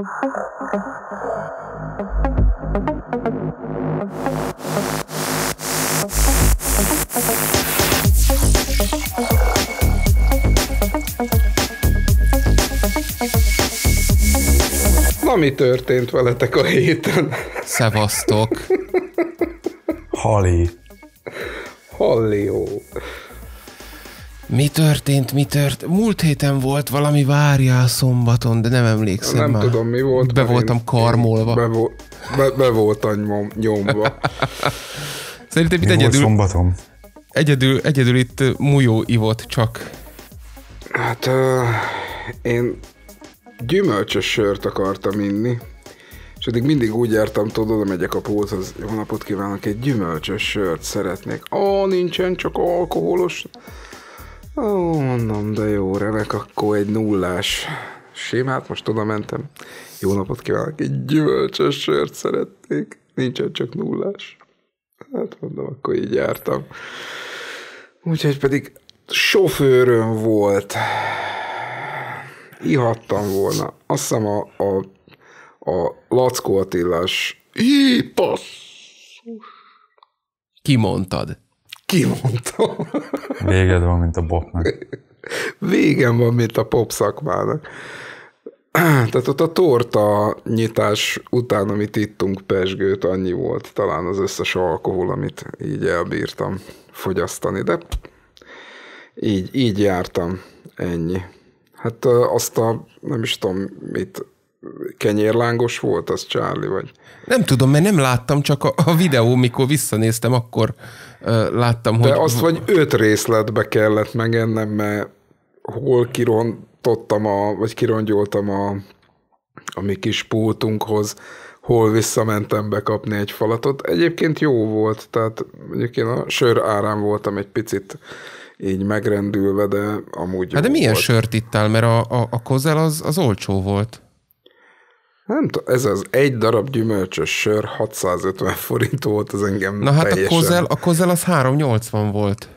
Na, mi történt veletek a héten? Szevasztok! Halli! Hallió! Mi történt? Múlt héten volt valami, várjál, szombaton, de nem emlékszem nem már. Nem tudom, mi volt. Be voltam karmolva. Be voltam nyomva. Szerintem itt egyedül itt Mújó ivott csak. Hát én gyümölcsös sört akartam inni, és eddig mindig úgy jártam, tudod, megyek a pulthoz, jó napot kívánok, egy gyümölcsös sört szeretnék. Nincsen, csak alkoholos. Mondom, de jó, remek, akkor egy 0-ás sémát, most oda mentem. Jó napot kívánok, egy gyümölcsös sört szeretnék. Nincsen, csak 0-ás. Hát mondom, akkor így jártam. Úgyhogy pedig sofőrön volt. Ihattam volna. Azt hiszem a Lackó Attilás. Kimondtam. Véged van, mint a popnak. Végem van, mint a pop szakmának. Tehát ott a torta nyitás után, amit ittunk pesgőt, annyi volt talán az összes alkohol, amit így elbírtam fogyasztani, de így jártam, ennyi. Hát azt a, nem is tudom, mit, kenyérlángos volt az Charlie, vagy? Nem tudom, mert nem láttam, csak a videó, mikor visszanéztem, akkor láttam, de hogy... De azt vagy 5 részletbe kellett megennem, mert hol kirongyoltam a mi kis pultunkhoz, hol visszamentem bekapni egy falatot. Egyébként jó volt, tehát mondjuk én a sör árán voltam egy picit így megrendülve, de amúgy hát de milyen volt. Sört ittál, mert a kozel az olcsó volt. Nem tudom, ez az egy darab gyümölcsös sör 650 forint volt, az engem teljesen... Na hát teljesen, a kozel az 380 volt.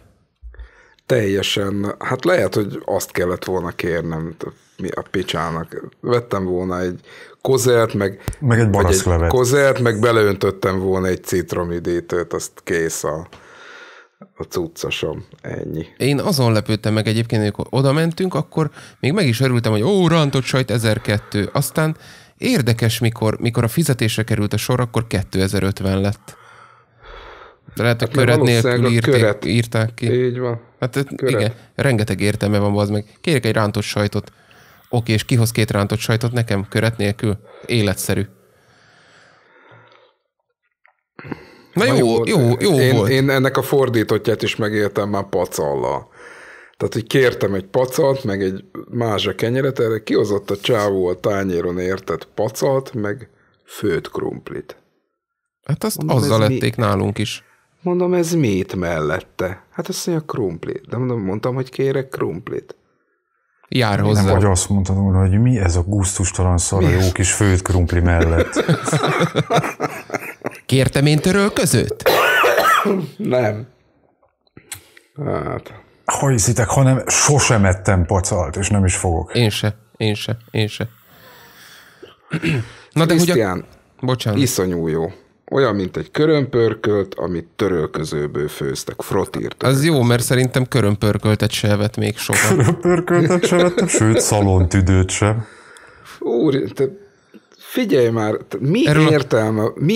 Teljesen, hát lehet, hogy azt kellett volna kérnem a picsának. Vettem volna egy kozelt, meg egy baraszklevet. Kozelt, meg beleöntöttem volna egy citromüdítőt, azt kész a cuccosom, ennyi. Én azon lepődtem meg egyébként, amikor oda mentünk, akkor még meg is örültem, hogy rántott sajt 1002, aztán érdekes, mikor a fizetésre került a sor, akkor 2050 lett. De lehet, hogy hát köret nélkül írták ki. Így van. Hát igen, rengeteg értelme van, bazd meg. Kérek egy rántott sajtot. Oké, és kihoz 2 rántott sajtot nekem köret nélkül? Életszerű. Na jó, volt. Én ennek a fordítottját is megéltem már pacallal. Tehát, hogy kértem egy pacalt, meg egy mázsa kenyeret, erre kihozott a csávó a tányéron, értett pacalt, meg főtt krumplit. Hát azt mondom, azzal lették nálunk is. Mondom, ez mit mellette? Hát azt mondja, krumplit. De mondtam, hogy kérek krumplit. Jár hozzá. Nem, vagy azt mondtam, hogy mi ez a gusztustalan szar a jó kis főtt krumpli mellett. Kértem én törölközőt? Nem. Hát... Ha hiszitek, hanem sosem ettem pacalt, és nem is fogok. Én se. Na de Krisztián, bocsánat. Iszonyú jó. Olyan, mint egy körömpörkölt, amit törölközőből főztek, frotírt. Az jó, mert szerintem körömpörköltet se evett még soha. Körömpörköltet se vettem, sőt, szalontüdőt sem. Úr, te figyelj már, mi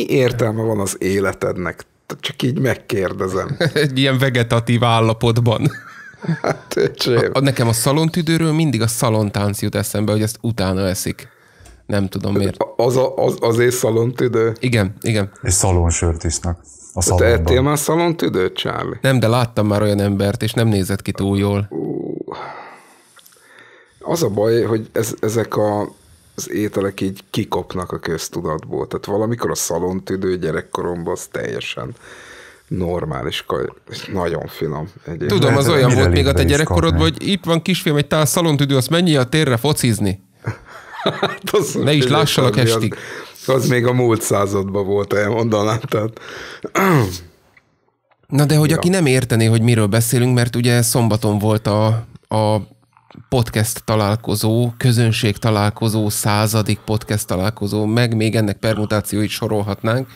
értelme van az életednek? Csak így megkérdezem. Egy ilyen vegetatív állapotban. Hát, nekem a szalontüdőről mindig a szalontánc jut eszembe, hogy ezt utána eszik. Nem tudom miért. Azért szalontüdő? Igen. És szalonsört isznak. Te ettél már szalontüdőt, Csáli? Nem, de láttam már olyan embert, és nem nézett ki túl jól. Az a baj, hogy ezek az ételek így kikopnak a köztudatból. Tehát valamikor a szalontüdő gyerekkoromban az teljesen normális, nagyon finom. Egyébként. Tudom, az olyan volt még a te gyerekkorodban, hogy itt van kisfiam, egy tál szalontüdő, azt menjél a térre focizni. Ne is lássalak estig. Az még a múlt században volt, elmondanám. Tehát... Na de hogy aki nem értené, hogy miről beszélünk, mert ugye szombaton volt a podcast találkozó, közönség találkozó, 100. podcast találkozó, meg még ennek permutációit sorolhatnánk.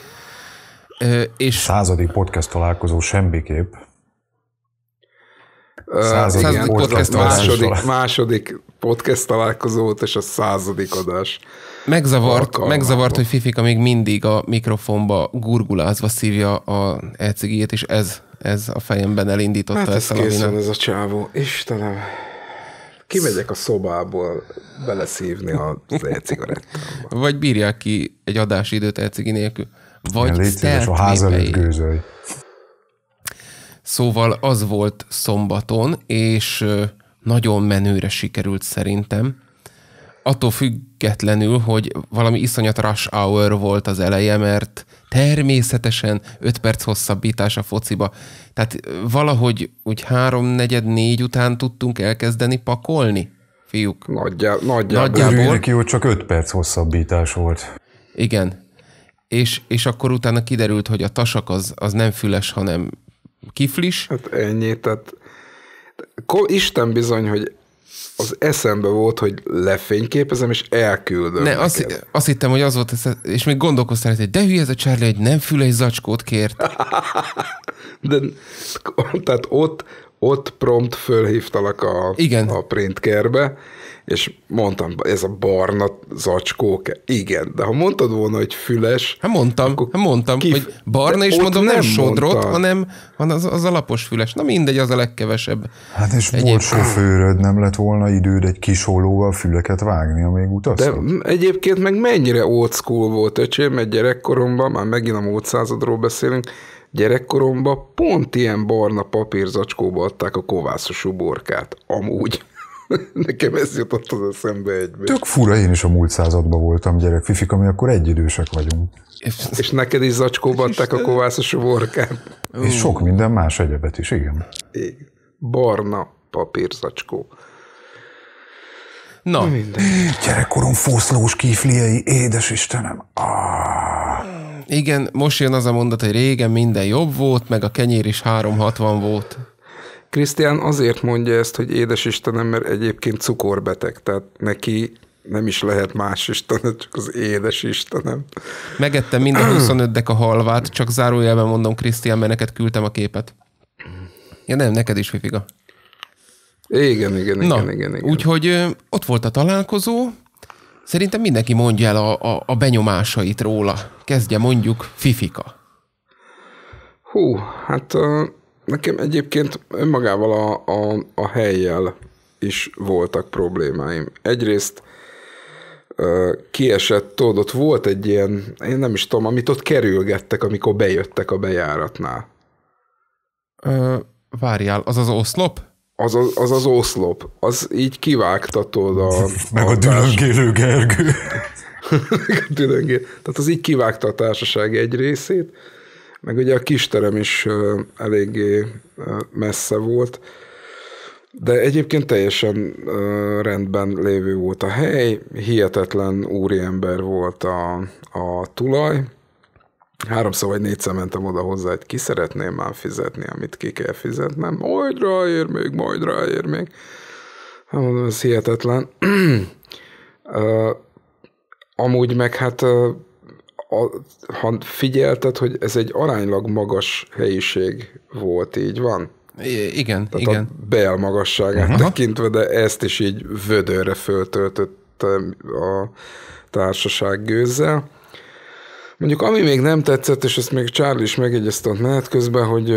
És 100. podcast találkozó semmiképp. 100. podcast második podcast találkozót, és a 100. adás. Megzavart, hogy Fifika még mindig a mikrofonba gurgulázva szívja a e-cigijét, és ez a fejemben elindította ezt a lavinát. Hát ez a csávó. Istenem. Kimegyek a szobából beleszívni az e-cigarettába. Vagy bírják ki egy adásidőt e-cigi nélkül. Vagy sztelt a ház előtt gőzölj. Szóval az volt szombaton, és nagyon menőre sikerült szerintem. Attól függetlenül, hogy valami iszonyat rush hour volt az eleje, mert természetesen 5 perc hosszabbítás a fociba. Tehát valahogy úgy 3-4 után tudtunk elkezdeni pakolni, fiúk. Nagyjából. Örüljön neki, hogy csak 5 perc hosszabbítás volt. Igen. És akkor utána kiderült, hogy a tasak az nem füles, hanem kiflis. Hát ennyi, tehát Isten bizony, hogy az eszembe volt, hogy lefényképezem, és elküldöm. Ne, azt hittem, hogy az volt, és még gondolkoztál, hogy de hülye ez a Charlie, hogy nem füles zacskót kért. De tehát ott prompt fölhívtalak a printkerbe, és mondtam, ez a barna zacskó, igen, de ha mondtad volna, hogy füles... Hát mondtam, hogy barna, és mondom, nem sodrot, hanem az a lapos füles. Na mindegy, az a legkevesebb. Hát és volt sofőröd, nem lett volna időd egy kis hollóval füleket vágni, amíg utaztad? De egyébként meg mennyire old school volt, öcsém, mert gyerekkoromban, már megint a múlt századról beszélünk, gyerekkoromban pont ilyen barna papírzacskóba adták a kovászos uborkát. Amúgy. Nekem ez jutott az eszembe egyben. Tök fura, én is a múlt században voltam gyerek. Fifika, mi akkor egyidősek vagyunk. És neked is zacskóba adták a kovászos uborkát. És sok minden más egyebet is, igen. Barna papírzacskó. Na. Gyerekkorom foszlós kifliei, édes Istenem. Igen, most jön az a mondat, hogy régen minden jobb volt, meg a kenyér is 360 volt. Krisztián azért mondja ezt, hogy édes Istenem, mert egyébként cukorbeteg, tehát neki nem is lehet más Istenem, csak az édes Istenem. Megettem minden 25 deka halvát, csak zárójelben mondom, Krisztián, mert neked küldtem a képet. Ja nem, neked is, Fifiga. Igen. Úgyhogy ott volt a találkozó. Szerintem mindenki mondja el a benyomásait róla. Kezdje mondjuk Fifika. Hú, hát nekem egyébként önmagával a helyjel is voltak problémáim. Egyrészt kiesett, ott volt egy ilyen, én nem is tudom, amit ott kerülgettek, amikor bejöttek a bejáratnál. Várjál, az az oszlop? Az oszlop, az így kivágtatod a... Meg a dülöngélő Gergő. Tehát az így kivágta a társaság egy részét, meg ugye a kisterem is eléggé messze volt, de egyébként teljesen rendben lévő volt a hely, hihetetlen úriember volt a tulaj, 3-szor vagy 4-szer mentem oda hozzá, hogy ki szeretném már fizetni, amit ki kell fizetnem. Majd ráér még. Hát mondom, ez hihetetlen. Amúgy meg hát, ha figyelted, hogy ez egy aránylag magas helyiség volt, így van? Igen. A Bell magasságát tekintve, de ezt is így vödörre föltöltött a társaság gőzzel. Mondjuk ami még nem tetszett, és ezt még Charlie is megjegyezte menet közben, hogy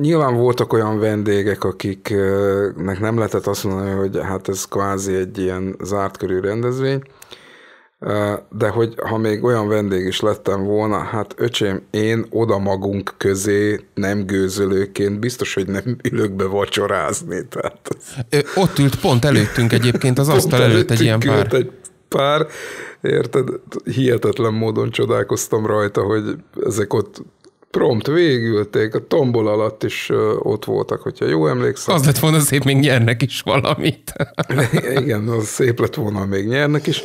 nyilván voltak olyan vendégek, akiknek nem lehetett azt mondani, hogy hát ez kvázi egy ilyen zárt körű rendezvény, de hogy ha még olyan vendég is lettem volna, hát öcsém, én oda magunk közé nem gőzölőként biztos, hogy nem ülök be vacsorázni. Tehát... Ott ült pont előttünk egyébként, az asztal előtt egy ilyen pár, érted? Hihetetlen módon csodálkoztam rajta, hogy ezek ott prompt végülték, a tombol alatt is ott voltak, hogyha jó emlékszem. Az lett volna szép, még nyernek is valamit. Igen, az szép lett volna, még nyernek is.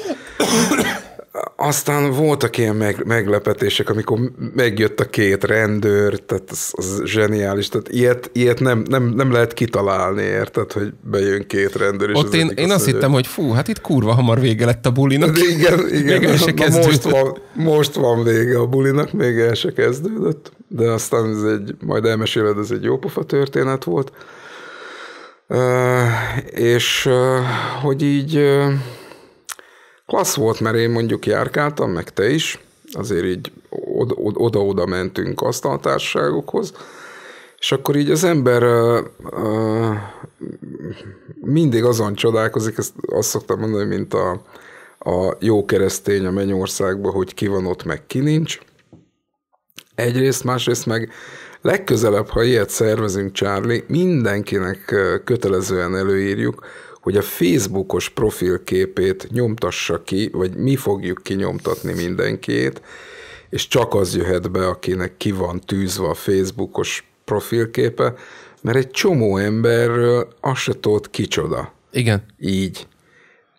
Aztán voltak ilyen meglepetések, amikor megjött a két rendőr, tehát az zseniális, tehát ilyet nem lehet kitalálni, érted, hogy bejön két rendőr. És ott én azt hittem, hogy fú, hát itt kurva hamar vége lett a bulinak. Igen, most van vége a bulinak, még el se kezdődött, de aztán ez majd elmeséled, ez egy jó pofa történet volt. És hogy így... Klassz volt, mert én mondjuk járkáltam, meg te is, azért így oda-oda mentünk asztaltársaságokhoz, és akkor így az ember mindig azon csodálkozik, ezt azt szoktam mondani, mint a jó keresztény a mennyországban, hogy ki van ott, meg ki nincs. Egyrészt, másrészt meg legközelebb, ha ilyet szervezünk, Charlie, mindenkinek kötelezően előírjuk, hogy a Facebookos profilképét nyomtassa ki, vagy mi fogjuk kinyomtatni mindenkiét, és csak az jöhet be, akinek ki van tűzve a Facebookos profilképe, mert egy csomó emberről azt se tudod, kicsoda. Igen. Így.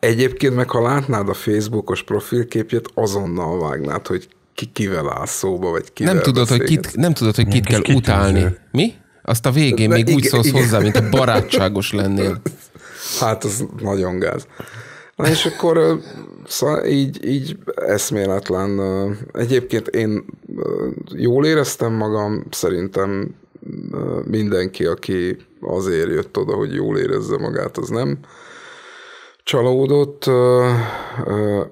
Egyébként meg, ha látnád a Facebookos profilképjét, azonnal vágnád, hogy kivel áll szóba, vagy kivel nem tudod, hogy kit kell utálni. Mi? Azt a végén még úgy szólsz hozzá, mint a barátságos lennél. Hát az nagyon gáz. Na és akkor szóval így eszméletlen. Egyébként én jól éreztem magam, szerintem mindenki, aki azért jött oda, hogy jól érezze magát, az nem csalódott.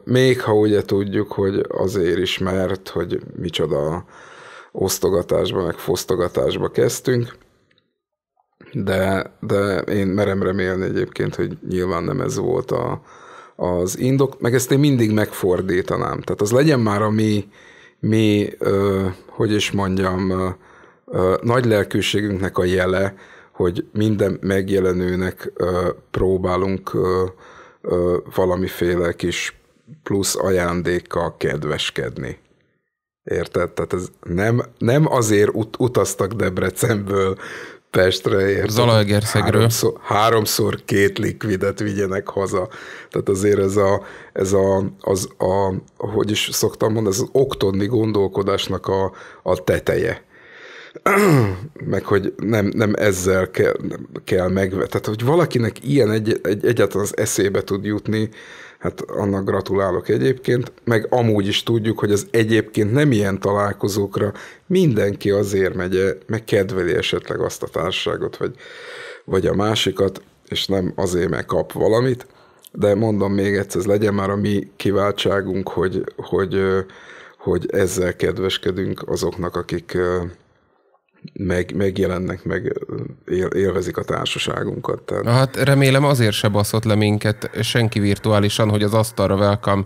Még ha ugye tudjuk, hogy azért is, mert hogy micsoda osztogatásba, meg fosztogatásba kezdtünk. De én merem remélni egyébként, hogy nyilván nem ez volt az indok, meg ezt én mindig megfordítanám. Tehát az legyen már a mi hogy is mondjam, nagy lelkűségünknek a jele, hogy minden megjelenőnek próbálunk valamiféle kis plusz ajándékkal kedveskedni. Érted? Tehát ez nem azért utaztak Debrecenből Pestre, érted? Zalaegerszegről. Háromszor két likvidet vigyenek haza. Tehát azért ez a hogy is szoktam mondani, ez az oktonni gondolkodásnak a teteje. Meg hogy nem ezzel kell megvetni. Tehát, hogy valakinek ilyen egyáltalán az eszébe tud jutni, hát annak gratulálok egyébként, meg amúgy is tudjuk, hogy az egyébként nem ilyen találkozókra mindenki azért megy, meg kedveli esetleg azt a társaságot, vagy a másikat, és nem azért, mert kap valamit, de mondom még egyszer, ez legyen már a mi kiváltságunk, hogy ezzel kedveskedünk azoknak, akik megjelennek, élvezik a társaságunkat. Tehát. Hát remélem azért se baszott le minket senki virtuálisan, hogy az asztalra welcome,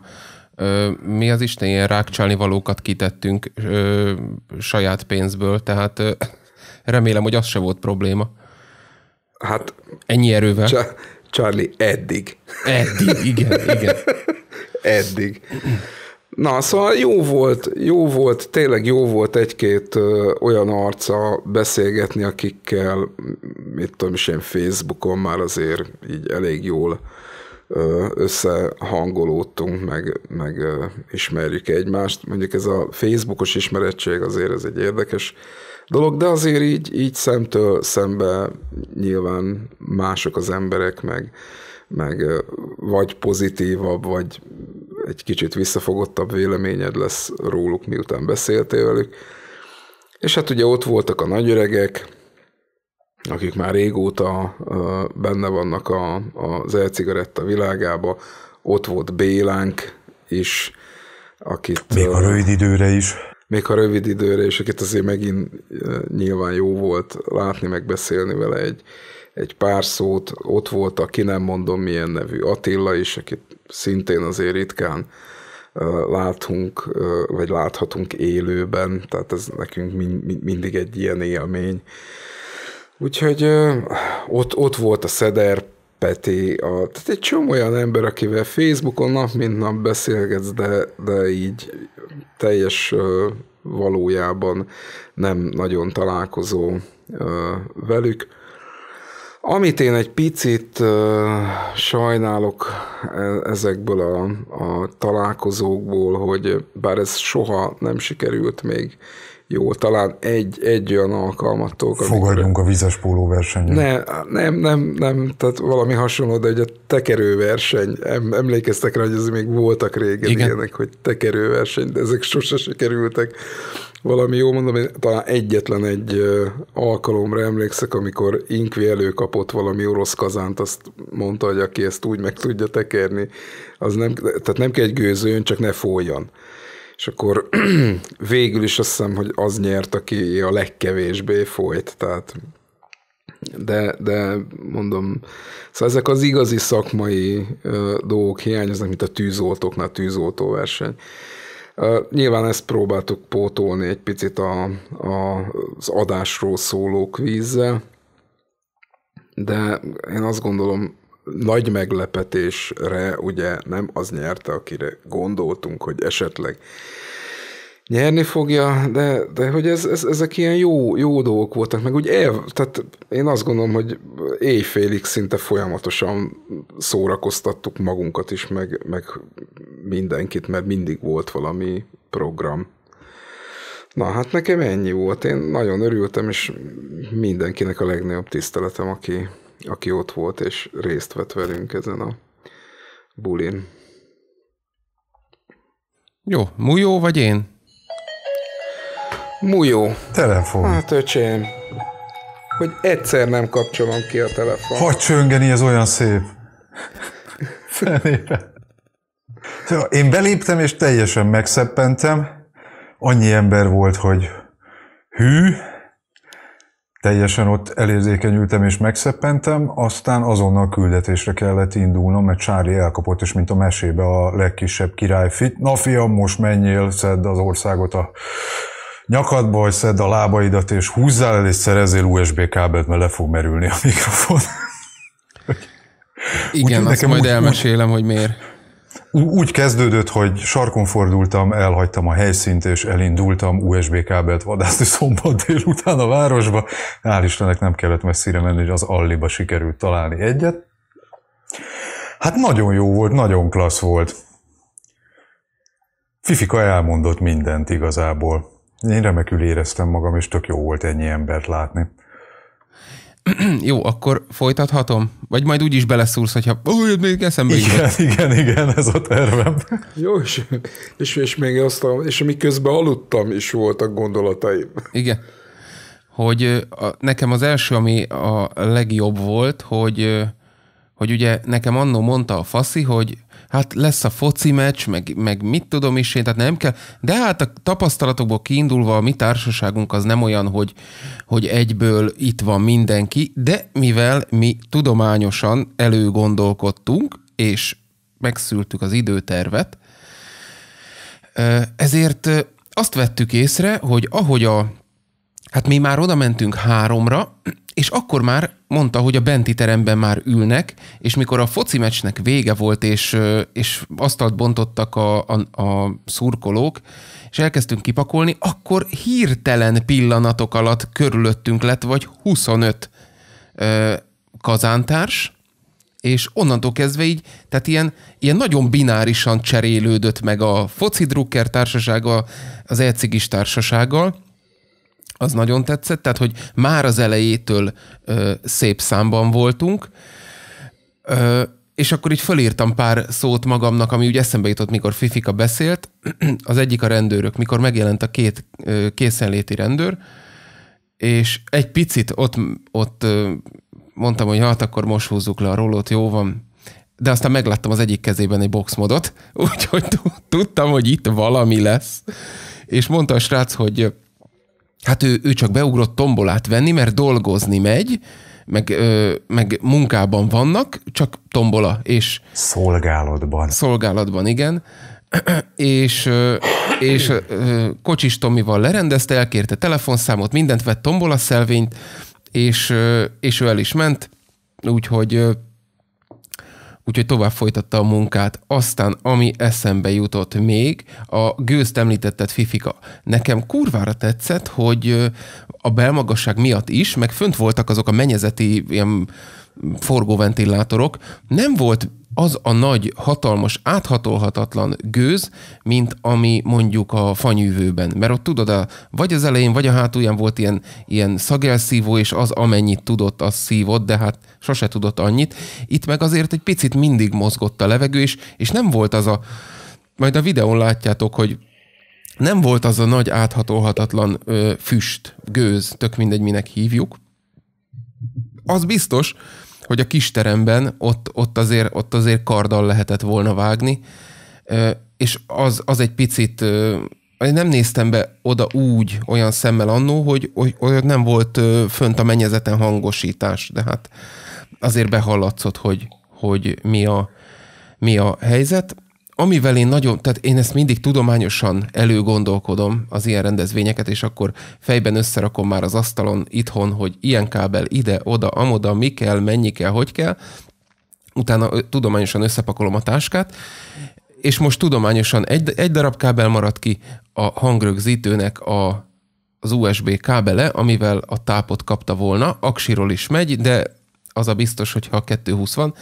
mi az Isten ilyen rákcsálni valókat kitettünk saját pénzből, tehát remélem, hogy az se volt probléma. Hát ennyi erővel. Charlie, eddig. Eddig, igen. Eddig. Na, szóval jó volt, tényleg jó volt egy-két olyan arccal beszélgetni, akikkel, mit tudom is én, Facebookon már azért így elég jól összehangolódtunk, meg ismerjük egymást. Mondjuk ez a Facebookos ismerettség azért ez egy érdekes dolog, de azért így szemtől szembe nyilván mások az emberek, meg vagy pozitívabb, vagy egy kicsit visszafogottabb véleményed lesz róluk, miután beszéltél velük. És hát ugye ott voltak a nagyöregek, akik már régóta benne vannak az e-cigaretta világába. Ott volt Bélánk is, akit... Még a rövid időre is, akit azért megint nyilván jó volt látni, meg beszélni vele egy pár szót. Ott volt a ki nem mondom milyen nevű Attila is, akit szintén azért ritkán látunk, vagy láthatunk élőben, tehát ez nekünk mindig egy ilyen élmény. Úgyhogy ott volt a Szeder, Peti, tehát egy csomó olyan ember, akivel Facebookon nap mint nap beszélgetsz, de így teljes valójában nem nagyon találkozó velük. Amit én egy picit sajnálok ezekből a találkozókból, hogy bár ez soha nem sikerült még jól, talán egy olyan alkalmattól. Fogadjunk a vizes pólóversenyen. Nem, tehát valami hasonló, de ugye a tekerőverseny, emlékeztek rá, hogy ez még voltak régen ilyenek, hogy tekerőverseny, de ezek sose sikerültek. Valami jó, mondom, én talán egyetlen egy alkalomra emlékszek, amikor Inkvi előkapott valami orosz kazánt, azt mondta, hogy aki ezt úgy meg tudja tekerni, az nem, tehát nem kell egy gőzőjön, csak ne fóljon. És akkor végül is azt hiszem, hogy az nyert, aki a legkevésbé folyt, tehát de mondom, szóval ezek az igazi szakmai dolgok hiányoznak, mint a tűzoltóknál a tűzoltóverseny. Nyilván ezt próbáltuk pótolni egy picit az adásról szóló kvízzel, de én azt gondolom, nagy meglepetésre ugye nem az nyerte, akire gondoltunk, hogy esetleg nyerni fogja, de hogy ezek ilyen jó dolgok voltak, meg ugye tehát én azt gondolom, hogy éjfélig szinte folyamatosan szórakoztattuk magunkat is, meg mindenkit, mert mindig volt valami program. Na, hát nekem ennyi volt. Én nagyon örültem, és mindenkinek a legnagyobb tiszteletem, aki ott volt és részt vett velünk ezen a bulin. Jó, Mújó vagy én? Mújó. Telefon. Hát öcsém, hogy egyszer nem kapcsolom ki a telefon. Hadd csöngeni, ez olyan szép. Én beléptem és teljesen megszeppentem. Annyi ember volt, hogy hű, teljesen ott elérzékenyültem és megszeppentem, aztán azonnal küldetésre kellett indulnom, mert Charlie elkapott, és mint a mesébe a legkisebb királyfit. Na fiam, most menjél, szedd az országot a nyakadba, vagy szedd a lábaidat, és húzzál el, és szerezzél USB kábelt, mert le fog merülni a mikrofon. Igen, azt majd elmesélem, hogy miért. Úgy kezdődött, hogy sarkon fordultam, elhagytam a helyszínt, és elindultam USB kábelt vadászni szombat délután a városba. Hál' Istennek nem kellett messzire menni, hogy az Alliba sikerült találni egyet. Hát nagyon jó volt, nagyon klassz volt. Fifika elmondott mindent igazából. Én remekül éreztem magam, és tök jó volt ennyi embert látni. Jó, akkor folytathatom? Vagy majd úgy is beleszúrsz, hogyha még eszembe jutott. Igen, ez a tervem. Jó, és még azt, és miközben aludtam is voltak gondolataim. Igen. Hogy nekem az első, ami a legjobb volt, hogy ugye nekem annó mondta a faszi, hogy hát lesz a foci meccs, meg mit tudom is én, tehát nem kell, de hát a tapasztalatokból kiindulva a mi társaságunk az nem olyan, hogy egyből itt van mindenki, de mivel mi tudományosan előgondolkodtunk, és megszültük az időtervet, ezért azt vettük észre, hogy hát mi már oda mentünk 3-ra, és akkor már mondta, hogy a benti teremben már ülnek, és mikor a foci meccsnek vége volt, és asztalt bontottak a szurkolók, és elkezdtünk kipakolni, akkor hirtelen pillanatok alatt körülöttünk lett vagy 25 kazántárs, és onnantól kezdve így, tehát ilyen nagyon binárisan cserélődött meg a foci drukker társasága az e-cigis társasággal. Az nagyon tetszett, tehát hogy már az elejétől szép számban voltunk, és akkor így fölírtam pár szót magamnak, ami úgy eszembe jutott, mikor Fifika beszélt. Az egyik a rendőrök, mikor megjelent a 2 készenléti rendőr, és egy picit ott mondtam, hogy hát akkor most húzzuk le a rólót, jó van. De aztán megláttam az egyik kezében egy boxmodot, úgyhogy tudtam, hogy itt valami lesz. És mondta a srác, hogy hát ő csak beugrott tombolát venni, mert dolgozni megy, meg munkában vannak, csak tombola, és... Szolgálatban. Szolgálatban, igen. és Kocsis Tomival lerendezte, elkérte telefonszámot, mindent vett, tombola szelvényt, és ő el is ment, úgyhogy tovább folytatta a munkát. Aztán, ami eszembe jutott még, a gőzt említetted, Fifika. Nekem kurvára tetszett, hogy a belmagasság miatt is, meg fönt voltak azok a mennyezeti ilyen forgóventilátorok, nem volt az a nagy, hatalmas, áthatolhatatlan gőz, mint ami mondjuk a fanyűvőben. Mert ott tudod, vagy az elején, vagy a hátulján volt ilyen szagelszívó, és az amennyit tudott, az szívott, de hát sose tudott annyit. Itt meg azért egy picit mindig mozgott a levegő is, és nem volt az a... Majd a videón látjátok, hogy nem volt az a nagy, áthatolhatatlan füst, gőz, tök mindegy, minek hívjuk. Az biztos, hogy a kisteremben ott azért karddal lehetett volna vágni, és az egy picit, én nem néztem be oda úgy olyan szemmel annó, hogy nem volt fönt a mennyezeten hangosítás, de hát azért behallatszott, hogy mi a helyzet. Amivel én nagyon, tehát én ezt mindig tudományosan előgondolkodom, az ilyen rendezvényeket, és akkor fejben összerakom már az asztalon itthon, hogy ilyen kábel ide, oda, amoda, mi kell, mennyi kell, hogy kell. Utána tudományosan összepakolom a táskát, és most tudományosan egy darab kábel maradt ki a hangrögzítőnek az USB kábele, amivel a tápot kapta volna. Aksiról is megy, de az a biztos, hogyha 220 van,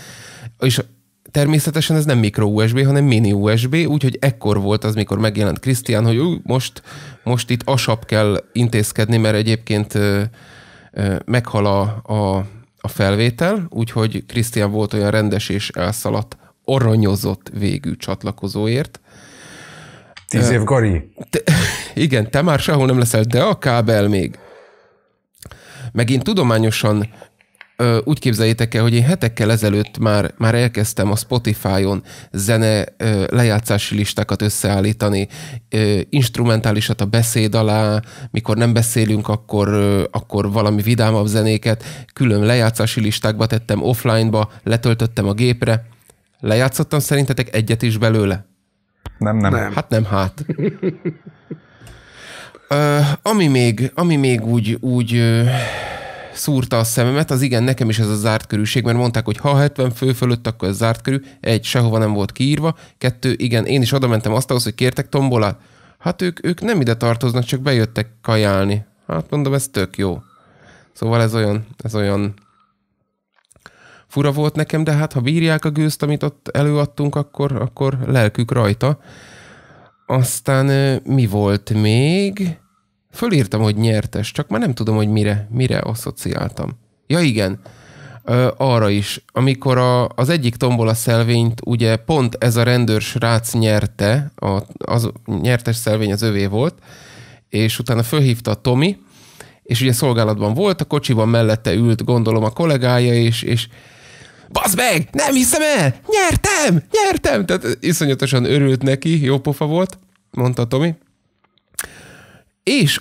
és természetesen ez nem micro USB, hanem mini USB, úgyhogy ekkor volt az, mikor megjelent Krisztián, hogy most itt asabb kell intézkedni, mert egyébként meghal a felvétel, úgyhogy Krisztián volt olyan rendes és elszaladt, aranyozott végű csatlakozóért. 10 év Gari. Igen, te már sehol nem leszel, de a kábel még. Megint tudományosan úgy képzeljétek el, hogy én hetekkel ezelőtt már elkezdtem a Spotify-on zene lejátszási listákat összeállítani, instrumentálisat a beszéd alá, mikor nem beszélünk, akkor valami vidámabb zenéket, külön lejátszási listákba tettem, offline-ba, letöltöttem a gépre. Lejátszottam szerintetek egyet is belőle? Nem. Hát. Ami még úgy szúrta a szememet, az igen, nekem is ez a zárt körűség, mert mondták, hogy ha 70 fő fölött, akkor ez zárt körű. 1, sehova nem volt kiírva. 2, igen, én is odamentem asztalhoz, hogy kértek tombolát. Hát ők nem ide tartoznak, csak bejöttek kajálni. Hát mondom, ez tök jó. Szóval ez olyan fura volt nekem, de hát ha bírják a gőzt, amit ott előadtunk, akkor lelkük rajta. Aztán mi volt még... Fölírtam, hogy nyertes, csak már nem tudom, hogy mire asszociáltam. Ja igen, arra is, amikor az egyik tombola szelvényt, ugye pont ez a rendőrsrác nyerte, az nyertes szelvény az övé volt, és utána fölhívta a Tomi, és ugye szolgálatban volt, a kocsiban mellette ült, gondolom, a kollégája, és baszd meg, nem hiszem el, nyertem! Tehát iszonyatosan örült neki, jó pofa volt, mondta a Tomi. És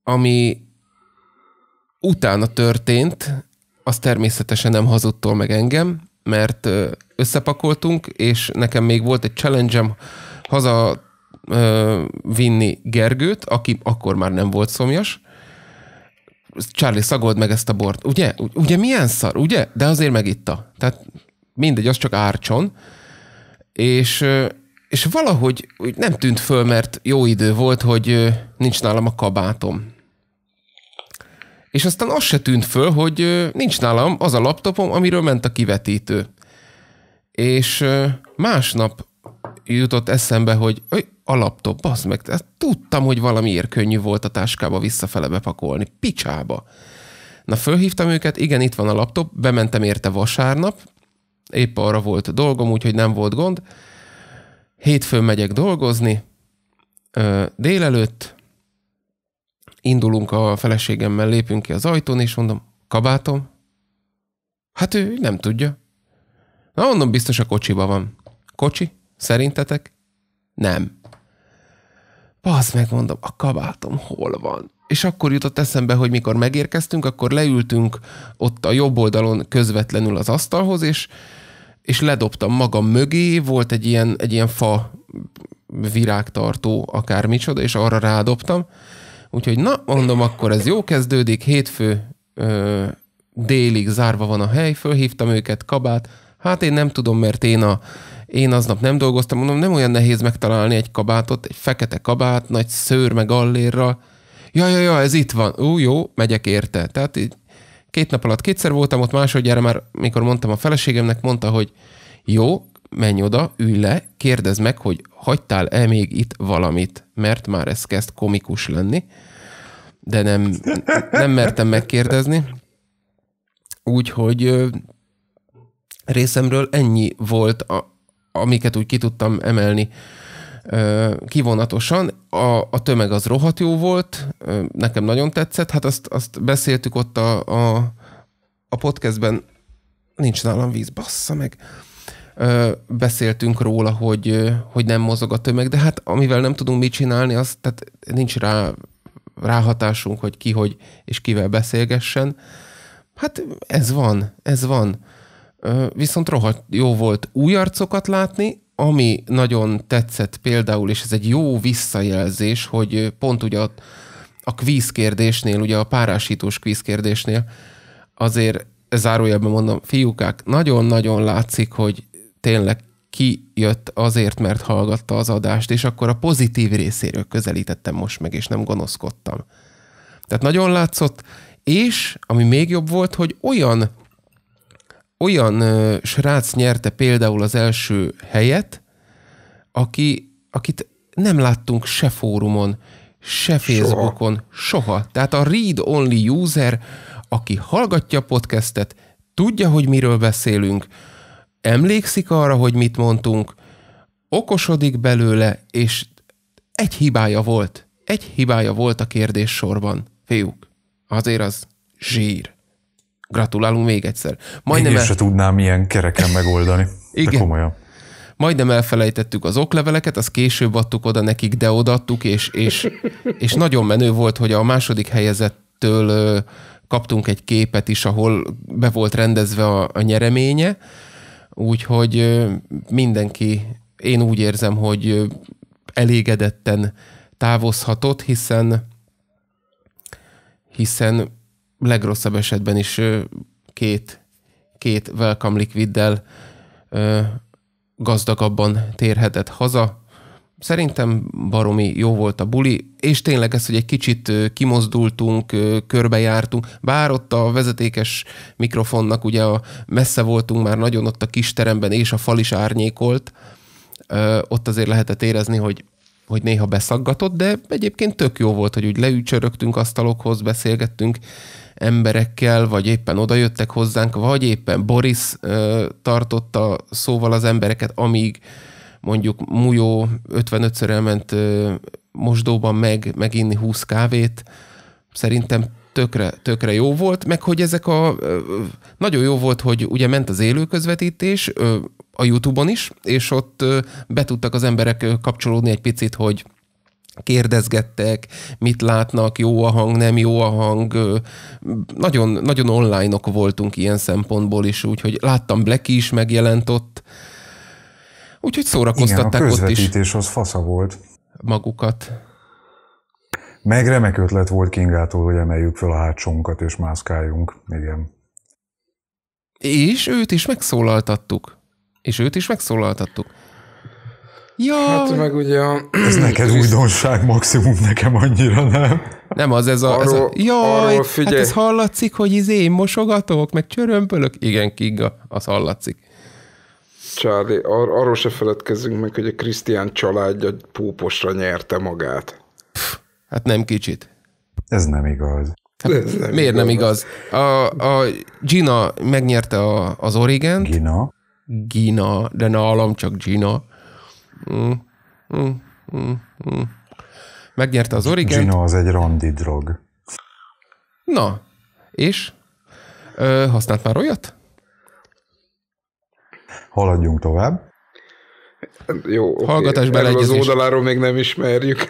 ami utána történt, az természetesen nem hazudtól meg engem, mert összepakoltunk, és nekem még volt egy challenge-em haza vinni Gergőt, aki akkor már nem volt szomjas. Charlie, szagold meg ezt a bort. Ugye milyen szar, ugye? De azért megitta. Tehát mindegy, az csak árcson. És valahogy nem tűnt föl, mert jó idő volt, hogy nincs nálam a kabátom. És aztán az se tűnt föl, hogy nincs nálam az a laptopom, amiről ment a kivetítő. És másnap jutott eszembe, hogy a laptop, baszd meg, tudtam, hogy valamiért könnyű volt a táskába visszafele bepakolni. Picsába. Na, fölhívtam őket, igen, itt van a laptop, bementem érte vasárnap, épp arra volt dolgom, úgyhogy nem volt gond. Hétfőn megyek dolgozni, délelőtt indulunk a feleségemmel, lépünk ki az ajtón, és mondom, kabátom? Hát ő nem tudja. Na, mondom, biztos a kocsiba van. Kocsi? Szerintetek? Nem. Baszd meg, mondom, a kabátom hol van? És akkor jutott eszembe, hogy mikor megérkeztünk, akkor leültünk ott a jobb oldalon közvetlenül az asztalhoz, és ledobtam magam mögé, volt egy ilyen fa virágtartó, akármicsoda, és arra rádobtam. Úgyhogy na, mondom, akkor ez jó kezdődik, hétfő délig zárva van a hely, fölhívtam őket, kabát. Hát én nem tudom, mert én aznap nem dolgoztam, mondom, nem olyan nehéz megtalálni egy kabátot, egy fekete kabát, nagy szőr meg allérral. Ja, ez itt van. Jó, megyek érte. Tehát így Két nap alatt kétszer voltam ott, másodjára már, mikor mondtam a feleségemnek, mondta, hogy jó, menj oda, ülj le, kérdezd meg, hogy hagytál-e még itt valamit, mert már ez kezd komikus lenni, de nem mertem megkérdezni. Úgyhogy részemről ennyi volt, amiket úgy ki tudtam emelni kivonatosan. A tömeg az rohadt jó volt, nekem nagyon tetszett, hát azt beszéltük ott a podcastben, nincs nálam víz, bassza meg, beszéltünk róla, hogy nem mozog a tömeg, de hát amivel nem tudunk mit csinálni, az, tehát nincs ráhatásunk, hogy ki, hogy és kivel beszélgessen. Hát ez van. Viszont rohadt jó volt új arcokat látni, ami nagyon tetszett például, és ez egy jó visszajelzés, hogy pont ugye a kvízkérdésnél, ugye a párásítós kvízkérdésnél azért zárójelben mondom, fiúkák, nagyon-nagyon látszik, hogy tényleg kijött azért, mert hallgatta az adást, és akkor a pozitív részéről közelítettem most meg, és nem gonoszkodtam. Tehát nagyon látszott, és ami még jobb volt, hogy olyan srác nyerte például az első helyet, akit nem láttunk se fórumon, se Facebookon, soha. Tehát a read only user, aki hallgatja a podcastet, tudja, hogy miről beszélünk, emlékszik arra, hogy mit mondtunk, okosodik belőle, és egy hibája volt a kérdéssorban. Fiúk, azért az zsír. Gratulálunk még egyszer. Majdnem én se tudnám ilyen kereken megoldani. Igen. De komolyan. Majdnem elfelejtettük az okleveleket, azt később adtuk oda nekik, de odaadtuk, és nagyon menő volt, hogy a második helyezettől kaptunk egy képet is, ahol be volt rendezve a nyereménye, úgyhogy mindenki, én úgy érzem, hogy elégedetten távozhatott, hiszen legrosszabb esetben is két welcome liquiddel gazdagabban térhetett haza. Szerintem baromi jó volt a buli, és tényleg ez, hogy egy kicsit kimozdultunk, körbejártunk, bár ott a vezetékes mikrofonnak ugye messze voltunk már nagyon ott a kis teremben, és a fal is árnyékolt, ott azért lehetett érezni, hogy néha beszaggatott, de egyébként tök jó volt, hogy úgy leücsörögtünk asztalokhoz, beszélgettünk emberekkel, vagy éppen odajöttek hozzánk, vagy éppen Boris tartotta szóval az embereket, amíg mondjuk Mújó 55-ször elment mosdóban meginni 20 kávét. Szerintem tökre jó volt, meg hogy ezek nagyon jó volt, hogy ugye ment az élő közvetítés a YouTube-on is, és ott be tudtak az emberek kapcsolódni egy picit, hogy kérdezgettek, mit látnak, jó a hang, nem jó a hang. Nagyon, nagyon online-ok voltunk ilyen szempontból is, úgyhogy láttam, Blacky is megjelent ott. Úgyhogy szórakoztatták ott is. Igen, a közvetítés az fasza volt. Magukat. Meg remek ötlet volt Kingától, hogy emeljük fel a hátsónkat és mászkáljunk. Igen. És őt is megszólaltattuk. Ja. Hát meg ugye ez neked újdonság, maximum, nekem annyira nem. Nem, az ez a jaj, hát ez hallatszik, hogy én mosogatok, meg csörömpölök. Igen, Kinga, az hallatszik. Charlie, arról se feledkezzünk meg, hogy a Krisztián családja póposra nyerte magát. Pff, hát nem kicsit. Ez nem igaz. Hát, ez nem miért igaz. Nem igaz? A Gina megnyerte az Origent. Gina, de nálam csak Gina. Megnyerte az Origent. Gina az egy randi drog. Na, és? Használt már olyat? Haladjunk tovább. Jó, hallgatás okay. Beleegyezés. Az oldaláról még nem ismerjük.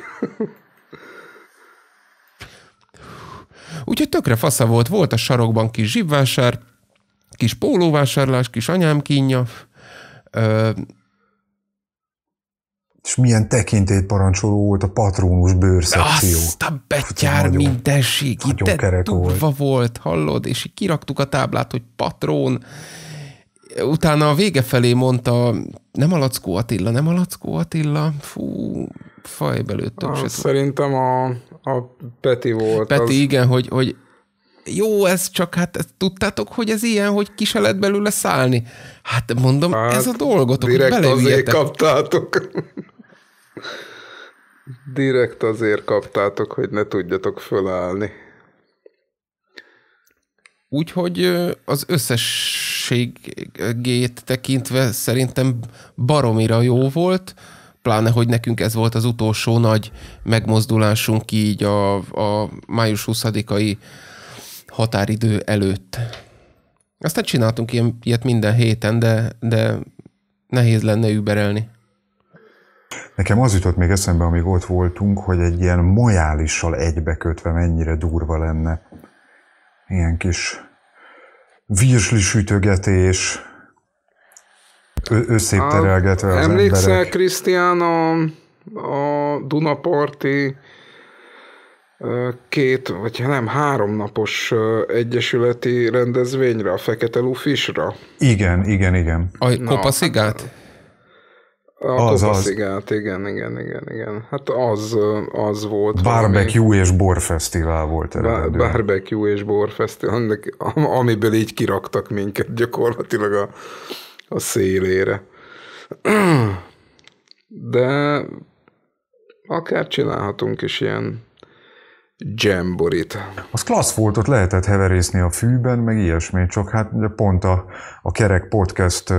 Úgyhogy tökre fasza volt. Volt a sarokban kis zsibvásár, kis pólóvásárlás, kis anyám kínja. És milyen tekintélyparancsoló volt a patrónus bőrszekció. Azt a betyár mindenség. Nagyon kerek volt, hallod? És így kiraktuk a táblát, hogy patrón. Utána a vége felé mondta, nem a Lackó Attila, fú, fajbelőttök. Szerintem a Peti volt. Peti, igen, hogy jó, ez csak, hát ezt tudtátok, hogy ez ilyen, hogy ki se lehet belőle szállni. Hát mondom, hát, ez a dolgotok, direkt hogy azért kaptátok. Direkt azért kaptátok, hogy ne tudjatok fölállni. Úgyhogy az összességét tekintve szerintem baromira jó volt, pláne, hogy nekünk ez volt az utolsó nagy megmozdulásunk így a május 20-ai határidő előtt. Aztán csináltunk ilyet minden héten, de nehéz lenne überelni. Nekem az jutott még eszembe, amíg ott voltunk, hogy egy ilyen majálissal egybekötve mennyire durva lenne. Ilyen kis virslisütögetés, összétterelgetve az emberek. Emlékszel, Krisztián, a Dunaparti három napos egyesületi rendezvényre, a Fekete Lufisra? Igen. A Kopaszigát? A Kopaszigát, igen. Hát az volt. Barbecue és borfesztivál volt eredendően. Barbecue és borfesztivál, amiből így kiraktak minket gyakorlatilag a szélére. De akár csinálhatunk is ilyen jamborit. Az klassz volt, ott lehetett heverészni a fűben, meg ilyesmi, csak hát pont a Kerek Podcast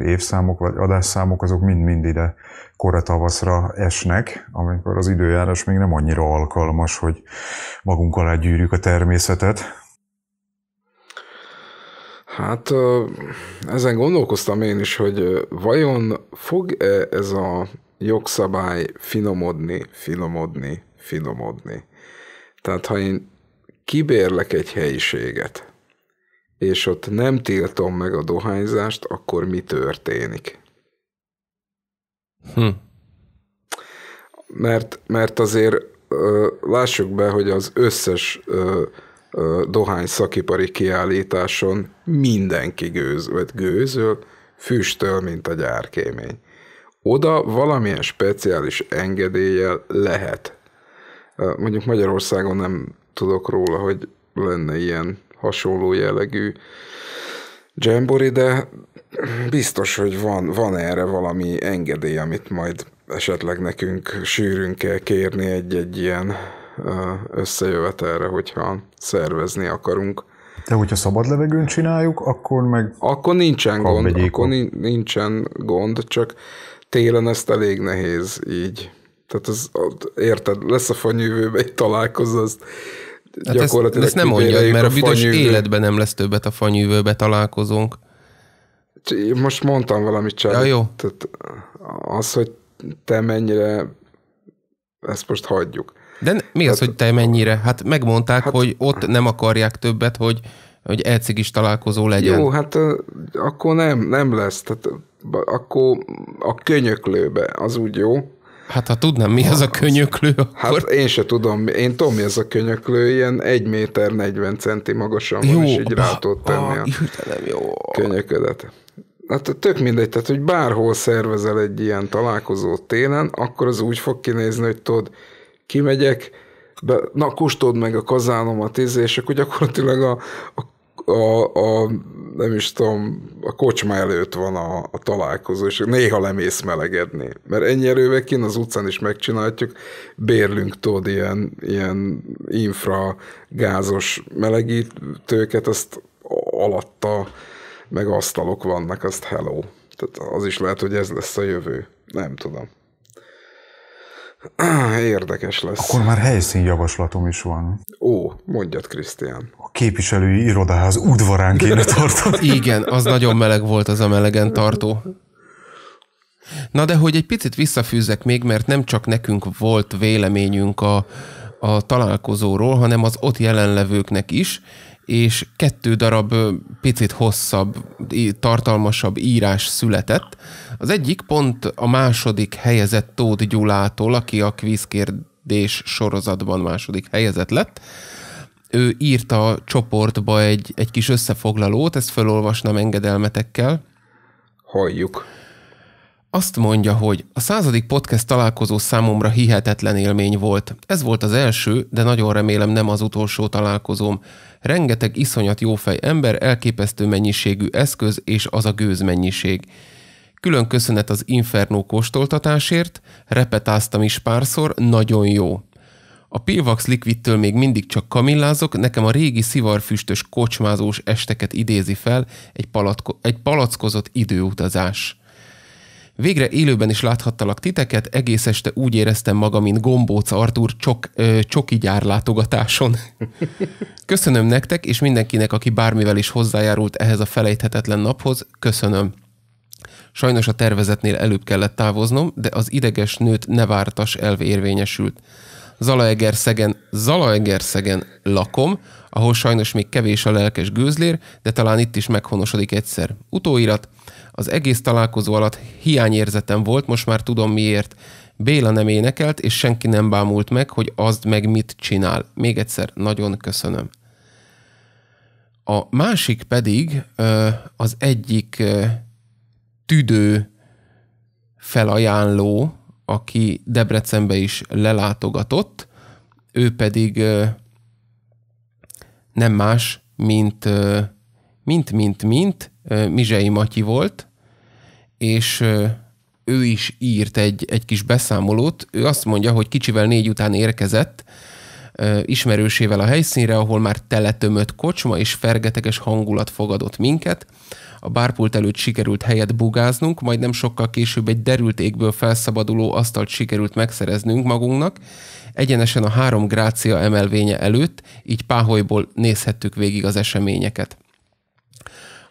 évszámok vagy adásszámok azok mind ide korra tavaszra esnek, amikor az időjárás még nem annyira alkalmas, hogy magunk alá gyűrjük a természetet. Hát ezen gondolkoztam én is, hogy vajon fog-e ez a jogszabály finomodni. Tehát ha én kibérlek egy helyiséget, és ott nem tiltom meg a dohányzást, akkor mi történik? Mert azért lássuk be, hogy az összes dohány szakipari kiállításon mindenki gőzöl, füstöl, mint a gyárkémény. Oda valamilyen speciális engedéllyel lehet. Mondjuk Magyarországon nem tudok róla, hogy lenne ilyen hasonló jellegű dzsembori, de biztos, hogy van erre valami engedély, amit majd esetleg nekünk sűrűn kell kérni egy ilyen összejövetelre, hogyha szervezni akarunk. De hogyha szabad levegőn csináljuk, akkor meg... Akkor nincsen gond, csak télen ezt elég nehéz így. Tehát az, érted, lesz a fanyűvőbe, egy találkozó, azt hát gyakorlatilag ezt nem mondja, mert a büdös életben nem lesz többet a fanyűvőbe találkozónk. Most mondtam valamit, Csáli. Ja, jó. Tehát az, hogy te mennyire, ezt most hagyjuk. De mi az, hogy te mennyire? Hát megmondták, hogy ott nem akarják többet, hogy elcigis találkozó legyen. Jó, hát akkor nem lesz. Tehát akkor a könyöklőbe, az úgy jó. Hát ha tudnám, mi az a könyöklő, akkor... Hát én se tudom. Én tudom, mi az a könyöklő, ilyen 1,40 m magasan van, és így rá tudod tenni a könyöködet. Hát tök mindegy, tehát hogy bárhol szervezel egy ilyen találkozót télen, akkor az úgy fog kinézni, hogy tudod, kimegyek, na kóstold meg a kazánomat, és akkor gyakorlatilag nem is tudom, a kocsma előtt van a találkozó, és néha lemész melegedni. Mert ennyi erővel kint az utcán is megcsináljuk, bérlünk tudod ilyen infragázos melegítőket, azt alatta meg asztalok vannak, azt hello. Tehát az is lehet, hogy ez lesz a jövő. Nem tudom. Érdekes lesz. Akkor már helyszínjavaslatom is van. Ó, mondjad, Krisztián. A képviselői irodaház udvarán kéne tartani. Igen, az nagyon meleg volt az a melegen tartó. Na de hogy egy picit visszafűzzek még, mert nem csak nekünk volt véleményünk a találkozóról, hanem az ott jelenlevőknek is, és 2 darab picit hosszabb, tartalmasabb írás született. Az egyik pont a második helyezett Tóth Gyulától, aki a kvízkérdés sorozatban második helyezett lett. Ő írt a csoportba egy kis összefoglalót, ezt felolvasnám engedelmetekkel. Halljuk. Azt mondja, hogy a 100. podcast találkozó számomra hihetetlen élmény volt. Ez volt az első, de nagyon remélem nem az utolsó találkozóm. Rengeteg iszonyat jófej ember, elképesztő mennyiségű eszköz és az a gőzmennyiség. Külön köszönet az Inferno kóstoltatásért, repetáztam is párszor, nagyon jó. A Pilvax Liquidtől még mindig csak kamillázok, nekem a régi szivarfüstös kocsmázós esteket idézi fel egy palackozott időutazás. Végre élőben is láthattalak titeket, egész este úgy éreztem magam, mint Gombóc Artúr csoki gyár látogatáson. Köszönöm nektek, és mindenkinek, aki bármivel is hozzájárult ehhez a felejthetetlen naphoz, köszönöm. Sajnos a tervezetnél előbb kellett távoznom, de az ideges nőt ne vártas elv érvényesült. Zalaegerszegen lakom, ahol sajnos még kevés a lelkes gőzlér, de talán itt is meghonosodik egyszer. Utóirat. Az egész találkozó alatt hiányérzetem volt, most már tudom miért. Béla nem énekelt, és senki nem bámult meg, hogy azt meg mit csinál. Még egyszer, nagyon köszönöm. A másik pedig az egyik tüdő felajánló, aki Debrecenbe is lelátogatott, ő pedig nem más, mint Mizei Matyi volt, és ő is írt egy kis beszámolót. Ő azt mondja, hogy kicsivel 4 után érkezett ismerősével a helyszínre, ahol már teletömött kocsma és fergeteges hangulat fogadott minket. A bárpult előtt sikerült helyet bugáznunk, majd nem sokkal később egy derült égből felszabaduló asztalt sikerült megszereznünk magunknak, egyenesen a 3 grácia emelvénye előtt, így páholyból nézhettük végig az eseményeket.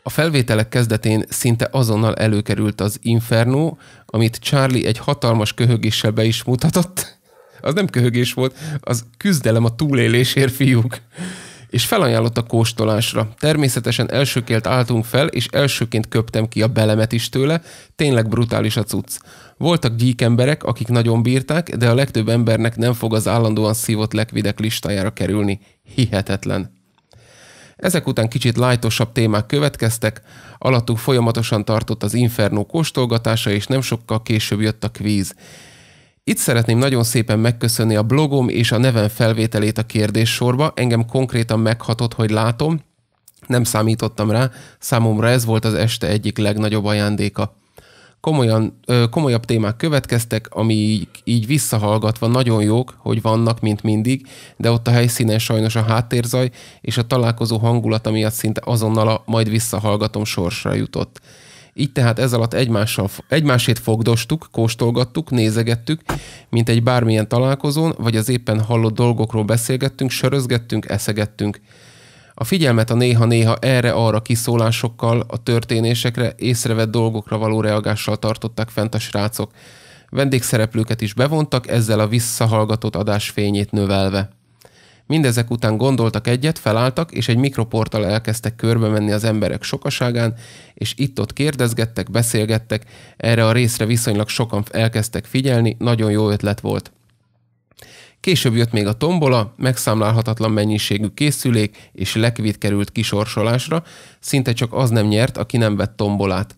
A felvételek kezdetén szinte azonnal előkerült az Inferno, amit Charlie egy hatalmas köhögéssel be is mutatott. Az nem köhögés volt, az küzdelem a túlélésért, fiúk. És felajánlott a kóstolásra. Természetesen elsőként álltunk fel, és elsőként köptem ki a belemet is tőle, tényleg brutális a cucc. Voltak gyíkemberek, akik nagyon bírták, de a legtöbb embernek nem fog az állandóan szívott lekvidek listájára kerülni. Hihetetlen. Ezek után kicsit lightosabb témák következtek, alattuk folyamatosan tartott az Inferno kóstolgatása, és nem sokkal később jött a kvíz. Itt szeretném nagyon szépen megköszönni a blogom és a nevem felvételét a kérdéssorba. Engem konkrétan meghatott, hogy látom. Nem számítottam rá, számomra ez volt az este egyik legnagyobb ajándéka. Komolyabb témák következtek, ami így visszahallgatva nagyon jók, hogy vannak, mint mindig, de ott a helyszínen sajnos a háttérzaj és a találkozó hangulata miatt szinte azonnal a majd visszahallgatom sorsra jutott. Így tehát ez alatt egymásét fogdostuk, kóstolgattuk, nézegettük, mint egy bármilyen találkozón, vagy az éppen hallott dolgokról beszélgettünk, sörözgettünk, eszegettünk. A figyelmet a néha-néha erre-arra kiszólásokkal, a történésekre, észrevett dolgokra való reagással tartották fent a srácok. Vendégszereplőket is bevontak, ezzel a visszahallgatott adás fényét növelve. Mindezek után gondoltak egyet, felálltak, és egy mikroporttal elkezdtek körbe menni az emberek sokaságán, és itt-ott kérdezgettek, beszélgettek, erre a részre viszonylag sokan elkezdtek figyelni, nagyon jó ötlet volt. Később jött még a tombola, megszámlálhatatlan mennyiségű készülék és lekvid került kisorsolásra, szinte csak az nem nyert, aki nem vett tombolát.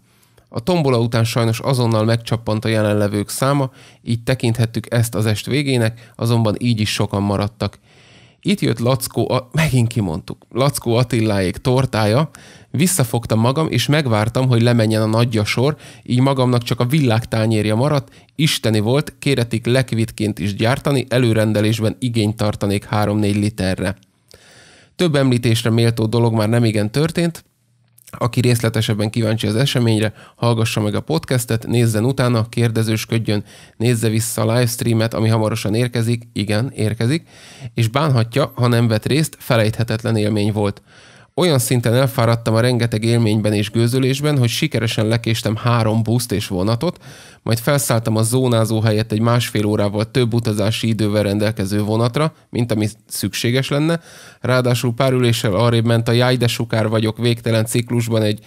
A tombola után sajnos azonnal megcsappant a jelenlevők száma, így tekinthettük ezt az est végének, azonban így is sokan maradtak. Itt jött Lackó Attiláék tortája, visszafogtam magam, és megvártam, hogy lemenjen a nagyja sor, így magamnak csak a villágtányérja maradt, isteni volt, kéretik lekvidként is gyártani, előrendelésben igényt tartanék 3-4 literre. Több említésre méltó dolog már nemigen történt, aki részletesebben kíváncsi az eseményre, hallgassa meg a podcastet, nézzen utána, kérdezősködjön, nézze vissza a livestreamet, ami hamarosan érkezik, igen, érkezik, és bánhatja, ha nem vett részt, felejthetetlen élmény volt. Olyan szinten elfáradtam a rengeteg élményben és gőzölésben, hogy sikeresen lekéstem 3 buszt és vonatot, majd felszálltam a zónázó helyett egy másfél órával több utazási idővel rendelkező vonatra, mint ami szükséges lenne, ráadásul pár üléssel arrébb ment a jaj de sukár vagyok végtelen ciklusban egy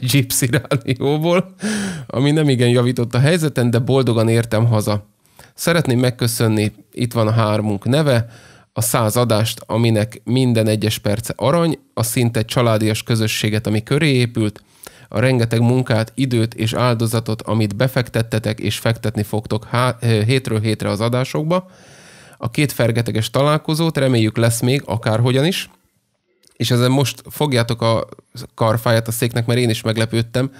gypsy rádióból, ami nemigen javított a helyzeten, de boldogan értem haza. Szeretném megköszönni, itt van a 3 neve, a 100 adást, aminek minden egyes perce arany, a szinte családias közösséget, ami köré épült, a rengeteg munkát, időt és áldozatot, amit befektettetek és fektetni fogtok hétről hétre az adásokba. A két fergeteges találkozót reméljük lesz még, akárhogyan is. És ezen most fogjátok a karfáját a széknek, mert én is meglepődtem.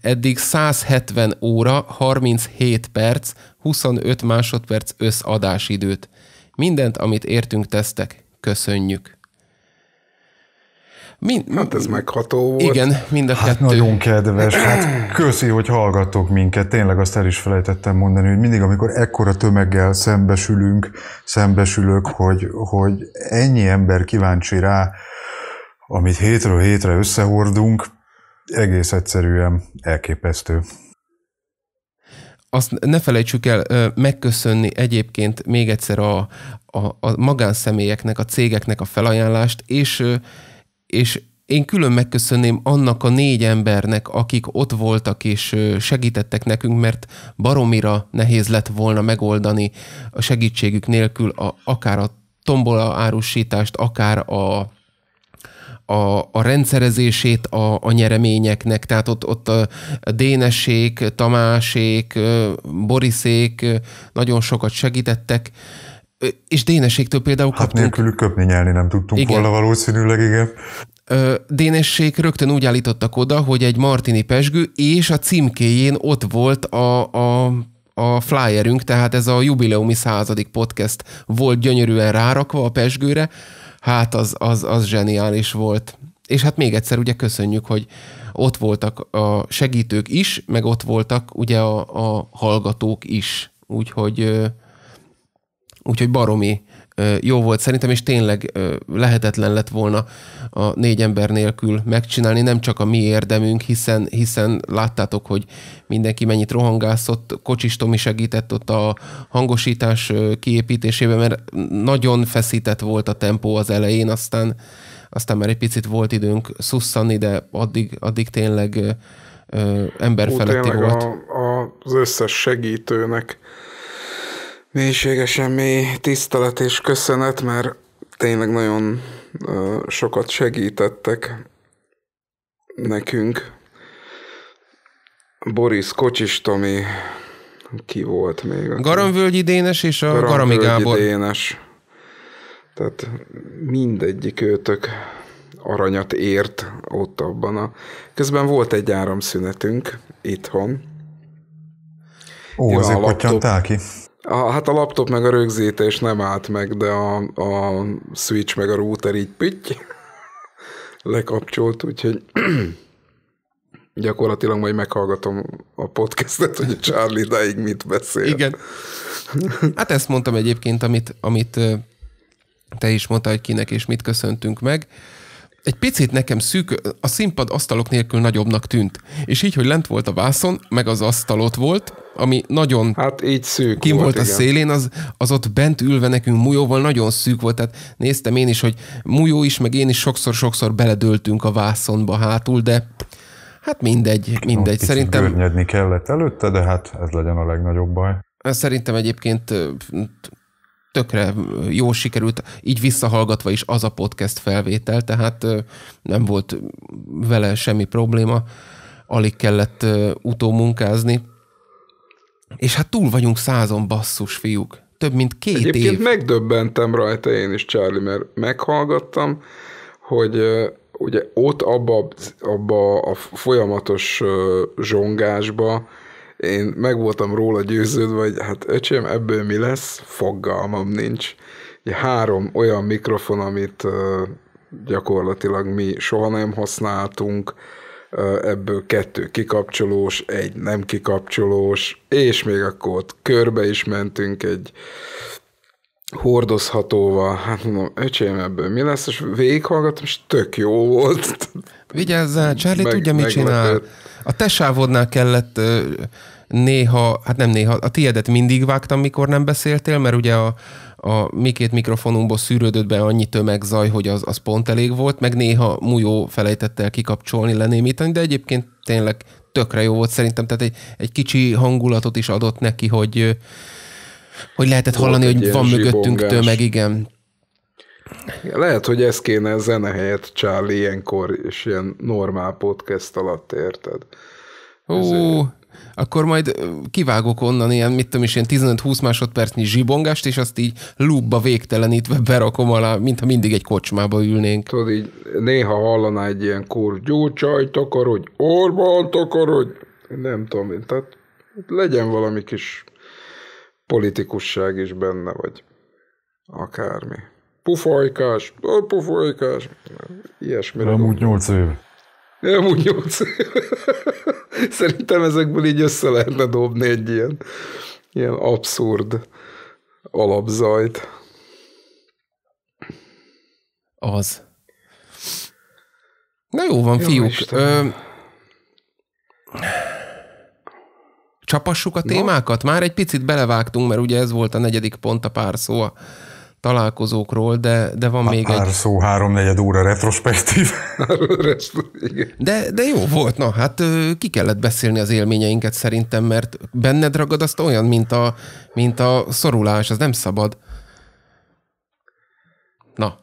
Eddig 170 óra, 37 perc, 25 másodperc összadásidőt. Mindent, amit értünk, tesztek. Köszönjük. Hát ez megható volt. Igen, mind a kettő. Nagyon kedves. Hát köszi, hogy hallgattok minket. Tényleg azt el is felejtettem mondani, hogy mindig, amikor ekkora tömeggel szembesülök, hogy ennyi ember kíváncsi rá, amit hétről hétre összehordunk, egész egyszerűen elképesztő. Azt ne felejtsük el megköszönni egyébként még egyszer a magánszemélyeknek, a cégeknek a felajánlást, és én külön megköszönném annak a 4 embernek, akik ott voltak és segítettek nekünk, mert baromira nehéz lett volna megoldani a segítségük nélkül akár a tombola árusítást, akár a rendszerezését a nyereményeknek, tehát ott a Dénesék, Tamásék, Borisék nagyon sokat segítettek, és Déneséktől például kaptunk... Hát nélkülük köpni-nyelni nem tudtunk, igen, volna valószínűleg, igen. Dénessék rögtön úgy állítottak oda, hogy egy martini pesgő, és a címkéjén ott volt a flyerünk, tehát ez a jubileumi 100. podcast volt gyönyörűen rárakva a pesgőre. Hát az zseniális volt. És hát még egyszer ugye köszönjük, hogy ott voltak a segítők is, meg ott voltak ugye a hallgatók is. Úgyhogy baromi jó volt szerintem, és tényleg lehetetlen lett volna a 4 ember nélkül megcsinálni, nem csak a mi érdemünk, hiszen láttátok, hogy mindenki mennyit rohangászott, Kocsis Tomi segített ott a hangosítás kiépítésében, mert nagyon feszített volt a tempó az elején, aztán már egy picit volt időnk szusszanni, de addig tényleg emberfeletti volt. Az összes segítőnek mélységesen mély tisztelet és köszönet, mert tényleg nagyon sokat segítettek nekünk. Boris, Kocsis Tomi, ki volt még? Garamvölgyi Dénes és a Garami Gábor. Dénes. Tehát mindegyik őtök aranyat ért ott abban a... Közben volt egy áramszünetünk itthon. Ó, azért pottyantál ki. Hát a laptop meg a rögzítés nem állt meg, de a switch meg a router így pütty, lekapcsolt, úgyhogy gyakorlatilag majd meghallgatom a podcastet, hogy a Charlie idáig mit beszél. Igen. Hát ezt mondtam egyébként, amit te is mondtál, hogy kinek és mit köszöntünk meg. Egy picit nekem szűk, a színpad asztalok nélkül nagyobbnak tűnt. És így, hogy lent volt a vászon, meg az asztal ott volt, ami nagyon... Hát így szűk kim volt, igen. A szélén, az ott bent ülve nekünk Mújóval nagyon szűk volt. Tehát néztem én is, hogy Mújó is, meg én is sokszor-sokszor beledöltünk a vászonba hátul, de hát mindegy. Szerintem... Görnyedni kellett előtte, de hát ez legyen a legnagyobb baj. Szerintem egyébként... tökre jó sikerült, így visszahallgatva is az a podcast felvétel, tehát nem volt vele semmi probléma, alig kellett utómunkázni. És hát túl vagyunk 100-on, basszus, fiúk. Több mint 2 év. Egyébként megdöbbentem rajta én is, Charlie, mert meghallgattam, hogy ugye ott abba a folyamatos zsongásba én meg voltam róla győződve, hogy hát öcsém, ebből mi lesz? Fogalmam nincs. 3 olyan mikrofon, amit gyakorlatilag mi soha nem használtunk, ebből 2 kikapcsolós, 1 nem kikapcsolós, és még akkor ott körbe is mentünk egy hordozhatóval. Hát mondom, öcsém, ebből mi lesz? És végighallgattam, és tök jó volt. Vigyázzál, Charlie tudja, mit csinál. A te sávodnál kellett néha, hát nem néha, a tiédet mindig vágtam, mikor nem beszéltél, mert ugye a mi 2 mikrofonunkból szűrődött be annyi tömegzaj, hogy az pont elég volt, meg néha Mújó felejtett el kikapcsolni, lenémítani, de egyébként tényleg tökre jó volt szerintem, tehát egy kicsi hangulatot is adott neki, hogy lehetett hallani, hogy van mögöttünk tömeg, igen. Lehet, hogy ez kéne zene helyett, Charlie, ilyenkor, és ilyen normál podcast alatt, érted? Ezért... Akkor majd kivágok onnan ilyen, mit tudom is, ilyen 15-20 másodpercnyi zsibongást, és azt így loopba végtelenítve berakom alá, mintha mindig egy kocsmába ülnénk. Tudod, így néha hallaná egy ilyen kór, gyógycsaj, takarodj, Orbán, takarodj, nem tudom, tehát legyen valami kis politikusság is benne, vagy akármi. Pufajkás, pufajkás, ilyesmire. Nem úgy 8 év. Nem úgy 8 év. Szerintem ezekből így össze lehetne dobni egy ilyen abszurd alapzajt. Az. Na jó van, jó fiúk. Csapassuk a témákat? Már egy picit belevágtunk, mert ugye ez volt a negyedik pont, a pár szó a találkozókról, de van a még pár egy... Pár szó, 3-4 óra retrospektív. De jó volt, na hát ki kellett beszélni az élményeinket szerintem, mert benned ragad azt olyan, mint a szorulás, az nem szabad. Na.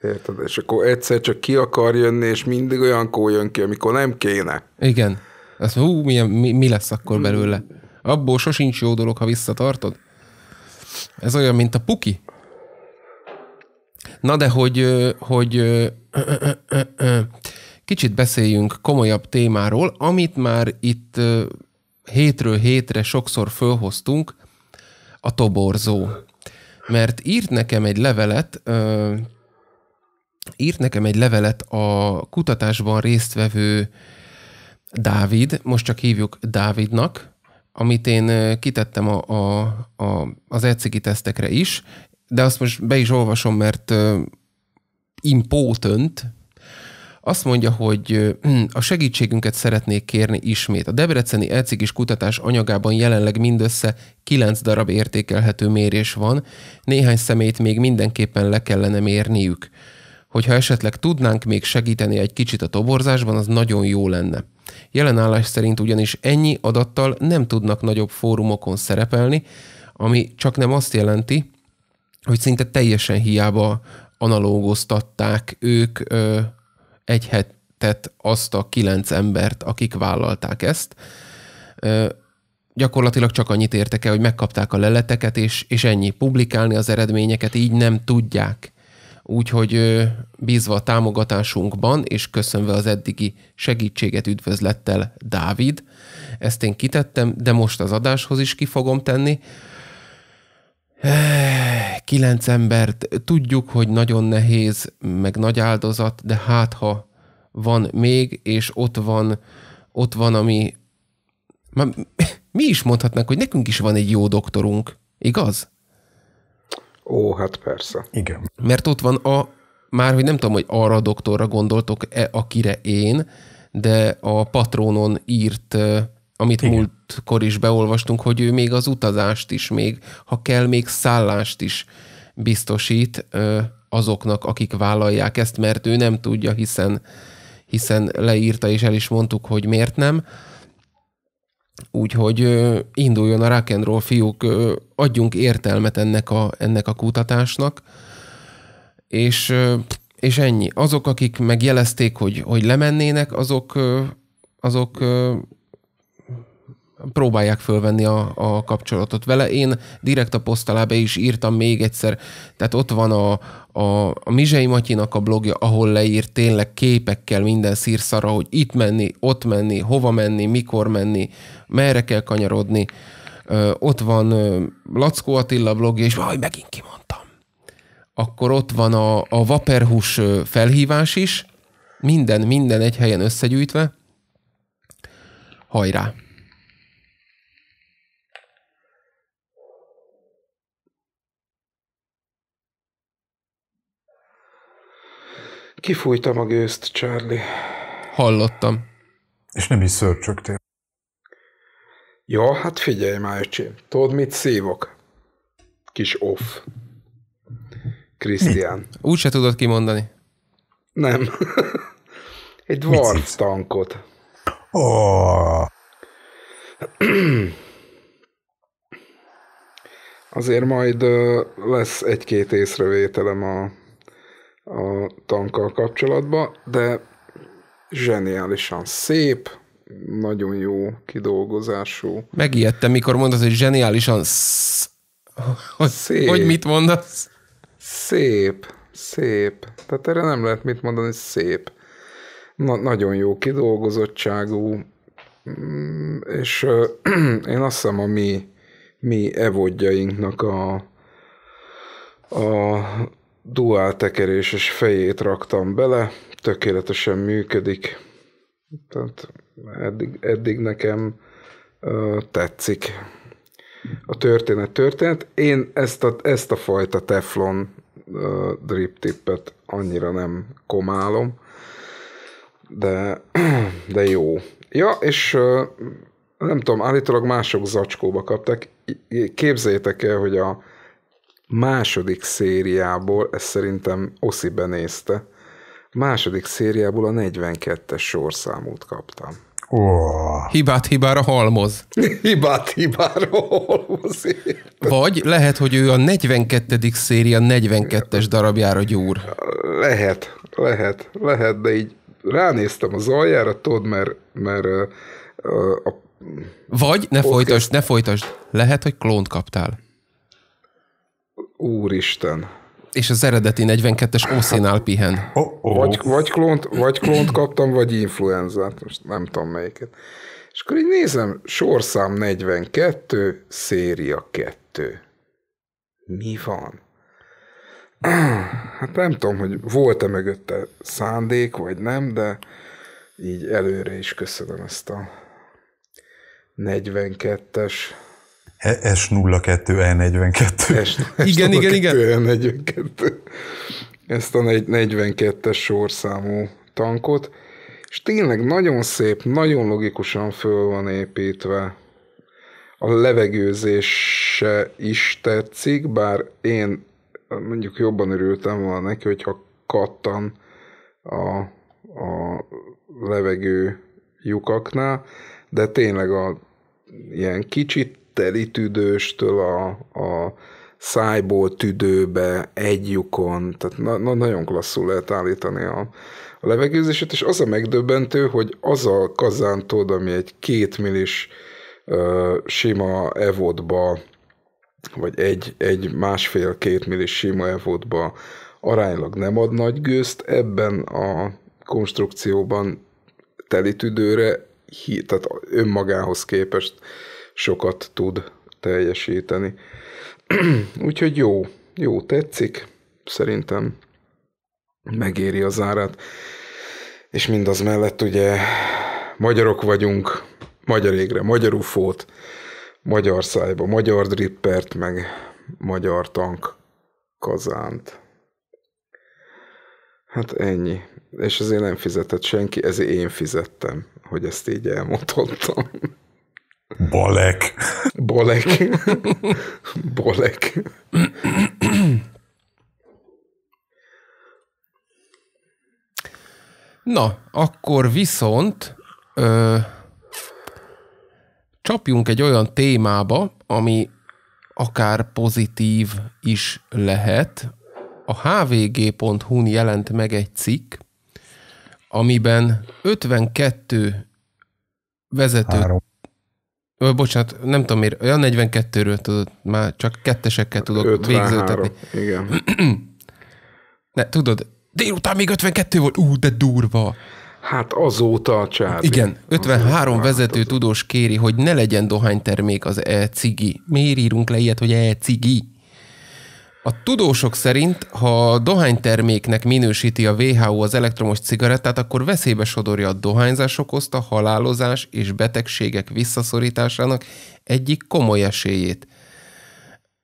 Érted, és akkor egyszer csak ki akar jönni, és mindig olyankor jön ki, amikor nem kéne. Igen. Azt mondja, mi lesz akkor belőle? Abból sosincs jó dolog, ha visszatartod. Ez olyan, mint a puki. Na de, hogy kicsit beszéljünk komolyabb témáról, amit már itt hétről hétre sokszor fölhoztunk, a toborzó. Mert írt nekem egy levelet a kutatásban résztvevő Dávid, most csak hívjuk Dávidnak, amit én kitettem az ecigi tesztekre is, de azt most be is olvasom, mert important. Azt mondja, hogy a segítségünket szeretnék kérni ismét. A debreceni ecigis kutatás anyagában jelenleg mindössze 9 darab értékelhető mérés van, néhány személyt még mindenképpen le kellene mérniük. Hogyha esetleg tudnánk még segíteni egy kicsit a toborzásban, az nagyon jó lenne. Jelenállás szerint ugyanis ennyi adattal nem tudnak nagyobb fórumokon szerepelni, ami csaknem azt jelenti, hogy szinte teljesen hiába analógoztatták ők egy hetet azt a 9 embert, akik vállalták ezt. Gyakorlatilag csak annyit értek el, hogy megkapták a leleteket, és ennyi. Publikálni az eredményeket így nem tudják. Úgyhogy bízva a támogatásunkban, és köszönve az eddigi segítséget, üdvözlettel, Dávid. Ezt én kitettem, de most az adáshoz is ki fogom tenni. 9 embert, tudjuk, hogy nagyon nehéz, meg nagy áldozat, de hát ha van még, és ott van, ami... Már mi is mondhatnánk, hogy nekünk is van egy jó doktorunk, igaz? Ó, hát persze. Igen. Mert ott van már hogy nem tudom, hogy arra a doktorra gondoltok-e, akire én, de a Patronon írt, amit igen, múltkor is beolvastunk, hogy ő még az utazást is, még, ha kell, még szállást is biztosít azoknak, akik vállalják ezt, mert ő nem tudja, hiszen leírta, és el is mondtuk, hogy miért nem. Úgyhogy induljon a rock'n'roll, fiúk, adjunk értelmet ennek a kutatásnak, és ennyi. Azok, akik megjelezték, hogy lemennének, azok próbálják fölvenni a kapcsolatot vele. Én direkt a poszt alá be is írtam még egyszer, tehát ott van a Mizei Matyinak a blogja, ahol leírt tényleg képekkel minden szírszarra, hogy itt menni, ott menni, hova menni, mikor menni, merre kell kanyarodni. Ott van Lackó Attila blogja, és megint kimondtam. Akkor ott van a vaperhús felhívás is, minden egy helyen összegyűjtve. Hajrá! Kifújtam a gőzt, Charlie. Hallottam. És nem is szörcsögtél. Ja, hát figyelj már, öcsém. Tudod, mit szívok? Kis off. Krisztián. Úgy se tudod kimondani. Nem. Egy dwarf tankot. Oh. Azért majd lesz egy-két észrevételem a a tankkal kapcsolatban, de zseniálisan szép, nagyon jó kidolgozású. Megijedtem, mikor mondod, hogy zseniálisan szép. Hogy mit mondasz? Szép, szép. Tehát erre nem lehet mit mondani, szép. Nagyon jó kidolgozottságú, és én azt hiszem a mi evodjainknak a duál tekeréses fejét raktam bele, tökéletesen működik. Tehát eddig nekem tetszik a történet. Én ezt a fajta teflon drip tippet annyira nem komálom, de jó. Ja, és nem tudom, állítólag mások zacskóba kaptak. Képzeljétek el, hogy a második szériából, ezt szerintem Oszi benézte, második szériából a 42-es sorszámút kaptam. Oh. Hibát-hibára halmoz. Hibát-hibára halmoz. Vagy lehet, hogy ő a 42. széria 42-es darabjára gyúr. Lehet, de így ránéztem az aljára, tudod, mert a... Vagy, ne folytasd, lehet, hogy klónt kaptál. Úristen. És az eredeti 42-es Oszinál pihen. Oh-oh. Vagy klónt kaptam, vagy influenzát, most nem tudom melyiket. És akkor így nézem, sorszám 42, széria 2. Mi van? Hát nem tudom, hogy volt-e mögötte szándék, vagy nem, de így előre is köszönöm ezt a 42-es. S02E42. Igen. Ezt a 42-es sorszámú tankot. És tényleg nagyon szép, nagyon logikusan föl van építve. A levegőzése is tetszik, bár én mondjuk jobban örültem volna neki, hogyha kattan a levegő lyukaknál, de tényleg a ilyen kicsit teli tüdőstől a szájból tüdőbe egy lyukon, tehát nagyon klasszul lehet állítani a levegőzését, és az a megdöbbentő, hogy az a kazántod, ami egy 2 millis sima evodba, vagy egy 1,5-2 millis sima evodba aránylag nem ad nagy gőzt, ebben a konstrukcióban teli tüdőre, tehát önmagához képest sokat tud teljesíteni. Úgyhogy jó tetszik, szerintem megéri az árát, és mindaz mellett ugye magyarok vagyunk, magyar égre magyar ufót, magyar szájba magyar drippert, meg magyar tank kazánt. Hát ennyi. És azért nem fizetett senki, ezért én fizettem, hogy ezt így elmondottam. Balek. Na, akkor viszont csapjunk egy olyan témába, ami akár pozitív is lehet. A hvg.hu-n jelent meg egy cikk, amiben 52 vezető... Bocsánat, nem tudom miért, olyan 42-ről tudod, már csak kettesekkel tudok végzőtetni. Igen. Ne, tudod, délután még 52 volt, de durva. Hát azóta a Charlie. Igen, 53 vezető tudós kéri, hogy ne legyen dohánytermék az e-cigi. Miért írunk le ilyet, hogy e-cigi? A tudósok szerint, ha a dohányterméknek minősíti a WHO az elektromos cigarettát, akkor veszélybe sodorja a dohányzás okozta halálozás és betegségek visszaszorításának egyik komoly esélyét.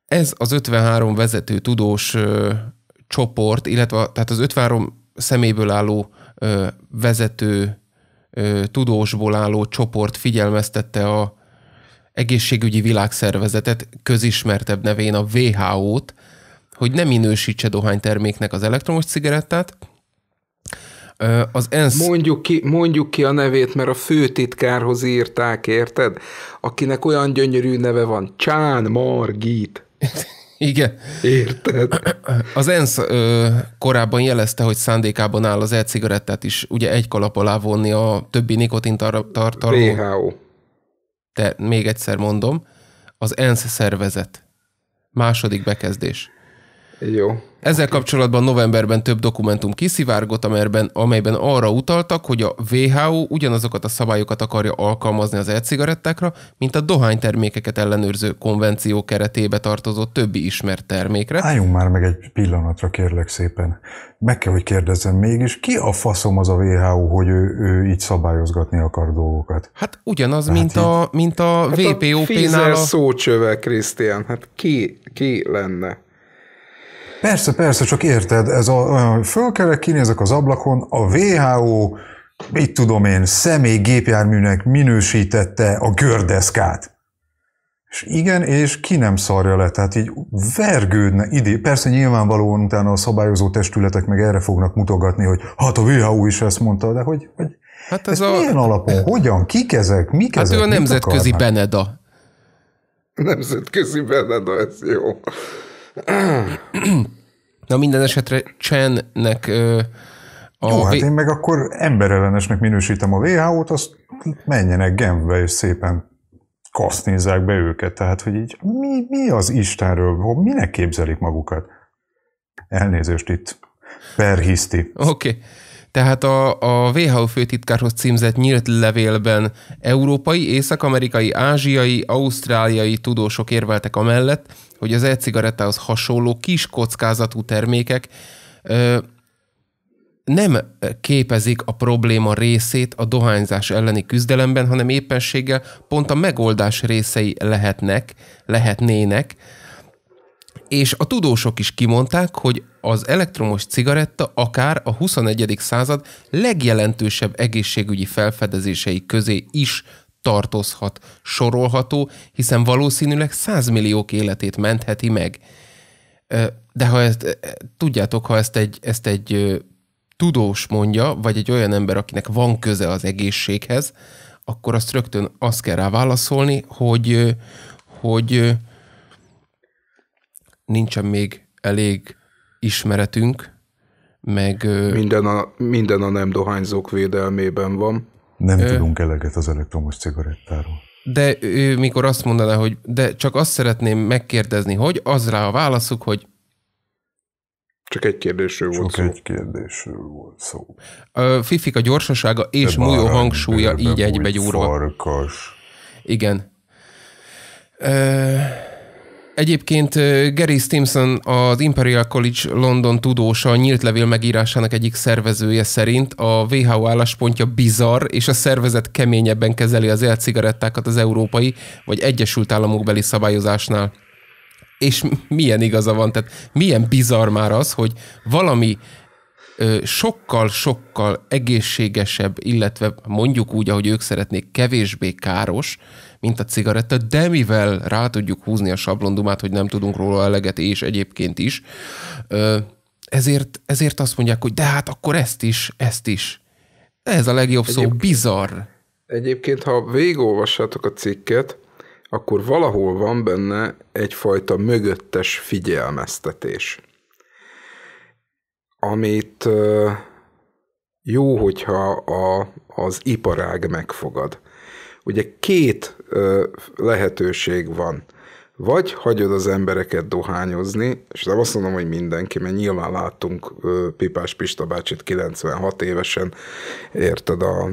Ez az 53 vezető tudós csoport, illetve tehát az 53 személyből álló vezető tudósból álló csoport figyelmeztette a egészségügyi világszervezetet, közismertebb nevén a WHO-t, hogy ne minősítse dohányterméknek az elektromos cigarettát. Az ENSZ... mondjuk ki a nevét, mert a főtitkárhoz írták, érted? Akinek olyan gyönyörű neve van, Chán Margit. Igen. Érted? Az ENSZ korábban jelezte, hogy szándékában áll az e-cigarettát is ugye egy kalap alá vonni a többi nikotintartalmú. WHO. De még egyszer mondom, az ENSZ szervezet. Második bekezdés. Jó. Ezzel kapcsolatban novemberben több dokumentum kiszivárgott, amelyben arra utaltak, hogy a WHO ugyanazokat a szabályokat akarja alkalmazni az e-cigarettákra, mint a dohánytermékeket ellenőrző konvenció keretébe tartozó többi ismert termékre. Álljunk már meg egy pillanatra, kérlek szépen. Meg kell, hogy kérdezzem mégis, ki a faszom az a WHO, hogy ő így szabályozgatni akar dolgokat? Hát ugyanaz, hát mint a WPO-nál. A Pfizer szócsöve, Krisztián. Hát ki lenne? Persze, persze, csak érted, ez a fölkelek, kinézek az ablakon, a WHO, mit tudom én, személygépjárműnek minősítette a gördeszkát. És igen, és ki nem szarja le, tehát így vergődne idő. Persze nyilvánvalóan utána a szabályozó testületek meg erre fognak mutogatni, hogy hát a WHO is ezt mondta, de hogy hát ez milyen alapon, hogyan, kik ezek, mik ezek? Hát ő a nemzetközi Beneda. Nemzetközi Beneda, ez jó. Na minden esetre Chánnek jó, hát én meg akkor emberellenesnek minősítem a WHO-t, azt menjenek Genfbe és szépen kasznézzák be őket. Tehát, hogy így mi az Istenről, minek képzelik magukat? Elnézést itt. Perhiszti. Oké. Okay. Tehát a WHO főtitkárhoz címzett nyílt levélben európai, észak-amerikai, ázsiai, ausztráliai tudósok érveltek amellett, hogy az e-cigarettához hasonló kis kockázatú termékek nem képezik a probléma részét a dohányzás elleni küzdelemben, hanem éppenséggel pont a megoldás részei lehetnének, és a tudósok is kimondták, hogy az elektromos cigaretta akár a 21. század legjelentősebb egészségügyi felfedezései közé is tartozhat, sorolható, hiszen valószínűleg 100 milliók életét mentheti meg. De ha ezt, tudjátok, ha ezt egy tudós mondja, vagy egy olyan ember, akinek van köze az egészséghez, akkor azt rögtön azt kell rá válaszolni, hogy nincsen még elég ismeretünk, meg... Minden a nem dohányzók védelmében van. Nem tudunk eleget az elektromos cigarettáról. De ő mikor azt mondaná, hogy de csak azt szeretném megkérdezni, hogy az rá a válaszuk, hogy... Csak egy kérdésről volt szó. Fifika gyorsasága és Mújó hangsúlya így egybegyúrva. Farkas. Igen. Egyébként Gary Stevenson, az Imperial College London tudósa, nyílt levél megírásának egyik szervezője szerint a WHO álláspontja bizarr, és a szervezet keményebben kezeli az e-cigarettákat az európai vagy Egyesült Államokbeli szabályozásnál. És milyen igaza van, tehát milyen bizarr már az, hogy valami sokkal-sokkal egészségesebb, illetve mondjuk úgy, ahogy ők szeretnék, kevésbé káros, mint a cigaretta, de mivel rá tudjuk húzni a sablondumát, hogy nem tudunk róla eleget, és egyébként is, ezért azt mondják, hogy de hát akkor ezt is. Ez a legjobb szó, bizarr. Egyébként, ha végigolvassátok a cikket, akkor valahol van benne egyfajta mögöttes figyelmeztetés, amit jó, hogyha az iparág megfogad. Ugye két lehetőség van. Vagy hagyod az embereket dohányozni, és nem azt mondom, hogy mindenki, mert nyilván láttunk Pipás Pista bácsit 96 évesen, érted a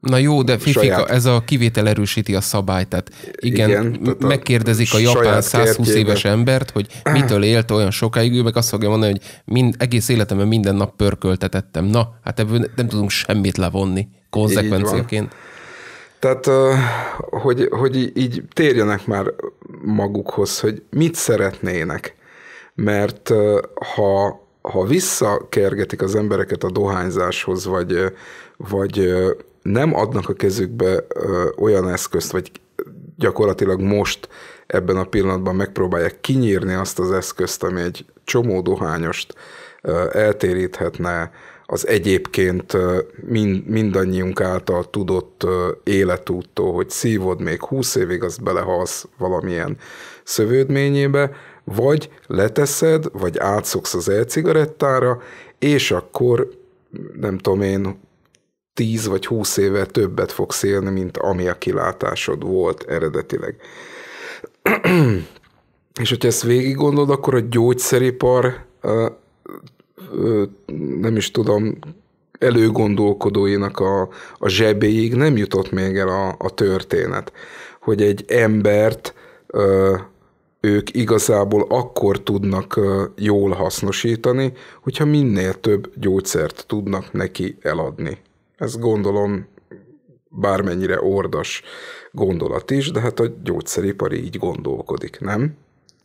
na jó, de Fifika, saját... ez a kivétel erősíti a szabályt. Tehát igen, megkérdezik a japán 120 éves embert, hogy mitől élt olyan sokáig, ő meg azt fogja mondani, hogy egész életemben minden nap pörköltetettem. Na, hát ebből nem tudunk semmit levonni konzekvenciaként. Tehát, hogy így térjenek már magukhoz, hogy mit szeretnének. Mert ha visszakergetik az embereket a dohányzáshoz, vagy nem adnak a kezükbe olyan eszközt, vagy gyakorlatilag most ebben a pillanatban megpróbálják kinyírni azt az eszközt, ami egy csomó dohányost eltéríthetne az egyébként mindannyiunk által tudott életúttól, hogy szívod még 20 évig, azt belehalsz valamilyen szövődményébe, vagy leteszed, vagy átszoksz az e-cigarettára, és akkor nem tudom én, 10 vagy 20 éve többet fogsz élni, mint ami a kilátásod volt eredetileg. És hogyha ezt végig gondolod, akkor a gyógyszeripar nem is tudom, előgondolkodóinak a zsebéig nem jutott még el a történet, hogy egy embert ők igazából akkor tudnak jól hasznosítani, hogyha minél több gyógyszert tudnak neki eladni. Ez gondolom bármennyire ordas gondolat is, de hát a gyógyszeripar így gondolkodik, nem?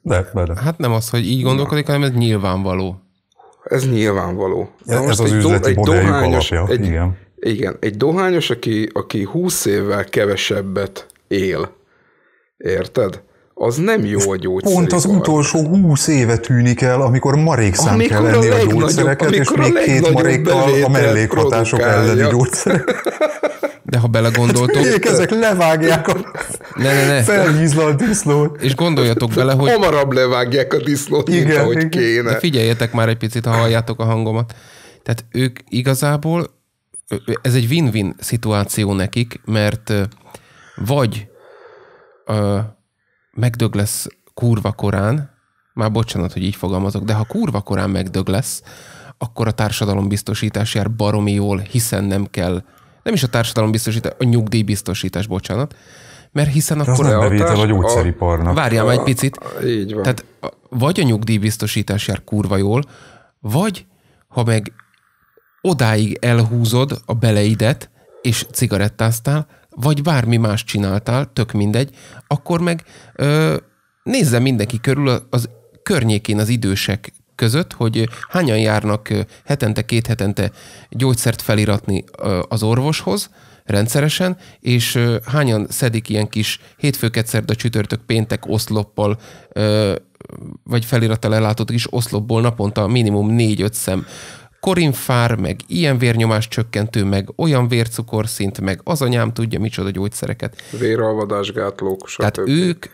De. Hát nem az, hogy így gondolkodik, hanem ez nyilvánvaló. Ez nyilvánvaló. Ez az üzleti modelljük alapja. Igen, egy dohányos, aki 20 évvel kevesebbet él, érted? Az nem jó a gyógyszeripar. Pont az utolsó 20 éve tűnik el, amikor marékszám kell lenni a gyógyszereket, és még 2 marékkal a mellékhatások elleni gyógyszerek. De ha belegondoltok... Hát ezek levágják a... Felhízla a disznót. És gondoljatok bele, hogy... Hamarabb levágják a disznót, mint ahogy kéne. De figyeljetek már egy picit, ha halljátok a hangomat. Tehát ők igazából... Ez egy win-win szituáció nekik, mert vagy... megdög lesz kurva korán, már bocsánat, hogy így fogalmazok, de ha kurva korán megdög lesz, akkor a társadalombiztosítás jár baromi jól, hiszen nem kell, nem is a társadalombiztosítás, a nyugdíjbiztosítás, bocsánat, mert hiszen de akkor... Az nem bevétel a gyógyszeriparnak. Várjál már egy picit. Így van. Tehát vagy a nyugdíjbiztosítás jár kurva jól, vagy ha meg odáig elhúzod a beleidet, és cigarettáztál, vagy bármi más csináltál, tök mindegy, akkor meg nézze mindenki körül az környékén az idősek között, hogy hányan járnak hetente, 2 hetente gyógyszert feliratni az orvoshoz rendszeresen, és hányan szedik ilyen kis hétfőket, szerda, csütörtök, péntek oszloppal, vagy felirattal ellátott kis oszlopból naponta minimum 4-5 szem korinfár, meg ilyen vérnyomás csökkentő, meg olyan vércukorszint, meg az anyám tudja micsoda gyógyszereket. Véralvadásgátlók, stb. Tehát ők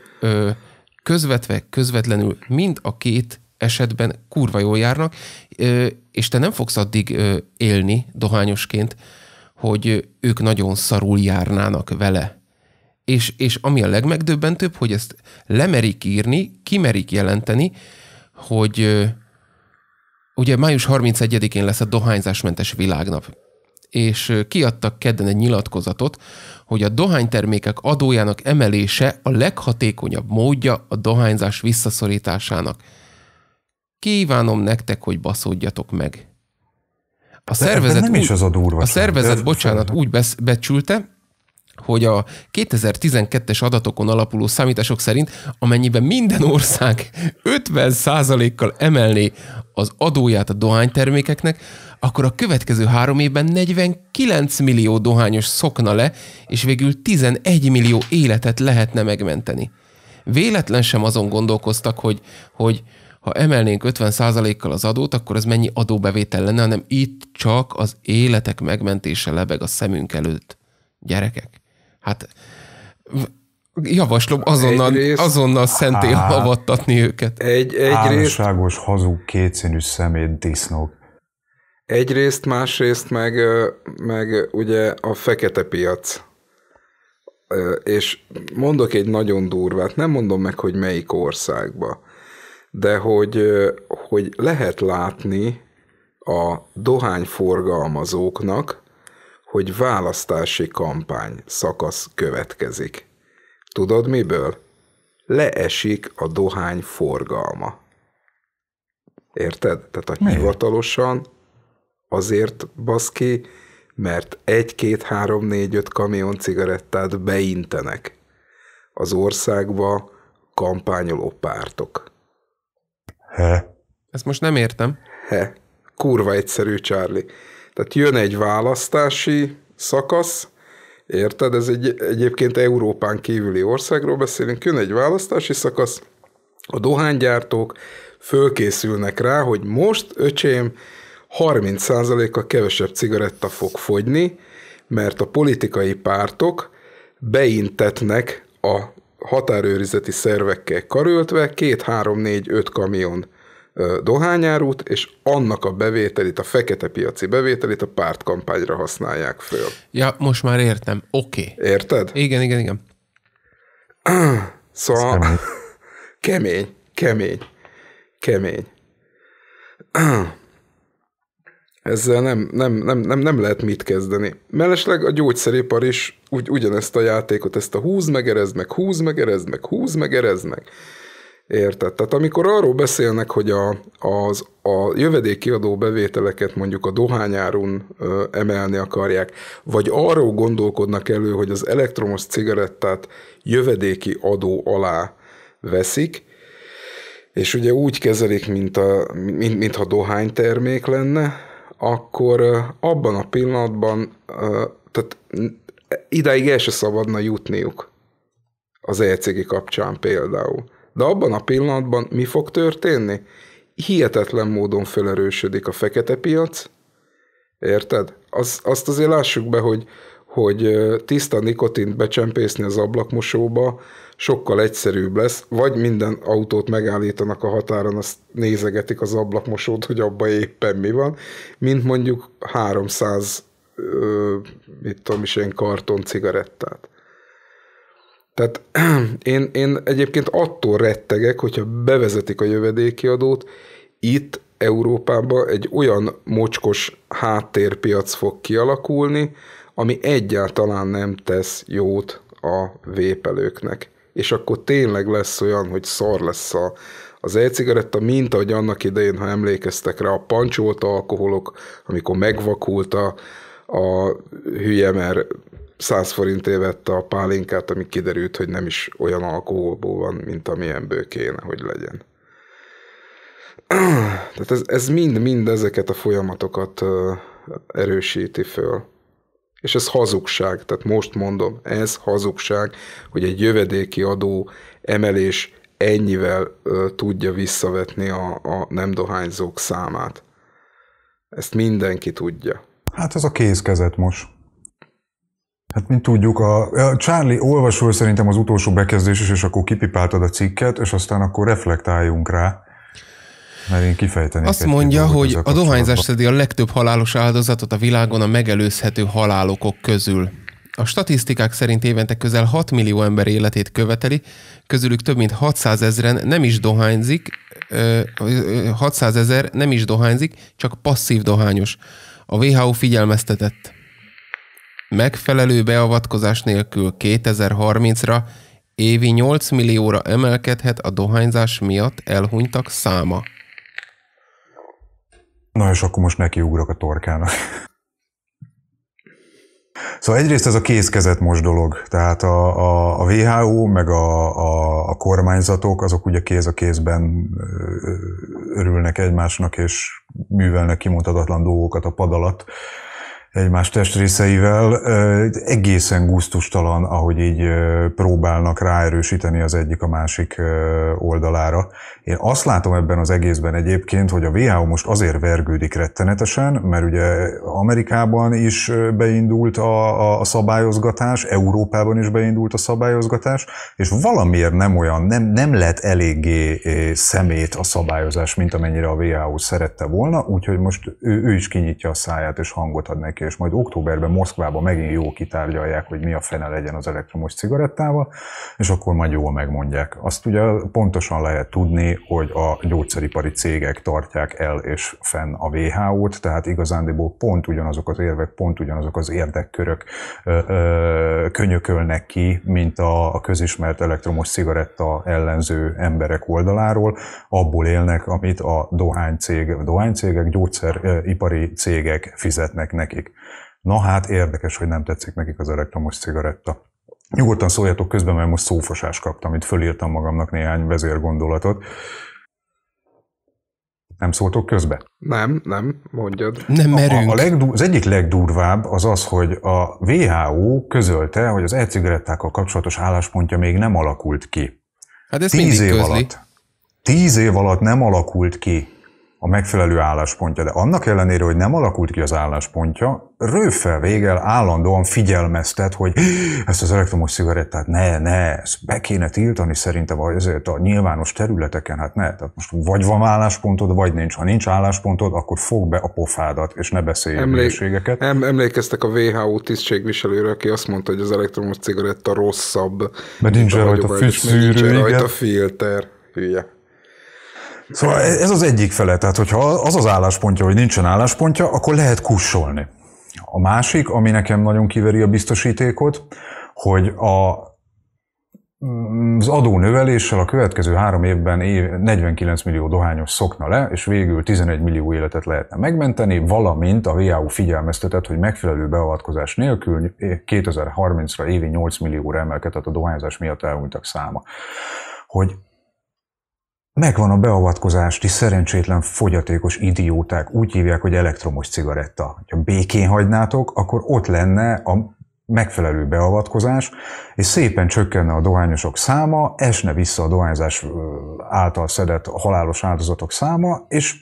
közvetlenül mind a 2 esetben kurva jól járnak, és te nem fogsz addig élni dohányosként, hogy ők nagyon szarul járnának vele. És ami a legmegdöbbentőbb, hogy ezt lemerik írni, kimerik jelenteni, hogy... Ugye május 31-én lesz a dohányzásmentes világnap, és kiadtak kedden egy nyilatkozatot, hogy a dohánytermékek adójának emelése a leghatékonyabb módja a dohányzás visszaszorításának. Kívánom nektek, hogy baszódjatok meg. A szervezet nem úgy, is az a durva. A szervezet, bocsánat, úgy becsülte, hogy a 2012-es adatokon alapuló számítások szerint, amennyiben minden ország 50%-kal emelné az adóját a dohánytermékeknek, akkor a következő 3 évben 49 millió dohányos szokna le, és végül 11 millió életet lehetne megmenteni. Véletlen sem azon gondolkoztak, hogy ha emelnénk 50%-kal az adót, akkor az mennyi adóbevétel lenne, hanem itt csak az életek megmentése lebeg a szemünk előtt. Gyerekek. Hát javaslom azonnal szentély avattatni őket. Álságos, hazug, kétszínű szemét disznók. Egyrészt, másrészt meg ugye a fekete piac. És mondok egy nagyon durvát, nem mondom meg, hogy melyik országba, de hogy lehet látni a dohányforgalmazóknak, hogy választási kampány szakasz következik. Tudod miből? Leesik a dohány forgalma. Érted? Tehát hivatalosan azért baszki, mert 1, 2, 3, 4, 5 kamion cigarettát beintenek az országba kampányoló pártok. He? Ezt most nem értem. He? Kurva egyszerű, Charlie. Tehát jön egy választási szakasz, érted? Ez egyébként Európán kívüli országról beszélünk. Jön egy választási szakasz, a dohánygyártók fölkészülnek rá, hogy most, öcsém, 30%-a kevesebb cigaretta fog fogyni, mert a politikai pártok beintetnek a határőrizeti szervekkel karöltve 2, 3, 4, 5 kamion dohányárút, és annak a bevételét, a fekete piaci bevételét a pártkampányra használják föl. Ja, most már értem. Oké. Érted? Igen. Szóval kemény. Ezzel nem lehet mit kezdeni. Mellesleg a gyógyszeripar is ugyanezt a játékot, ezt a húz, megerezd meg. Érted? Tehát amikor arról beszélnek, hogy a jövedéki adó bevételeket mondjuk a dohányárun emelni akarják, vagy arról gondolkodnak elő, hogy az elektromos cigarettát jövedéki adó alá veszik, és ugye úgy kezelik, mintha dohánytermék lenne, akkor abban a pillanatban, tehát idáig el se szabadna jutniuk az ECG kapcsán például. De abban a pillanatban mi fog történni? Hihetetlen módon felerősödik a fekete piac, érted? Azt azért lássuk be, hogy tiszta nikotint becsempészni az ablakmosóba sokkal egyszerűbb lesz, vagy minden autót megállítanak a határon, azt nézegetik az ablakmosót, hogy abban éppen mi van, mint mondjuk 300 karton cigarettát. Tehát én egyébként attól rettegek, hogyha bevezetik a jövedéki adót, itt Európában egy olyan mocskos háttérpiac fog kialakulni, ami egyáltalán nem tesz jót a vépelőknek. És akkor tényleg lesz olyan, hogy szar lesz az e-cigaretta, mint ahogy annak idején, ha emlékeztek rá, a pancsolt alkoholok, amikor megvakult a hülye, mert 100 forintért vette a pálinkát, ami kiderült, hogy nem is olyan alkoholból van, mint amilyenből kéne, hogy legyen. Tehát ez mind ezeket a folyamatokat erősíti föl. És ez hazugság, tehát most mondom, ez hazugság, hogy egy jövedéki adó emelés ennyivel tudja visszavetni a nem dohányzók számát. Ezt mindenki tudja. Hát ez a kézkezet most. Hát mint tudjuk, Charlie, olvasol szerintem az utolsó bekezdés is, és akkor kipipáltad a cikket, és aztán akkor reflektáljunk rá. Mert én kifejtenék. Azt mondja, hogy a dohányzás szedi a legtöbb halálos áldozatot a világon a megelőzhető halálokok közül. A statisztikák szerint évente közel 6 millió ember életét követeli, közülük több mint 600 000 nem is dohányzik, 600 000 nem is dohányzik, csak passzív dohányos. A WHO figyelmeztetett. Megfelelő beavatkozás nélkül 2030-ra évi 8 millióra emelkedhet a dohányzás miatt elhunytak száma. Na és akkor most nekiugrok a torkának. Szóval egyrészt ez a kézkezetmos dolog, tehát a WHO meg a kormányzatok, azok ugye kéz a kézben örülnek egymásnak és művelnek kimutathatatlan dolgokat a pad alatt egymás testrészeivel. Egészen gusztustalan, ahogy így próbálnak ráerősíteni az egyik a másik oldalára. Én azt látom ebben az egészben egyébként, hogy a WHO most azért vergődik rettenetesen, mert ugye Amerikában is beindult a szabályozgatás, Európában is beindult a szabályozgatás, és valamiért nem olyan, nem lett eléggé szemét a szabályozás, mint amennyire a WHO szerette volna, úgyhogy most ő is kinyitja a száját és hangot ad neki, és majd októberben Moszkvában megint jól kitárgyalják, hogy mi a fene legyen az elektromos cigarettával, és akkor majd jól megmondják. Azt ugye pontosan lehet tudni, hogy a gyógyszeripari cégek tartják el és fenn a WHO-t, tehát igazándiból pont ugyanazok az érvek, pont ugyanazok az érdekkörök könyökölnek ki, mint a közismert elektromos cigaretta ellenző emberek oldaláról, abból élnek, amit a dohánycégek, gyógyszeripari cégek fizetnek nekik. Na hát érdekes, hogy nem tetszik nekik az elektromos cigaretta. Nyugodtan szóljatok közben, mert most szófosás kaptam, itt fölírtam magamnak néhány vezérgondolatot. Nem szóltok közbe? Nem, mondjad. Nem merünk. Az egyik legdurvább az az, hogy a WHO közölte, hogy az e-cigarettákkal kapcsolatos álláspontja még nem alakult ki. Hát ez mindig közli. 10 év alatt nem alakult ki. a megfelelő álláspontja, de annak ellenére, hogy nem alakult ki az álláspontja, rőffel véggel állandóan figyelmeztet, hogy ezt az elektromos cigarettát ne, ezt be kéne tiltani szerintem azért a nyilvános területeken, hát ne. Tehát most vagy van álláspontod, vagy nincs. Ha nincs álláspontod, akkor fogd be a pofádat, és ne beszélj hülyeségeket. Emlékeztek a WHO tisztségviselőre, aki azt mondta, hogy az elektromos cigaretta rosszabb. Mert nincs rajta füstszűrő, rajta filter. Hülye. Szóval ez az egyik fele, tehát hogyha az az álláspontja, hogy nincsen álláspontja, akkor lehet kussolni. A másik, ami nekem nagyon kiveri a biztosítékot, hogy az adónöveléssel a következő 3 évben 49 millió dohányos szokna le, és végül 11 millió életet lehetne megmenteni, valamint a WHO figyelmeztetett, hogy megfelelő beavatkozás nélkül 2030-ra évi 8 millióra emelkedett a dohányzás miatt elhunytak száma. Hogy megvan a beavatkozást, és szerencsétlen fogyatékos idióták, úgy hívják, hogy elektromos cigaretta. Ha békén hagynátok, akkor ott lenne a megfelelő beavatkozás, és szépen csökkenne a dohányosok száma, esne vissza a dohányzás által szedett halálos áldozatok száma, és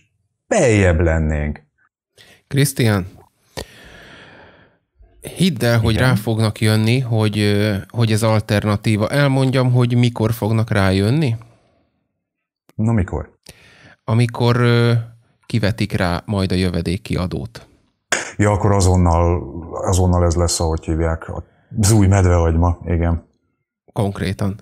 beljebb lennénk. Krisztián, hidd el, hogy rá fognak jönni, hogy ez alternatíva. Elmondjam, hogy mikor fognak rájönni? Na mikor? Amikor kivetik rá majd a jövedéki adót. Ja, akkor azonnal ez lesz, ahogy hívják, az új medveagyma, igen. Konkrétan.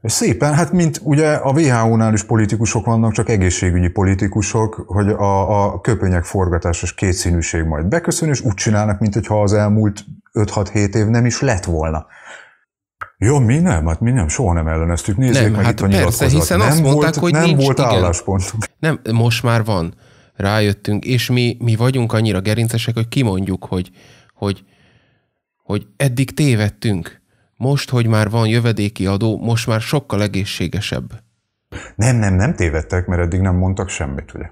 És szépen, hát mint ugye a WHO-nál is politikusok vannak, csak egészségügyi politikusok, hogy a köpönyek forgatásos kétszínűség majd beköszön, és úgy csinálnak, mintha az elmúlt 5-6-7 év nem is lett volna. Ja, mi nem? Hát mi nem, soha nem elleneztük. Nézzék nem, meg hát itt a nyilatkozat. Hiszen nem azt mondták, hogy nem nincs, volt álláspont. Nem, most már van. Rájöttünk, és mi vagyunk annyira gerincesek, hogy kimondjuk, hogy eddig tévedtünk. Most, hogy már van jövedéki adó, most már sokkal egészségesebb. Nem tévedtek, mert eddig nem mondtak semmit, ugye?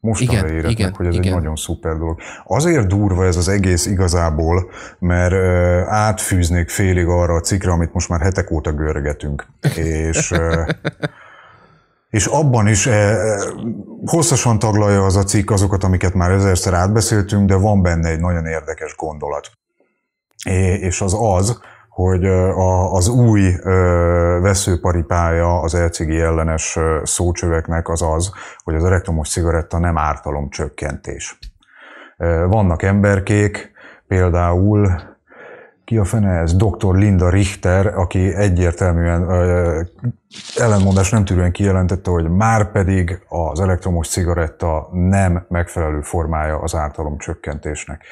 Mostanra éreznek, hogy ez egy nagyon szuper dolog. Azért durva ez az egész igazából, mert átfűznék félig arra a cikkre, amit most már hetek óta görgetünk. És abban is hosszasan taglalja az a cikk azokat, amiket már ezerszer átbeszéltünk, de van benne egy nagyon érdekes gondolat. És az, hogy az új veszőparipája az elcigi ellenes szócsöveknek az, hogy az elektromos cigaretta nem ártalomcsökkentés. Vannak emberkék, például ki a fene ez? Dr. Linda Richter, aki egyértelműen ellenmondás nem tűrően kijelentette, hogy márpedig az elektromos cigaretta nem megfelelő formája az ártalomcsökkentésnek.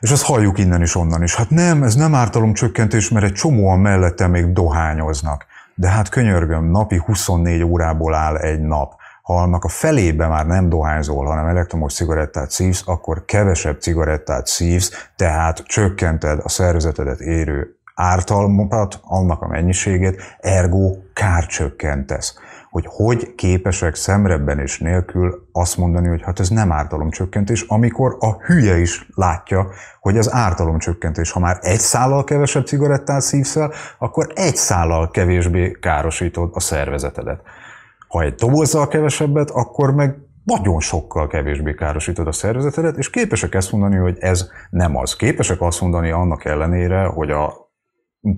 És ezt halljuk innen is, onnan is. Hát nem, ez nem ártalomcsökkentés, mert egy csomóan mellette még dohányoznak. De hát könyörgöm, napi 24 órából áll egy nap. Ha annak a felébe már nem dohányzol, hanem elektromos cigarettát szívsz, akkor kevesebb cigarettát szívsz, tehát csökkented a szervezetedet érő ártalmat, annak a mennyiségét, ergo kárcsökkentesz. Hogy képesek szemrebben és nélkül azt mondani, hogy hát ez nem ártalomcsökkentés, amikor a hülye is látja, hogy ez ártalomcsökkentés. Ha már 1 szállal kevesebb cigarettát szívsz el, akkor 1 szállal kevésbé károsítod a szervezetedet. Ha egy dobozzal kevesebbet, akkor meg nagyon sokkal kevésbé károsítod a szervezetedet, és képesek ezt mondani, hogy ez nem az. Képesek azt mondani annak ellenére, hogy a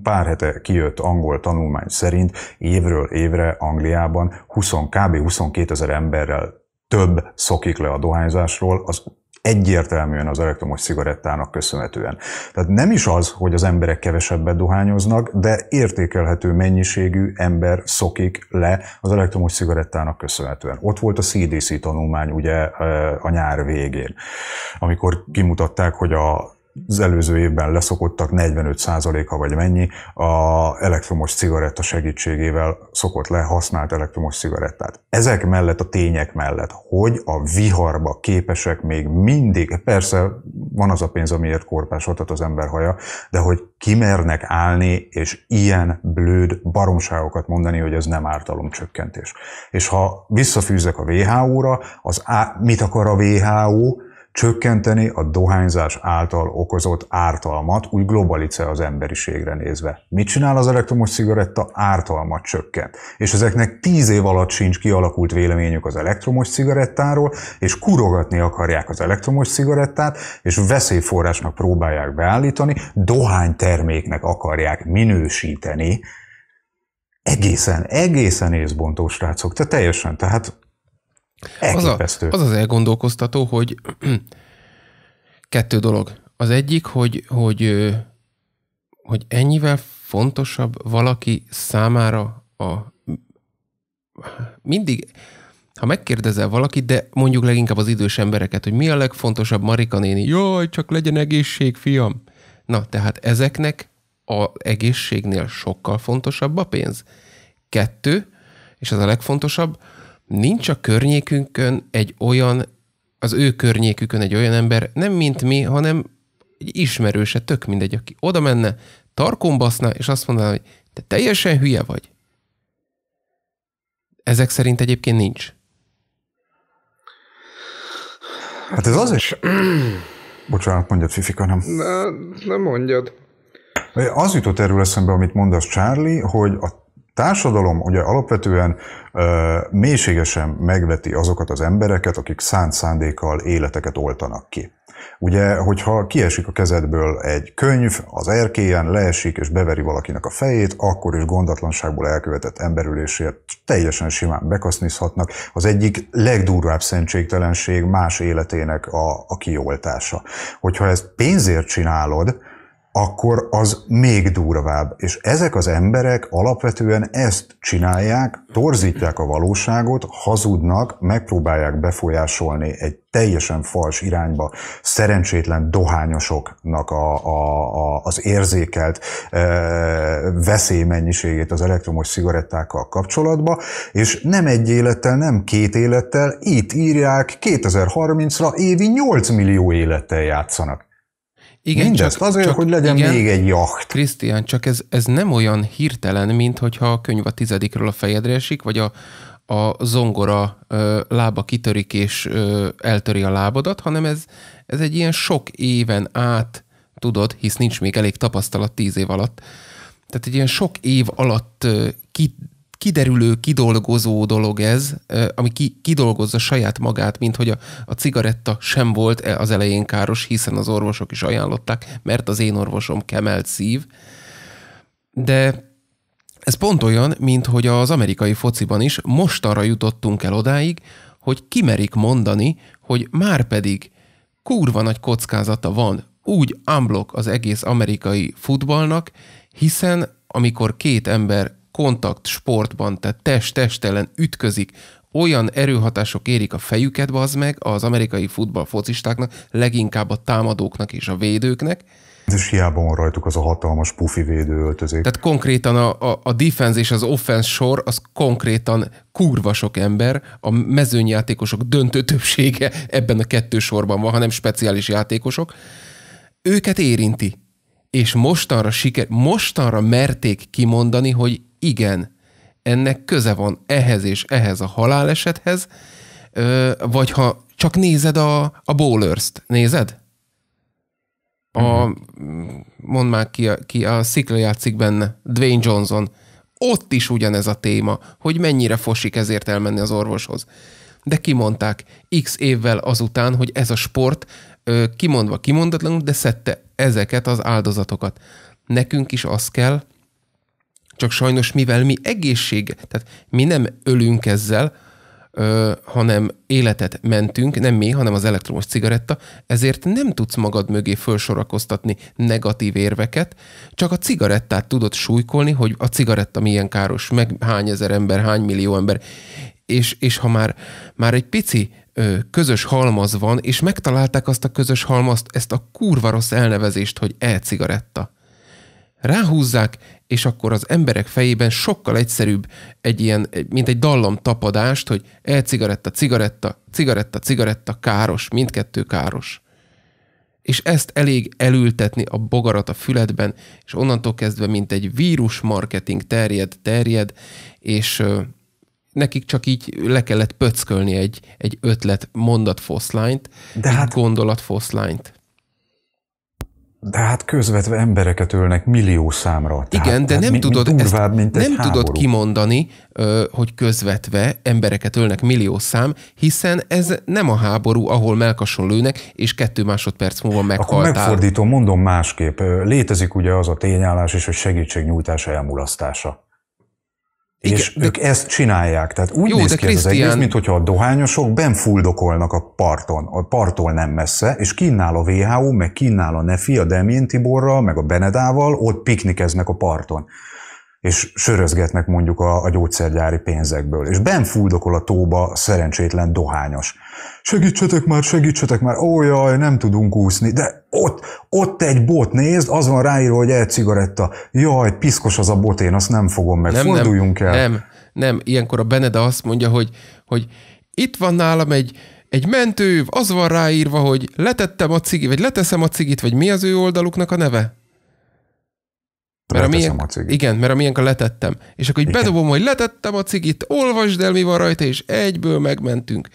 pár hete kijött angol tanulmány szerint évről évre Angliában kb. 22 000 emberrel több szokik le a dohányzásról, az egyértelműen az elektromos cigarettának köszönhetően. Tehát nem is az, hogy az emberek kevesebbet dohányoznak, de értékelhető mennyiségű ember szokik le az elektromos cigarettának köszönhetően. Ott volt a CDC tanulmány ugye a nyár végén, amikor kimutatták, hogy az előző évben leszokottak 45%-a vagy mennyi az elektromos cigaretta segítségével szokott le használt elektromos cigarettát. Ezek mellett, a tények mellett, hogy a viharba képesek még mindig, persze van az a pénz, amiért korpásodhat az ember haja, de hogy kimernek állni és ilyen blőd baromságokat mondani, hogy ez nem ártalomcsökkentés. És ha visszafűzek a WHO-ra, mit akar a WHO? csökkenteni a dohányzás által okozott ártalmat, úgy globalice az emberiségre nézve. Mit csinál az elektromos cigaretta? Ártalmat csökkent. És ezeknek 10 év alatt sincs kialakult véleményük az elektromos cigarettáról, és kurogatni akarják az elektromos cigarettát, és veszélyforrásnak próbálják beállítani, dohányterméknek akarják minősíteni. Egészen észbontó srácok, tehát elképesztő. Az az elgondolkoztató, hogy kettő dolog. Az egyik, hogy ennyivel fontosabb valaki számára mindig, ha megkérdezel valakit, de mondjuk leginkább az idős embereket, hogy mi a legfontosabb, Marika néni? Jaj, csak legyen egészség, fiam! Na, tehát ezeknek az egészségnél sokkal fontosabb a pénz. 2, és ez a legfontosabb, nincs a környékünkön egy olyan, az ő környékükön egy olyan ember, nem mint mi, hanem egy ismerőse, tök mindegy, aki oda menne, tarkon baszna, és azt mondaná, hogy te teljesen hülye vagy. Ezek szerint egyébként nincs. Hát ez az is... Bocsánat, mondjad, Fifika, nem? Nem mondjad. Az jutott erről eszembe, amit mondasz, Charlie, hogy a társadalom ugye alapvetően mélységesen megveti azokat az embereket, akik szánt szándékkal életeket oltanak ki. Ugye, hogyha kiesik a kezedből egy könyv, az erkélyen leesik és beveri valakinek a fejét, akkor is gondatlanságból elkövetett emberülésért teljesen simán bekasznizhatnak. Az egyik legdurvább szentségtelenség más életének a kioltása. Hogyha ezt pénzért csinálod, akkor az még durvább. És ezek az emberek alapvetően ezt csinálják, torzítják a valóságot, hazudnak, megpróbálják befolyásolni egy teljesen fals irányba szerencsétlen dohányosoknak az érzékelt veszélymennyiségét az elektromos cigarettákkal kapcsolatba, és nem egy élettel, nem 2 élettel, itt írják, 2030-ra évi 8 millió élettel játszanak. Igen, mindezt csak, azért, hogy legyen igen, még egy jacht. Krisztián, csak ez nem olyan hirtelen, mint hogyha a könyv a 10. a fejedre esik, vagy a zongora lába kitörik és eltöri a lábadat, hanem ez egy ilyen sok éven át, tudod, hisz nincs még elég tapasztalat 10 év alatt. Tehát egy ilyen sok év alatt kiderülő, kidolgozó dolog ez, ami kidolgozza saját magát, mint hogy a cigaretta sem volt az elején káros, hiszen az orvosok is ajánlották, mert az én orvosom kemelt szív. De ez pont olyan, mint hogy az amerikai fociban is mostanra jutottunk el odáig, hogy kimerik mondani, hogy már pedig kurva nagy kockázata van úgy unblock az egész amerikai futballnak, hiszen amikor 2 ember kontakt sportban, tehát test-test ellen ütközik, olyan erőhatások érik a fejüket, bazd meg, az amerikai futball focistáknak, leginkább a támadóknak és a védőknek. És hiába van rajtuk az a hatalmas pufi védőöltözék. Tehát konkrétan a defense és az offense sor, az konkrétan kurva sok ember, a mezőnyjátékosok döntő többsége ebben a 2 sorban van, hanem speciális játékosok. Őket érinti. És mostanra merték kimondani, hogy igen, ennek köze van ehhez és ehhez a halálesethez, vagy ha csak nézed a Bowlers-t, nézed? Mondd már ki a szikla játszik benne, Dwayne Johnson. Ott is ugyanez a téma, hogy mennyire fosik ezért elmenni az orvoshoz. De kimondták x évvel azután, hogy ez a sport kimondva kimondatlanul, de szedte ezeket az áldozatokat. Nekünk is az kell, csak sajnos mivel mi tehát mi nem ölünk ezzel, hanem életet mentünk, nem mi, hanem az elektromos cigaretta, ezért nem tudsz magad mögé felsorakoztatni negatív érveket, csak a cigarettát tudod súlykolni, hogy a cigaretta milyen káros, meg hány ezer ember, hány millió ember, és ha már egy pici közös halmaz van, és megtalálták azt a közös halmazt, ezt a kurva rossz elnevezést, hogy e-cigaretta. Ráhúzzák, és akkor az emberek fejében sokkal egyszerűbb egy ilyen, mint egy dallam tapadást, hogy e-cigaretta, cigaretta, káros, mindkettő káros. És ezt elég elültetni a bogarat a füledben, és onnantól kezdve, mint egy vírus marketing terjed, és nekik csak így le kellett pöckölni egy ötlet mondatfoszlányt, egy gondolatfoszlányt. De hát közvetve embereket ölnek millió számra. Igen, de nem tudod kimondani, hogy közvetve embereket ölnek millió szám, hiszen ez nem a háború, ahol melkason lőnek, és 2 másodperc múlva meghaltál. Akkor megfordítom, mondom másképp. Létezik ugye az a tényállás is, hogy segítségnyújtás elmulasztása. Igen, és ők ezt csinálják. Tehát úgy néz ki ez az egész, mintha a dohányosok benfuldokolnak a parton, a parttól nem messze, és kínnál a WHO, meg kínnál a Nefi, a Demjén Tiborral, meg a Benedával, ott piknikeznek a parton. És sörözgetnek mondjuk a gyógyszergyári pénzekből. És benfuldokol a tóba szerencsétlen dohányos. Segítsetek már, ó jaj, nem tudunk úszni. De ott egy bot, nézd, az van ráírva, hogy e-cigaretta. Jaj, piszkos az a bot, én azt nem fogom meg. Forduljunk el. Nem, ilyenkor a Beneda azt mondja, hogy itt van nálam egy mentőv, az van ráírva, hogy letettem a cigit, vagy leteszem a cigit, vagy mi az ő oldaluknak a neve? Mert a miénk letettem. És akkor így bedobom, hogy letettem a cigit, olvasd el, mi van rajta, és egyből megmentünk.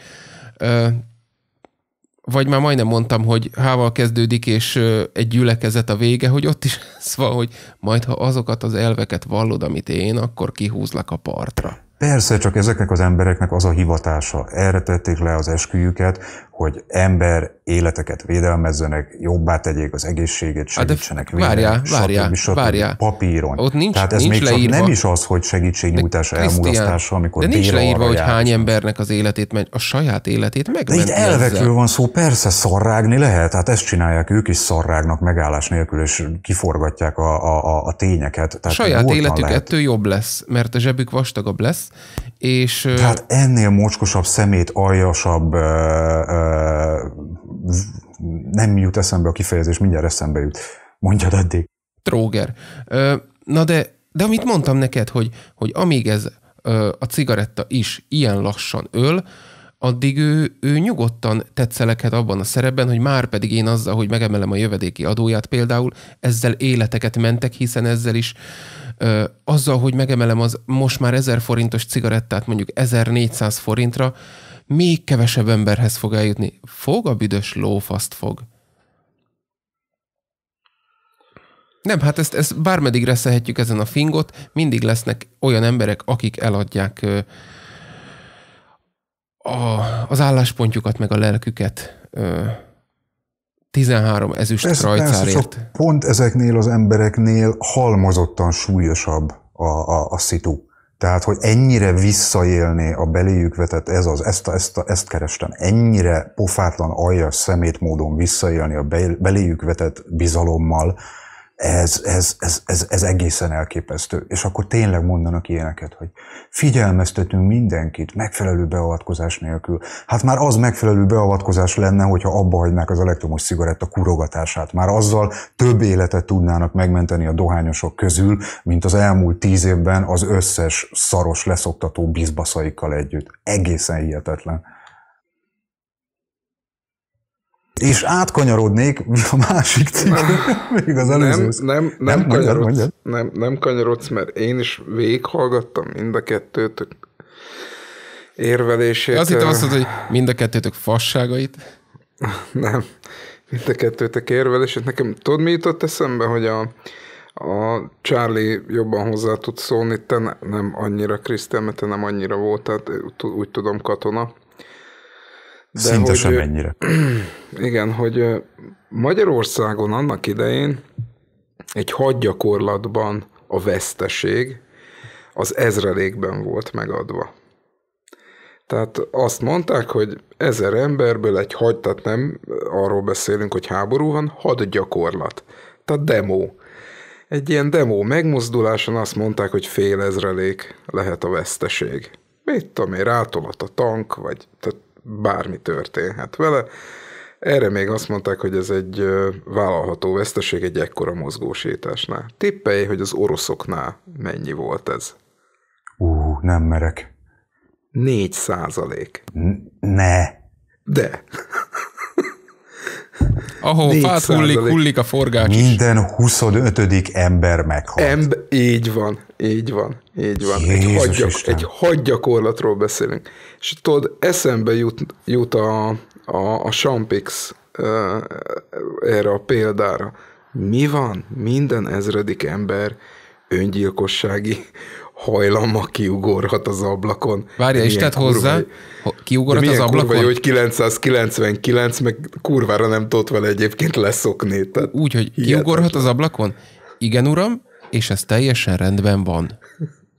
Vagy már majdnem mondtam, hogy hával kezdődik, és egy gyülekezet a vége, hogy ott is ez van, hogy majd ha azokat az elveket vallod, amit én, akkor kihúzlak a partra. Persze, csak ezeknek az embereknek az a hivatása. Erre tették le az esküjüket, hogy ember életeket védelmezzenek, jobbá tegyék az egészségét, segítsenek várjál, papíron. Ott nincs, tehát ez nincs még leírva. Nem is az, hogy segítségnyújtása, elmulasztása, amikor de nincs leírva, hogy hány embernek az életét, a saját életét megmenti. De itt elvekről van szó, persze szarrágni lehet, hát ezt csinálják, ők is szarrágnak megállás nélkül, és kiforgatják a tényeket. Tehát saját életük ettől jobb lesz, mert a zsebük vastagabb lesz. És, tehát ennél mocskosabb, szemét, aljasabb, nem jut eszembe a kifejezés, mindjárt eszembe jut. Mondjad addig. Tróger. Na de amit mondtam neked, hogy amíg ez a cigaretta is ilyen lassan öl, addig ő nyugodtan tetszelekhet abban a szerepben, hogy már pedig én azzal, hogy megemelem a jövedéki adóját például, ezzel életeket mentek, hiszen ezzel is azzal, hogy megemelem az most már 1000 forintos cigarettát mondjuk 1400 forintra, még kevesebb emberhez fog eljutni. Fog a büdös lófaszt fog. Nem, hát ezt bármeddig reszelhetjük ezen a fingot, mindig lesznek olyan emberek, akik eladják az álláspontjukat, meg a lelküket 13 ezüst rajcárért. Pont ezeknél az embereknél halmozottan súlyosabb a szitu. Tehát, hogy ennyire visszaélné a beléjük vetett, ezt kerestem, ennyire pofátlan, aljas, szemét módon visszaélni a beléjük vetett bizalommal, ez egészen elképesztő. És akkor tényleg mondanak ilyeneket, hogy figyelmeztetünk mindenkit megfelelő beavatkozás nélkül. Hát már az megfelelő beavatkozás lenne, hogyha abba hagynák az elektromos cigaretta kurogatását. Már azzal több életet tudnának megmenteni a dohányosok közül, mint az elmúlt 10 évben az összes szaros leszoktató bizbaszaikkal együtt. Egészen hihetetlen. És átkanyarodnék a másik még az előző. Nem kanyarodsz, mert én is végighallgattam mind a kettőtök érvelését. Azt hittem azt mondod, hogy mind a kettőtök fasságait? Nem, mind a kettőtök érvelését. Nekem tudod, mi jutott eszembe, hogy a Charlie jobban hozzá tud szólni, te nem annyira, Krisztián, mert te nem annyira volt, tehát úgy tudom, katona. De szinte sem ennyire. Igen, hogy Magyarországon annak idején egy hadgyakorlatban a veszteség az ezrelékben volt megadva. Tehát azt mondták, hogy 1000 emberből egy had, tehát nem arról beszélünk, hogy háború van, hadgyakorlat. Tehát demo. Egy ilyen demo megmozduláson azt mondták, hogy fél ezrelék lehet a veszteség. Mit tudom én, rátolat a tank, vagy... Tehát bármi történhet vele. Erre még azt mondták, hogy ez egy vállalható veszteség egy ekkora mozgósításnál. Tippelj, hogy az oroszoknál mennyi volt ez? Nem merek. 4%. Ne! De! ahol fát hullik a forgács. Minden 25. ember meghalt. Így van. Egy hadgyakorlatról beszélünk. És tudod, eszembe jut a Sampix erre a példára. Mi van? Minden 1000. ember öngyilkossági hajlammal kiugorhat az ablakon. Várja, és tett hozzá, kiugorhat az ablakon? Kurva jó, hogy 999, meg kurvára nem tudott vele egyébként leszokni. Úgy, hogy kiugorhat az ablakon? Igen, uram, és ez teljesen rendben van.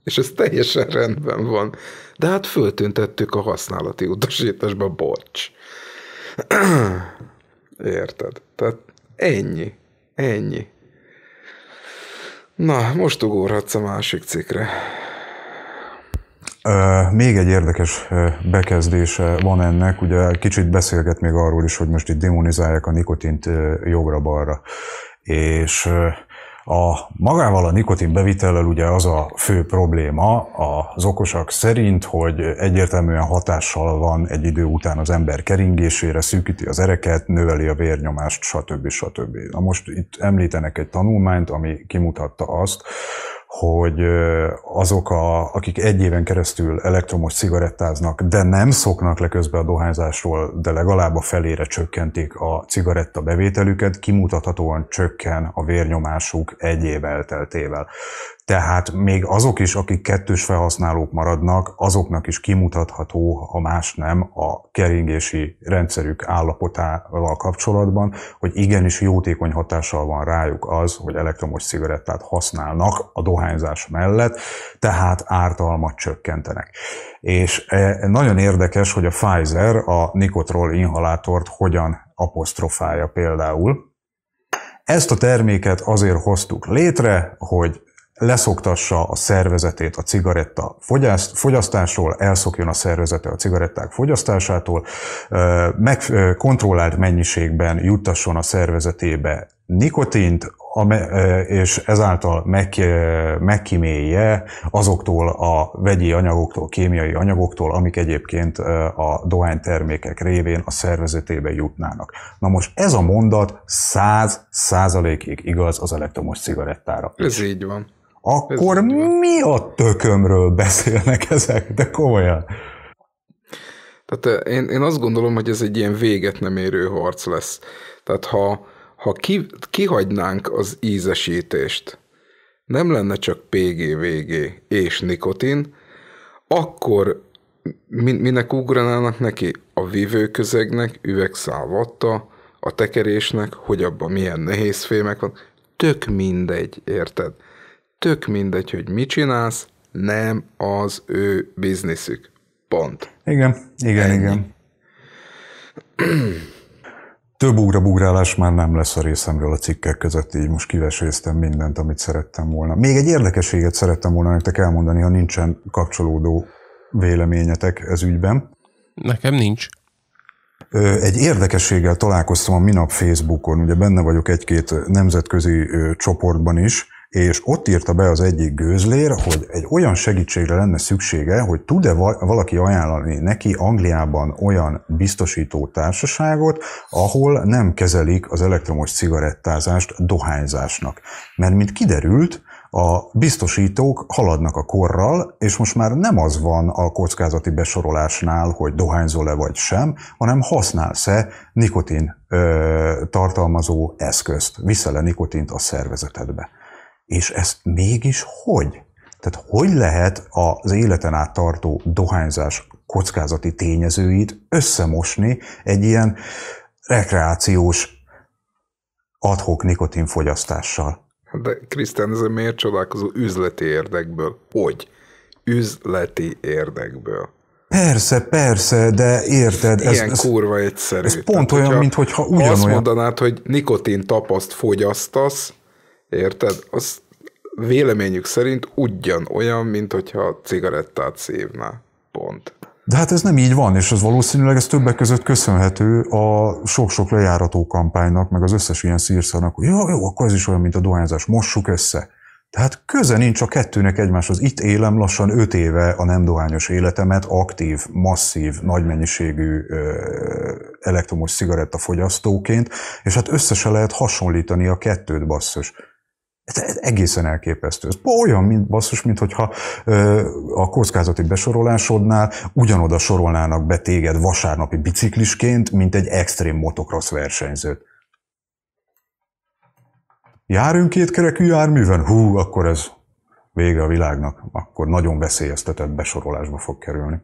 És ez teljesen rendben van. De hát föltüntettük a használati utasításba, bocs. Érted? Tehát ennyi. Na, most ugorhatsz a másik cikkre. Még egy érdekes bekezdése van ennek, ugye kicsit beszélget még arról is, hogy most itt demonizálják a nikotint jobbra-balra. És magával a nikotin bevitellel ugye az a fő probléma az okosak szerint, hogy egyértelműen hatással van egy idő után az ember keringésére, szűkíti az ereket, növeli a vérnyomást, stb. Na most itt említenek egy tanulmányt, ami kimutatta azt, hogy azok, akik egy éven keresztül elektromos cigarettáznak, de nem szoknak le közben a dohányzásról, de legalább a felére csökkentik a cigaretta bevételüket, kimutathatóan csökken a vérnyomásuk egy év elteltével. Tehát még azok is, akik kettős felhasználók maradnak, azoknak is kimutatható, ha más nem, a keringési rendszerük állapotával kapcsolatban, hogy igenis jótékony hatással van rájuk az, hogy elektromos cigarettát használnak a dohányzás mellett, tehát ártalmat csökkentenek. És nagyon érdekes, hogy a Pfizer a nikotrol inhalátort hogyan apostrofálja például. Ezt a terméket azért hoztuk létre, hogy leszoktassa a szervezetét a cigaretta fogyasztásról, elszokjon a szervezete a cigaretták fogyasztásától, kontrollált mennyiségben juttasson a szervezetébe nikotint, és ezáltal megkímélje azoktól a vegyi anyagoktól, kémiai anyagoktól, amik egyébként a dohánytermékek révén a szervezetébe jutnának. Na most ez a mondat 100%-ig igaz az elektromos cigarettára. Ez így van. Akkor mi a tökömről beszélnek ezek? De komolyan. Tehát én azt gondolom, hogy ez egy ilyen véget nem érő harc lesz. Tehát ha kihagynánk az ízesítést, nem lenne csak PGVG és nikotin, akkor minek ugranának neki? A vívőközegnek, üvegszálvatta, a tekerésnek, hogy abban milyen nehéz fémek van. Tök mindegy, érted? Tök mindegy, hogy mit csinálsz, nem az ő bizniszük. Pont. Igen. Több ugrabugrálás már nem lesz a részemről a cikkek között, így most kiveséztem mindent, amit szerettem volna. Még egy érdekeséget szerettem volna nektek elmondani, ha nincsen kapcsolódó véleményetek ez ügyben. Nekem nincs. Egy érdekességgel találkoztam a minap Facebookon, ugye benne vagyok egy-két nemzetközi csoportban is, és ott írta be az egyik gőzlér, hogy egy olyan segítségre lenne szüksége, hogy tud-e valaki ajánlani neki Angliában olyan biztosító társaságot, ahol nem kezelik az elektromos cigarettázást dohányzásnak. Mert mint kiderült, a biztosítók haladnak a korral, és most már nem az van a kockázati besorolásnál, hogy dohányzol-e vagy sem, hanem használsz-e nikotin tartalmazó eszközt, viszel-e nikotint a szervezetedbe. És ezt mégis hogy? Tehát hogy lehet az életen át tartó dohányzás kockázati tényezőit összemosni egy ilyen rekreációs ad-hoc nikotinfogyasztással? De Krisztián, ezen miért csodálkozó? Üzleti érdekből. Hogy? Üzleti érdekből. Persze, de érted. Ilyen ez kurva egyszerű. Ez pont tehát, olyan, mintha ugyanolyan. Azt mondanád, hogy nikotin tapaszt fogyasztasz, érted? Az véleményük szerint ugyanolyan, mint hogyha cigarettát szívnál. Pont. De hát ez nem így van, és ez valószínűleg ez többek között köszönhető a sok-sok lejárató kampánynak, meg az összes ilyen szírszarnak, hogy jó, akkor ez is olyan, mint a dohányzás, mossuk össze. Tehát köze nincs a kettőnek egymáshoz. Itt élem lassan 5 éve a nem dohányos életemet, aktív, masszív, nagy mennyiségű elektromos cigarettafogyasztóként, és hát össze se lehet hasonlítani a kettőt, basszus. Ez egészen elképesztő. Ez olyan, mint, basszus, mintha a kockázati besorolásodnál ugyanoda sorolnának be téged vasárnapi biciklisként, mint egy extrém motocross versenyzőt. Járunk kétkerekű járműven? Hú, akkor ez vége a világnak. Akkor nagyon veszélyeztetett besorolásba fog kerülni.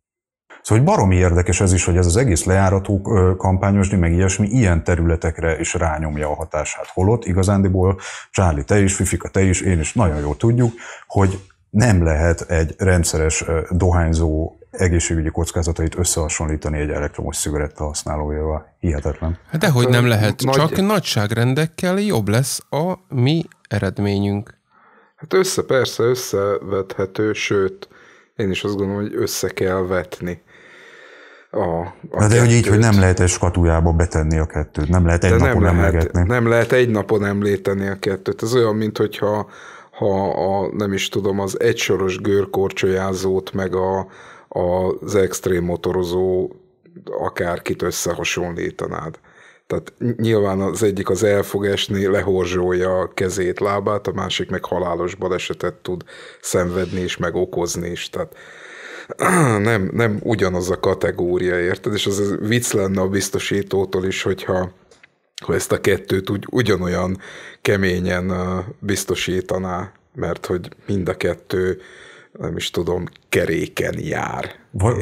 Szóval hogy baromi érdekes ez is, hogy ez az egész lejárató kampányosni, meg ilyesmi ilyen területekre is rányomja a hatását. Holott igazándiból Charlie, te is, Fifika, te is, én is nagyon jól tudjuk, hogy nem lehet egy rendszeres dohányzó egészségügyi kockázatait összehasonlítani egy elektromos cigaretta használójával. Hihetetlen. Dehogy nem lehet, csak nagyságrendekkel jobb lesz a mi eredményünk. Hát persze összevethető, sőt, én is azt gondolom, hogy össze kell vetni. De hogy így, hogy nem lehet egy skatujába betenni a kettőt, nem lehet egy napon emlegetni. Nem lehet egy napon említeni a kettőt. Ez olyan, mint hogyha nem is tudom, az egysoros görkorcsolyázót, meg az extrém motorozó akárkit összehasonlítanád. Tehát nyilván az egyik az el fog esni, lehorzsolja a kezét, lábát, a másik meg halálos balesetet tud szenvedni és meg okozni is. Tehát nem ugyanaz a kategória, érted? És az vicc lenne a biztosítótól is, hogyha ezt a kettőt ugyanolyan keményen biztosítaná, mert hogy mind a kettő, nem is tudom, keréken jár.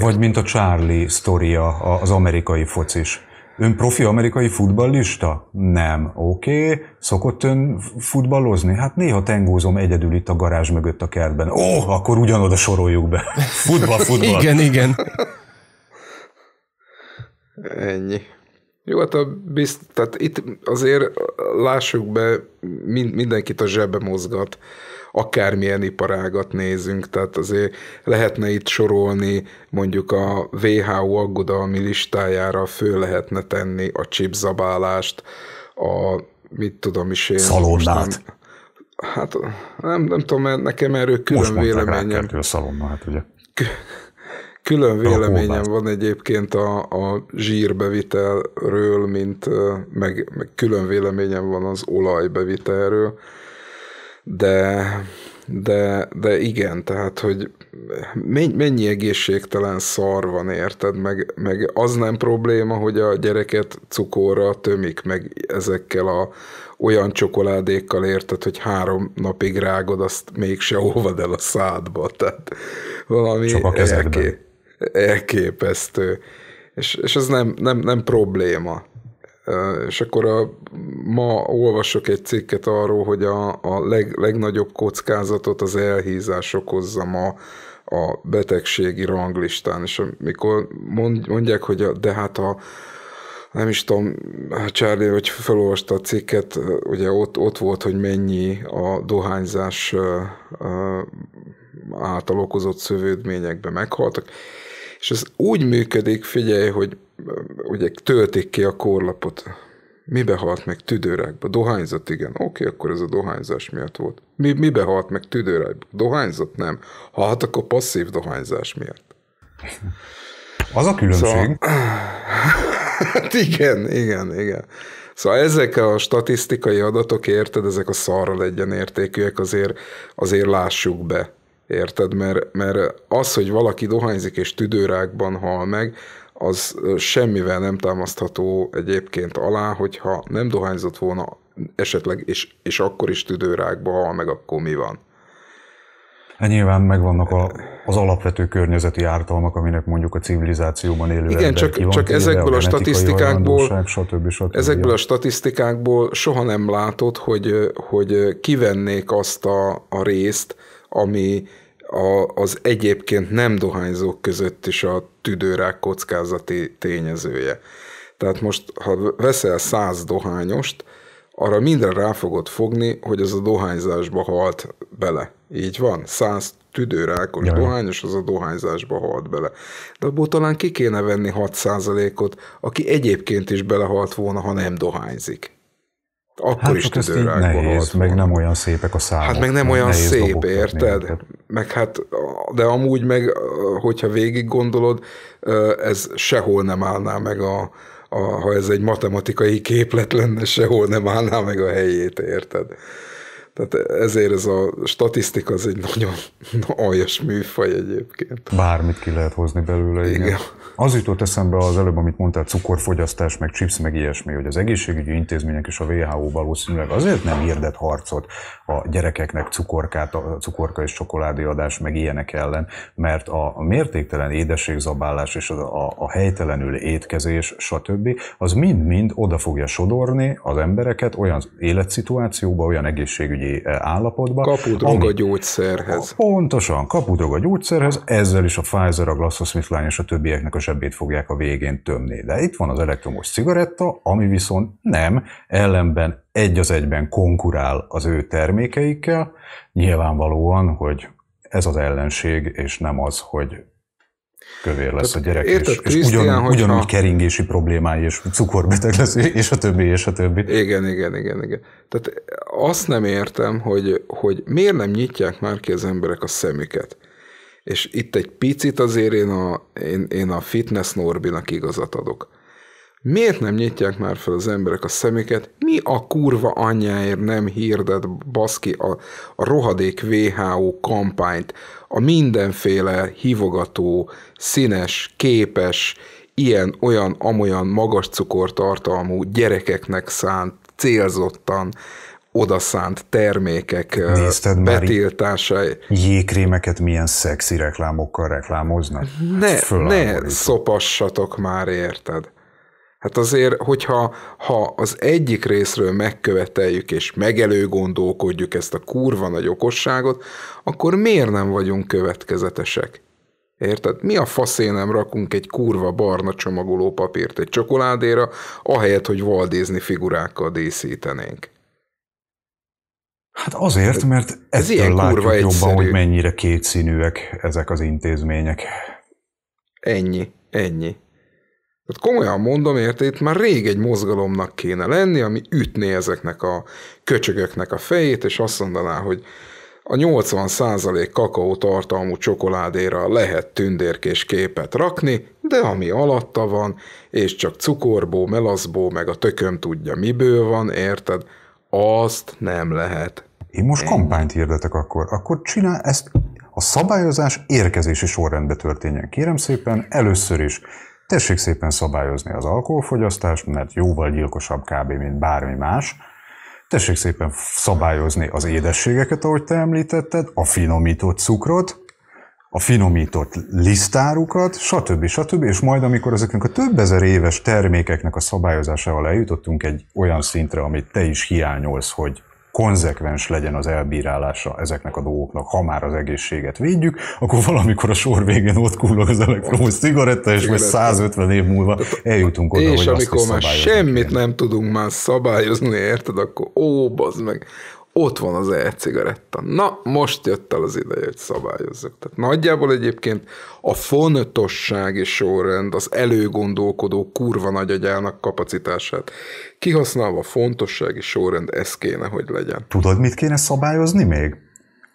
Vagy mint a Charlie sztoria, az amerikai focis. Ön profi amerikai futballista? Nem. Oké. Szokott ön futballozni? Hát néha tengózom egyedül itt a garázs mögött a kertben. Akkor ugyanoda soroljuk be. Futball. Igen. Ennyi. Jó, hát tehát itt azért lássuk be, mindenkit a zsebe mozgat, akármilyen iparágat nézünk, tehát azért lehetne itt sorolni, mondjuk a WHO aggodalmi listájára föl lehetne tenni a chipzabálást, a szalonnát. Hát nem tudom, mert nekem erről külön véleményem. Most a szalonnát, ugye? Külön véleményem van egyébként a zsírbevitelről, meg külön véleményem van az olajbevitelről, de igen, tehát, hogy mennyi egészségtelen szar van, érted, meg az nem probléma, hogy a gyereket cukorra tömik, meg ezekkel olyan csokoládékkal, érted, hogy 3 napig rágod, azt mégse olvad el a szádba, tehát valami elképesztő. És ez nem probléma. És akkor ma olvasok egy cikket arról, hogy a legnagyobb kockázatot az elhízás okozza ma a betegségi ranglistán. És amikor mondják, hogy nem is tudom, Charlie, hogy felolvasta a cikket, ugye ott volt, hogy mennyi a dohányzás által okozott szövődményekben meghaltak. És ez úgy működik, figyelj, hogy ugye töltik ki a korlapot. Mibe halt meg? Tüdőrákba. Dohányzat? Igen. Oké, akkor ez a dohányzás miatt volt. Mibe halt meg? Tüdőrákba. Dohányzat? Nem. Hát akkor passzív dohányzás miatt. Az a különbség. Szóval... Hát igen. Szóval ezek a statisztikai adatok, érted, ezek a szarra legyen értékűek, azért lássuk be. Érted? Mert az, hogy valaki dohányzik és tüdőrákban hal meg, az semmivel nem támasztható egyébként alá, hogyha nem dohányzott volna esetleg, és akkor is tüdőrákba hal meg, akkor mi van? Nyilván megvannak az alapvető környezeti ártalmak, aminek mondjuk a civilizációban élő ember kíván. Igen, csak ezekből a statisztikákból soha nem látod, hogy kivennék azt a részt, ami az egyébként nem dohányzók között is a tüdőrák kockázati tényezője. Tehát most, ha veszel 100 dohányost, arra mindre rá fogod fogni, hogy ez a dohányzásba halt bele. Így van? 100 tüdőrákos dohányos, az a dohányzásba halt bele. De abból talán ki kéne venni 6%-ot, aki egyébként is belehalt volna, ha nem dohányzik. akkor hát, is tüdőrákban volt. Meg nem olyan szépek a számok. Hát meg nem olyan szép, érted? Minket. Meg hát, de amúgy meg, hogyha végig gondolod, ez sehol nem állná meg ha ez egy matematikai képlet lenne, sehol nem állná meg a helyét, érted? Tehát ezért ez a statisztika az egy nagyon aljas műfaj egyébként. Bármit ki lehet hozni belőle. Igen. Az jutott eszembe az előbb, amit mondtál, cukorfogyasztás, meg chips, meg ilyesmi, hogy az egészségügyi intézmények és a WHO valószínűleg azért nem hirdet harcot a gyerekeknek cukorka és csokoládé adás, meg ilyenek ellen, mert a mértéktelen édességzabálás és a helytelenül étkezés, stb. Az mind-mind oda fogja sodorni az embereket olyan életszituációba, olyan egészségügyi állapotban. Kapudrog a gyógyszerhez. Pontosan, kapudrog a gyógyszerhez, ezzel is a Pfizer, a GlaxoSmithKline és a többieknek a zsebét fogják a végén tömni. De itt van az elektromos cigaretta, ami viszont nem, ellenben egy az egyben konkurál az ő termékeikkel. Nyilvánvalóan, hogy ez az ellenség, és nem az, hogy kövér lesz a gyerek, érted, és ugyanúgy keringési problémái, és cukorbeteg lesz, és a többi, és a többi. Igen. Tehát azt nem értem, hogy miért nem nyitják már ki az emberek a szemüket. És itt egy picit azért én a fitness Norbinak igazat adok. Miért nem nyitják már fel az emberek a szemüket? Mi a kurva anyjáért nem hirdet, baszki, a rohadék WHO kampányt, a mindenféle hívogató, színes, képes, ilyen, olyan, amolyan magas cukortartalmú, gyerekeknek szánt, célzottan odaszánt termékek betiltásai. Jégkrémeket milyen szexi reklámokkal reklámoznak? Ne szopassatok már, érted? Hát azért, hogyha az egyik részről megköveteljük és megelőgondolkodjuk ezt a kurva nagy okosságot, akkor miért nem vagyunk következetesek? Érted? Mi a faszén nem rakunk egy kurva barna csomagoló papírt egy csokoládéra, ahelyett, hogy Walt Disney figurákkal díszítenénk? Hát azért, mert ettől látjuk jobban, hogy mennyire kétszínűek ezek az intézmények. Ennyi. Tehát komolyan mondom, érted, itt már rég egy mozgalomnak kéne lenni, ami ütné ezeknek a köcsögöknek a fejét, és azt mondaná, hogy a 80% kakaó tartalmú csokoládéra lehet tündérkés képet rakni, de ami alatta van, és csak cukorból, melaszból, meg a tököm tudja miből van, érted, azt nem lehet. Én most kampányt hirdetek akkor csinál ezt, a szabályozás érkezési sorrendben történjen. Kérem szépen, először is tessék szépen szabályozni az alkoholfogyasztást, mert jóval gyilkosabb kb. Mint bármi más. Tessék szépen szabályozni az édességeket, ahogy te említetted, a finomított cukrot, a finomított lisztárukat, stb. És majd, amikor ezeknek a több ezer éves termékeknek a szabályozásával eljutottunk egy olyan szintre, amit te is hiányolsz, hogy konzekvens legyen az elbírálása ezeknek a dolgoknak, ha már az egészséget védjük, akkor valamikor a sor végén ott kullog az elektromos cigaretta, és most 150 év múlva eljutunk oda, és hogy azt is szabályozni. És amikor már semmit nem tudunk már szabályozni, érted, akkor ó, bazd meg, ott van az e-cigaretta. Na, most jött el az ideje, hogy szabályozzuk. Tehát nagyjából egyébként a fontossági sorrend az előgondolkodó kurva nagyagyának kapacitását kihasználva, a fontossági sorrend, ez kéne, hogy legyen. Tudod, mit kéne szabályozni még?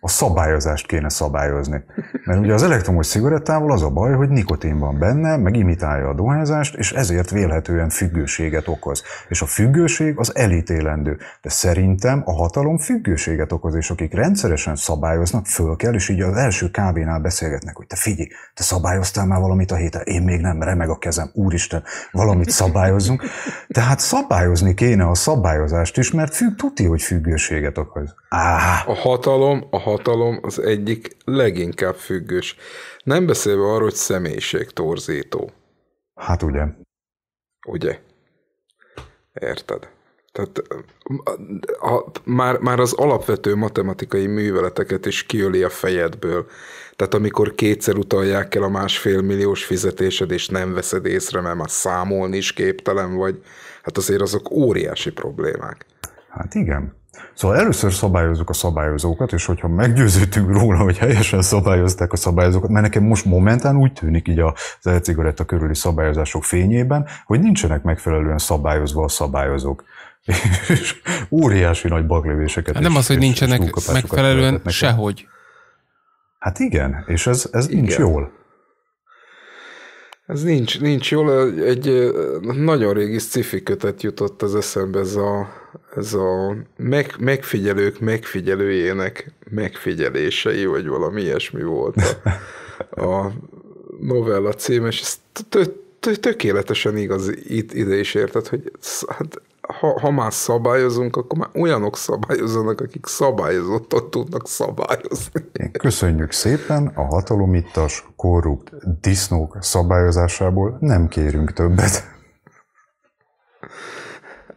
A szabályozást kéne szabályozni. Mert ugye az elektromos cigarettával az a baj, hogy nikotin van benne, meg imitálja a dohányzást, és ezért vélhetően függőséget okoz. És a függőség az elítélendő. De szerintem a hatalom függőséget okoz, és akik rendszeresen szabályoznak, föl kell, és így az első kávénál beszélgetnek, hogy te figyelj, te szabályoztál már valamit a héten, én még nem, remeg a kezem, úristen, valamit szabályozzunk. Tehát szabályozni kéne a szabályozást is, mert tuti, hogy függőséget okoz. A hatalom az egyik leginkább függős. Nem beszélve arról, hogy személyiségtorzító. Hát ugye. Ugye? Érted? Tehát már az alapvető matematikai műveleteket is kiöli a fejedből. Tehát amikor kétszer utalják el a 1,5 milliós fizetésed, és nem veszed észre, mert már számolni is képtelen vagy, hát azért azok óriási problémák. Hát igen. Szóval először szabályozzuk a szabályozókat, és hogyha meggyőződtünk róla, hogy helyesen szabályozták a szabályozókat, mert nekem most momentán úgy tűnik így az e-cigaretta körüli szabályozások fényében, hogy nincsenek megfelelően szabályozva a szabályozók. És óriási nagy baglövéseket. Hát nem az, hogy nincsenek megfelelően sehogy. Hát igen, és ez igen. Nincs jól. Ez nincs jól. Egy nagyon régi sci-fi kötet jutott az eszembe, ez a megfigyelők megfigyelőjének megfigyelései, vagy valami ilyesmi volt a novella cím, és ez tökéletesen igaz ide is érted, hogy hát, ha már szabályozunk, akkor már olyanok szabályoznak, akik szabályozottan tudnak szabályozni. Köszönjük szépen, a hatalomittas, korrupt disznók szabályozásából nem kérünk többet.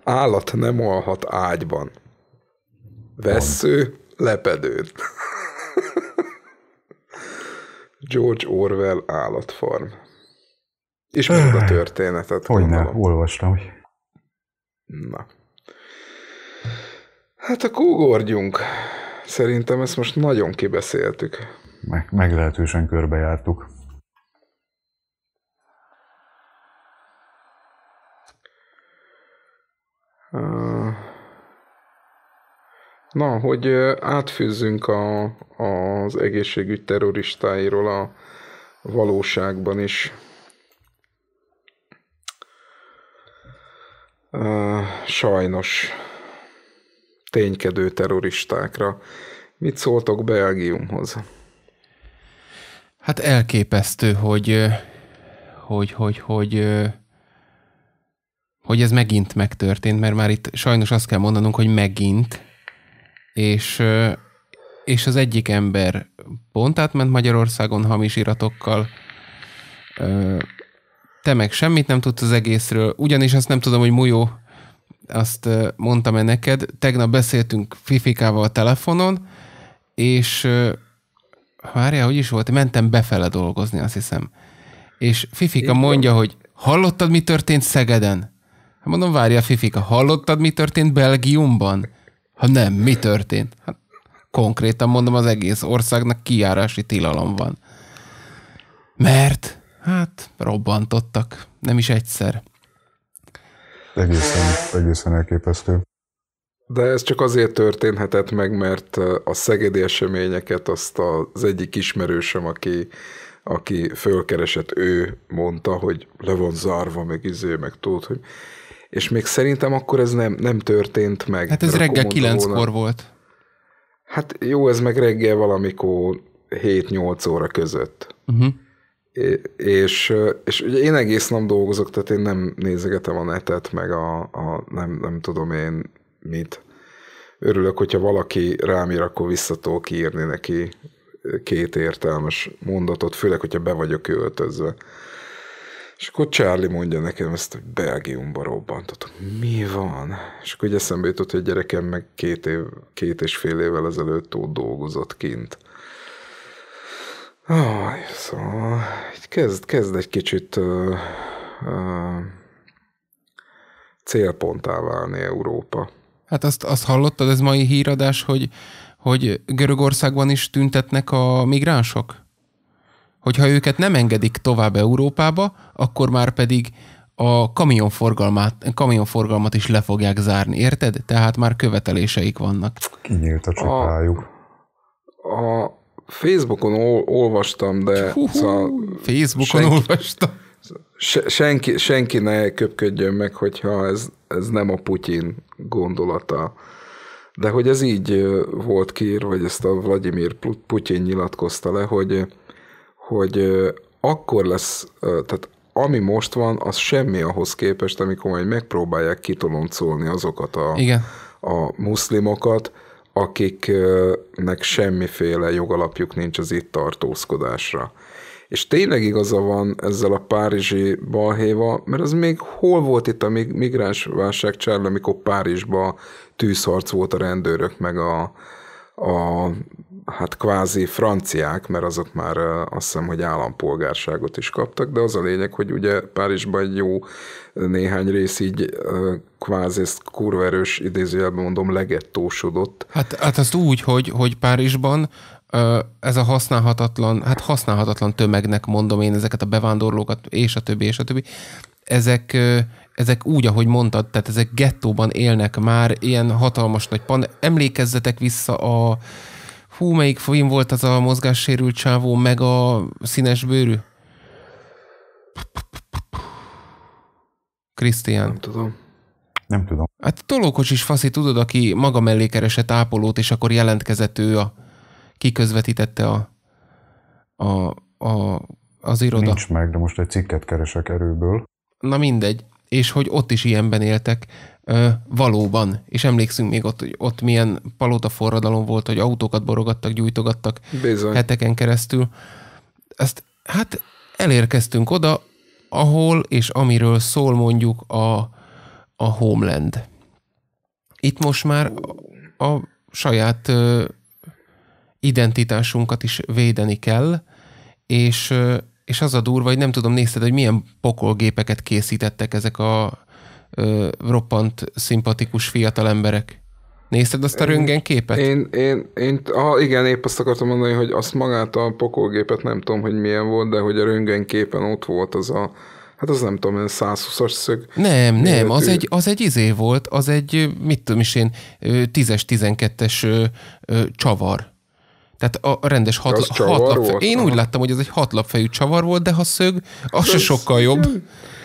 Állat nem alhat ágyban. Vessző, lepedőn. George Orwell állatfarm. Ismered a történetet? Hogyne, olvastam, hogy... Na. Hát akkor ugorjunk. Szerintem ezt most nagyon kibeszéltük. Meglehetősen körbejártuk. Na, hogy átfűzzünk az egészségügy terroristáiról a valóságban is. Sajnos ténykedő terroristákra. Mit szóltok Belgiumhoz? Hát elképesztő, hogy ez megint megtörtént, mert már itt sajnos azt kell mondanunk, hogy megint, és az egyik ember pont átment Magyarországon hamis iratokkal, te meg semmit nem tudsz az egészről, ugyanis azt nem tudom, hogy Mújó, azt mondtam-e neked, tegnap beszéltünk Fifikával a telefonon, és várjál, hogy is volt, mentem befele dolgozni, azt hiszem. És Fifika mondja, hogy hallottad, mi történt Szegeden? Mondom, várjál Fifika, hallottad, mi történt Belgiumban? Ha nem, mi történt? Hát, konkrétan mondom, az egész országnak kijárási tilalom van. Mert hát, robbantottak. Nem is egyszer. Egészen elképesztő. De ez csak azért történhetett meg, mert a szegedi eseményeket azt az egyik ismerősöm, aki fölkeresett, ő mondta, hogy le van zárva, meg izé, meg tud, hogy... És még szerintem akkor ez nem történt meg. Hát ez reggel 9-kor volt. Hát jó, ez meg reggel valamikor 7-8 óra között. És ugye én egész nap dolgozok, tehát én nem nézegetem a netet, meg nem tudom én mit. Örülök, hogyha valaki rám ír, akkor visszatolok írni neki két értelmes mondatot, főleg, hogyha be vagyok öltözve. És akkor Charlie mondja nekem ezt, hogy Belgiumba robbantott. Mi van? És akkor eszembe jutott, hogy a gyerekem meg 2,5 évvel ezelőtt ott dolgozott kint. Szóval kezd egy kicsit célponttá válni Európa. Hát azt hallottad, ez mai híradás, hogy Görögországban is tüntetnek a migránsok? Hogyha őket nem engedik tovább Európába, akkor már pedig a kamionforgalmat is le fogják zárni, érted? Tehát már követeléseik vannak. Kinyílt a csapájuk. Facebookon olvastam, de... Senki ne köpködjön meg, hogyha ez nem a Putyin gondolata. De hogy ez így volt kiírva, vagy ezt a Vladimir Putyin nyilatkozta le, hogy akkor lesz, tehát ami most van, az semmi ahhoz képest, amikor majd megpróbálják kitoloncolni azokat a muszlimokat, akiknek semmiféle jogalapjuk nincs az itt tartózkodásra. És tényleg igaza van ezzel a párizsi balhéval, mert az még hol volt itt a migránsválság, Charlie, amikor Párizsban tűzharc volt a rendőrök, meg hát kvázi franciák, mert azok már azt hiszem, hogy állampolgárságot is kaptak, de az a lényeg, hogy ugye Párizsban egy jó néhány rész így kvázi ezt kurva erős idézőjelben mondom legettósodott. Hát azt úgy, hogy Párizsban ez a használhatatlan tömegnek mondom én ezeket a bevándorlókat, és a többi, ezek úgy, ahogy mondtad, tehát ezek gettóban élnek már, ilyen hatalmas nagy emlékezzetek vissza a... Hú, melyik film volt az a mozgássérült csávó, meg a színes bőrű? Krisztián. Nem tudom. Nem tudom. Hát tolókocsis faszi, tudod, aki maga mellé keresett ápolót, és akkor jelentkezett ő a... Kiközvetítette az iroda. Nincs meg, de most egy cikket keresek erőből. Na mindegy. És hogy ott is ilyenben éltek, valóban. És emlékszünk még ott, hogy ott milyen palota forradalom volt, hogy autókat borogattak, gyújtogattak bizony heteken keresztül. Ezt, hát elérkeztünk oda, ahol és amiről szól mondjuk a Homeland. Itt most már a saját identitásunkat is védeni kell, és az a durva, hogy nem tudom, nézted, hogy milyen pokolgépeket készítettek ezek a roppant szimpatikus fiatal emberek. Nézted azt a röntgenképet? Igen, épp azt akartam mondani, hogy azt magát a pokolgépet nem tudom, hogy milyen volt, de hogy a röntgenképen ott volt az a, hát az nem tudom, 120-as szög. Nem, az egy izé volt, az egy, mit tudom is én, 10-es, 12-es csavar. Tehát a rendes hatlapfejű. Én úgy láttam, hogy ez egy hatlapfejű csavar volt, de ha szög, az se sokkal jobb.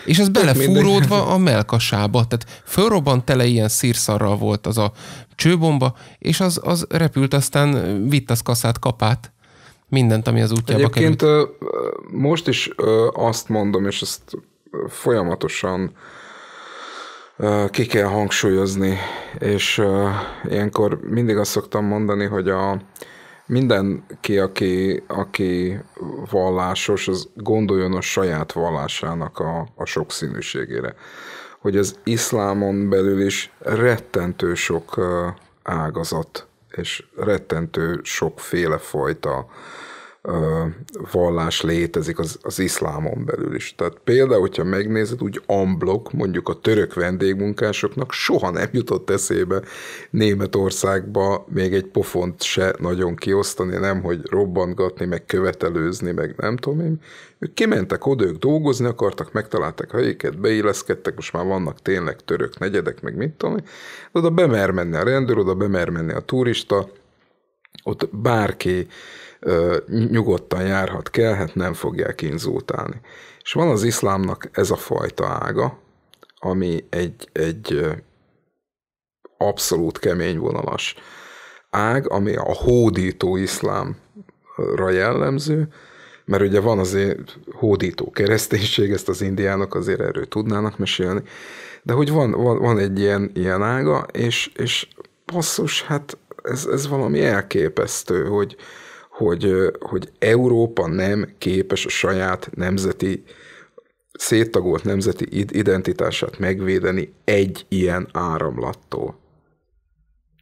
És ez belefúródva a mellkasába. Tehát fölrobbant tele, ilyen szírszarral volt az a csőbomba, és az repült, aztán vitt az kaszát, kapát, mindent, ami az útjába egyébként került. Most is azt mondom, és ezt folyamatosan ki kell hangsúlyozni, és ilyenkor mindig azt szoktam mondani, hogy mindenki, aki vallásos, az gondoljon a saját vallásának a sokszínűségére. Hogy az iszlámon belül is rettentő sok ágazat, és rettentő sokféle fajta vallás létezik az iszlámon belül is. Tehát például, hogyha megnézed, úgy amblok, mondjuk a török vendégmunkásoknak soha nem jutott eszébe Németországba még egy pofont se nagyon kiosztani, nem, hogy robbantgatni, meg követelőzni, meg nem tudom én. Ők kimentek oda, ők dolgozni akartak, megtalálták helyeket, beilleszkedtek, most már vannak tényleg török negyedek, meg mit tudom én. Oda bemer menni a rendőr, oda bemer menni a turista, ott bárki nyugodtan járhat, kellhet, nem fogják inzultálni. És van az iszlámnak ez a fajta ága, ami egy abszolút kemény vonalas ág, ami a hódító iszlámra jellemző, mert ugye van azért hódító kereszténység, ezt az indiánok azért erről tudnának mesélni, de hogy van egy ilyen ága, és basszus, hát ez valami elképesztő, hogy Európa nem képes a saját nemzeti, széttagolt nemzeti identitását megvédeni egy ilyen áramlattól.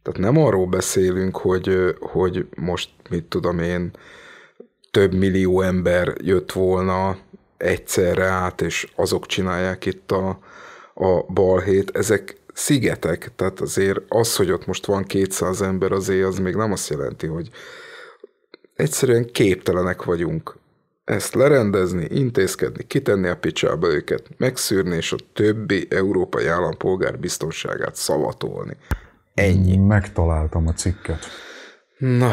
Tehát nem arról beszélünk, hogy most, mit tudom én, több millió ember jött volna egyszerre át, és azok csinálják itt a balhét. Ezek szigetek, tehát azért az, hogy ott most van 200 ember, azért az még nem azt jelenti, hogy egyszerűen képtelenek vagyunk ezt lerendezni, intézkedni, kitenni a picsába őket, megszűrni, és a többi európai állampolgár biztonságát szavatolni. Ennyi. Megtaláltam a cikket. Na.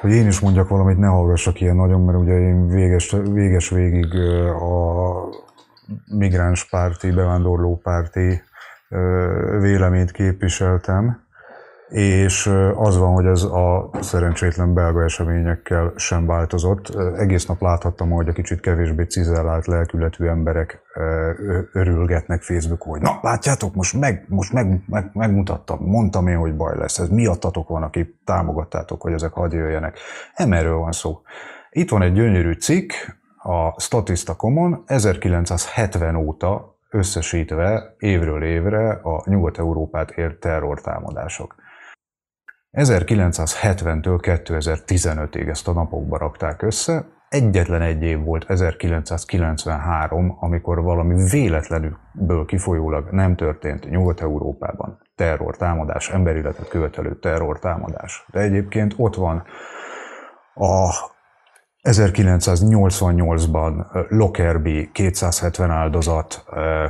Hogy én is mondjak valamit, ne hallgassak ilyen nagyon, mert ugye én végig a migránspárti, bevándorlópárti véleményt képviseltem, és az van, hogy ez a szerencsétlen belga eseményekkel sem változott. Egész nap láthattam, hogy a kicsit kevésbé cizellált lelkületű emberek örülgetnek Facebookon, hogy na, látjátok, most megmutattam, mondtam én, hogy baj lesz, ez miattatok van, aki támogattátok, hogy ezek hadd jöjjenek. Nem erről van szó. Itt van egy gyönyörű cikk, a Statista.com-on 1970 óta összesítve évről évre a Nyugat-Európát ért terrortámadások. 1970-től 2015-ig ezt a napokba rakták össze. Egyetlen egy év volt 1993, amikor valami véletlenül kifolyólag nem történt Nyugat-Európában terrortámadás, emberéletet követelő terrortámadás. De egyébként ott van a 1988-ban Lockerbie 270 áldozat,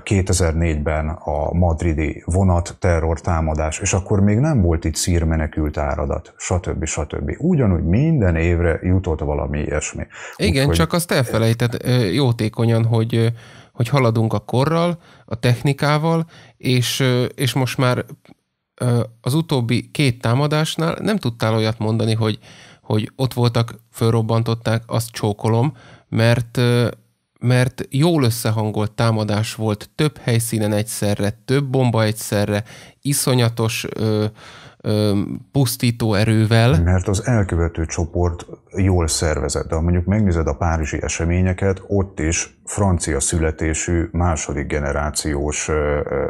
2004-ben a madridi vonat terrortámadás, és akkor még nem volt itt szírmenekült áradat, stb. Stb. Ugyanúgy minden évre jutott valami ilyesmi. Igen, úgy, csak azt elfelejtett jótékonyan, hogy haladunk a korral, a technikával, és most már az utóbbi két támadásnál nem tudtál olyat mondani, hogy ott voltak, fölrobbantották, azt csókolom, mert jól összehangolt támadás volt több helyszínen egyszerre, több bomba egyszerre, iszonyatos pusztító erővel. Mert az elkövető csoport jól szervezett, de ha mondjuk megnézed a párizsi eseményeket, ott is francia születésű, második generációs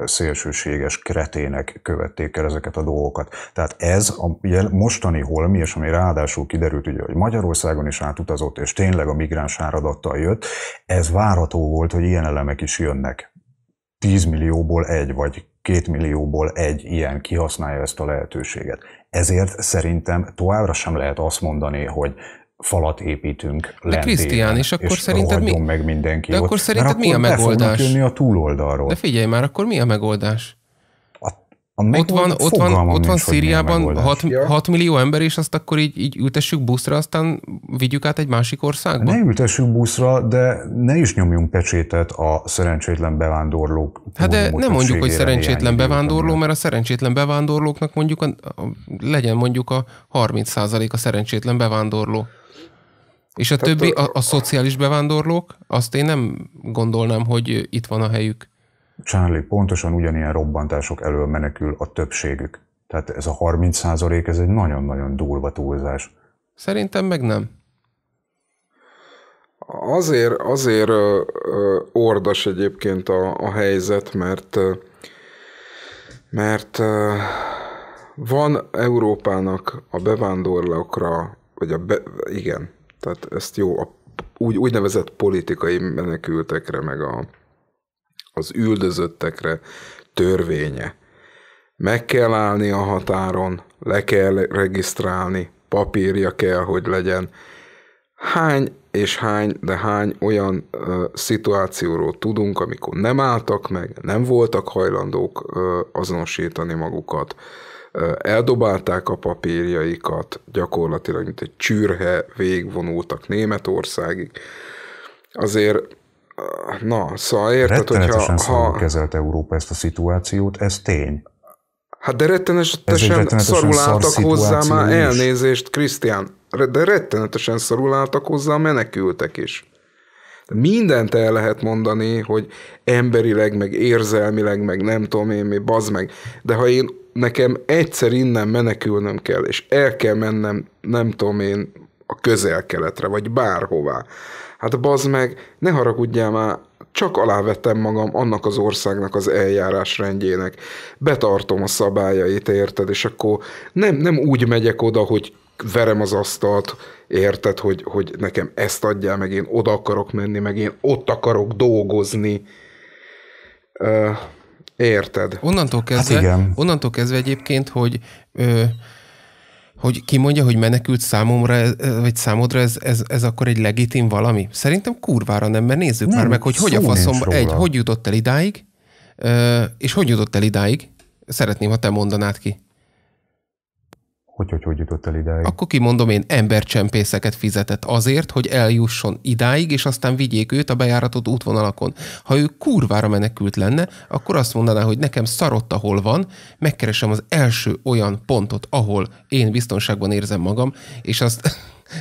szélsőséges kretének követték el ezeket a dolgokat. Tehát ez a mostani holmi, és ami ráadásul kiderült, ugye, hogy Magyarországon is átutazott, és tényleg a migráns áradattal jött, ez várható volt, hogy ilyen elemek is jönnek. 10 millióból egy, vagy 2 millióból egy ilyen kihasználja ezt a lehetőséget. Ezért szerintem továbbra sem lehet azt mondani, hogy falat építünk lentében, és rohadjon meg mindenki. De akkor szerinted mi a megoldás? Be fognak jönni a túloldalról. De figyelj már, akkor mi a megoldás? Ott van Szíriában 6 millió ember, és azt akkor így ültessük buszra, aztán vigyük át egy másik országba? Ne ültessük buszra, de ne is nyomjunk pecsétet a szerencsétlen bevándorlók. Hát de nem mondjuk, hogy szerencsétlen bevándorló, mert a szerencsétlen bevándorlóknak mondjuk legyen mondjuk a 30% a szerencsétlen bevándorló. És a többi, a szociális bevándorlók, azt én nem gondolnám, hogy itt van a helyük. Charlie, pontosan ugyanilyen robbantások elől menekül a többségük. Tehát ez a 30% ez egy nagyon-nagyon durva túlzás. Szerintem meg nem. Azért ordas egyébként a helyzet, mert van Európának a bevándorlókra, vagy igen, tehát ezt jó, úgynevezett politikai menekültekre, meg az üldözöttekre törvénye. Meg kell állni a határon, le kell regisztrálni, papírja kell, hogy legyen. Hány olyan szituációról tudunk, amikor nem álltak meg, nem voltak hajlandók azonosítani magukat, eldobálták a papírjaikat, gyakorlatilag mint egy csürhe végigvonultak Németországig. Azért szóval érted, rettenetesen szarul kezelt Európa ezt a szituációt, ez tény. Hát de rettenetesen szarul álltak hozzá már, elnézést, Krisztián, de rettenetesen szarul álltak hozzá a menekültek is. Mindent el lehet mondani, hogy emberileg, meg érzelmileg, meg nem tudom én mi, bazd meg, de ha nekem egyszer innen menekülnöm kell, és el kell mennem, nem tudom én, a Közel-Keletre, vagy bárhová. Hát bazd meg, ne haragudjál már, csak alávettem magam annak az országnak az eljárásrendjének. Betartom a szabályait, érted? És akkor nem úgy megyek oda, hogy verem az asztalt, érted, hogy nekem ezt adjál, meg én oda akarok menni, meg én ott akarok dolgozni. Érted? Onnantól kezdve egyébként, hogy ki mondja, hogy menekült számomra, vagy számodra, ez akkor egy legitim valami? Szerintem kurvára nem, mert nézzük nem, már meg, hogy a faszomba, hogy jutott el idáig, és hogy jutott el idáig? Szeretném, ha te mondanád ki. Hogy jutott el idáig? Akkor kimondom én, embercsempészeket fizetett azért, hogy eljusson idáig, és aztán vigyék őt a bejáratott útvonalakon. Ha ő kurvára menekült lenne, akkor azt mondaná, hogy nekem szarott, ahol van, megkeresem az első olyan pontot, ahol én biztonságban érzem magam, és azt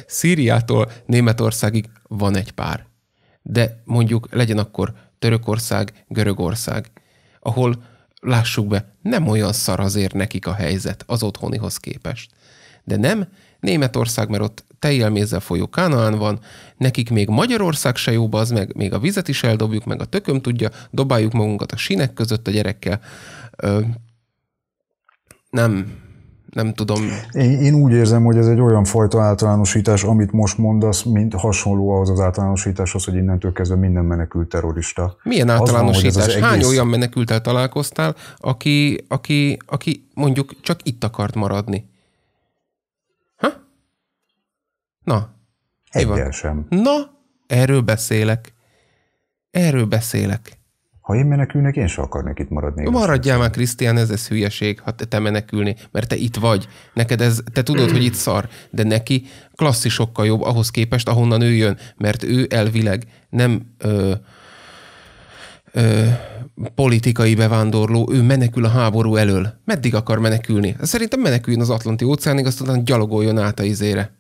Szíriától Németországig van egy pár. De mondjuk legyen akkor Törökország, Görögország, ahol lássuk be, nem olyan szar azért nekik a helyzet az otthonihoz képest. De nem Németország, mert ott tejjel-mézzel folyó Kánaán van, nekik még Magyarország se jó, az meg, még a vizet is eldobjuk, meg a tököm tudja, dobáljuk magunkat a sínek között a gyerekkel. Nem tudom. Én úgy érzem, hogy ez egy olyan fajta általánosítás, amit most mondasz, mint hasonló ahhoz az általánosításhoz, hogy innentől kezdve minden menekült terrorista. Milyen általánosítás? Hány olyan menekülttel találkoztál, aki mondjuk csak itt akart maradni? Ha? Na. Egyel sem. Na, erről beszélek. Ha én menekülnek, én sem akarnék itt maradni. Maradjál már, Krisztián, ez hülyeség, ha te menekülnél, mert te itt vagy. Neked ez, te tudod, hogy itt szar, de neki klasszisokkal jobb ahhoz képest, ahonnan ő jön, mert ő elvileg nem politikai bevándorló, ő menekül a háború elől. Meddig akar menekülni? Szerintem meneküljön az Atlanti-óceánig, aztán gyalogoljon át a izére.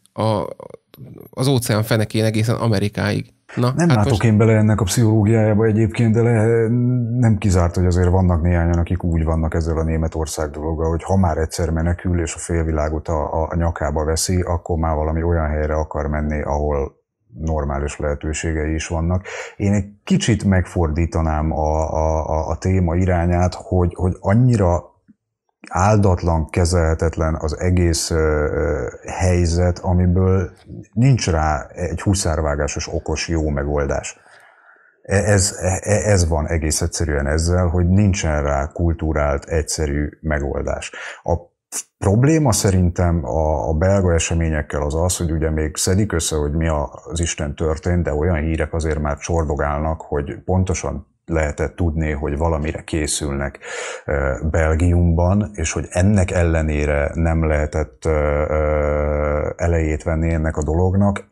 Az óceán fenekén egészen Amerikáig. Na, nem hát látok most... én bele ennek a pszichológiájába egyébként, de nem kizárt, hogy azért vannak néhányan, akik úgy vannak ezzel a Németország dologgal, hogy ha már egyszer menekül és a félvilágot a nyakába veszi, akkor már valami olyan helyre akar menni, ahol normális lehetőségei is vannak. Én egy kicsit megfordítanám a téma irányát, hogy annyira áldatlan, kezelhetetlen az egész helyzet, amiből nincs rá egy huszárvágásos, okos, jó megoldás. Ez van egész egyszerűen ezzel, hogy nincsen rá kulturált, egyszerű megoldás. A probléma szerintem a belga eseményekkel az, hogy ugye még szedik össze, hogy mi az Isten történt, de olyan hírek azért már csordogálnak, hogy pontosan lehetett tudni, hogy valamire készülnek Belgiumban, és hogy ennek ellenére nem lehetett elejét venni ennek a dolognak.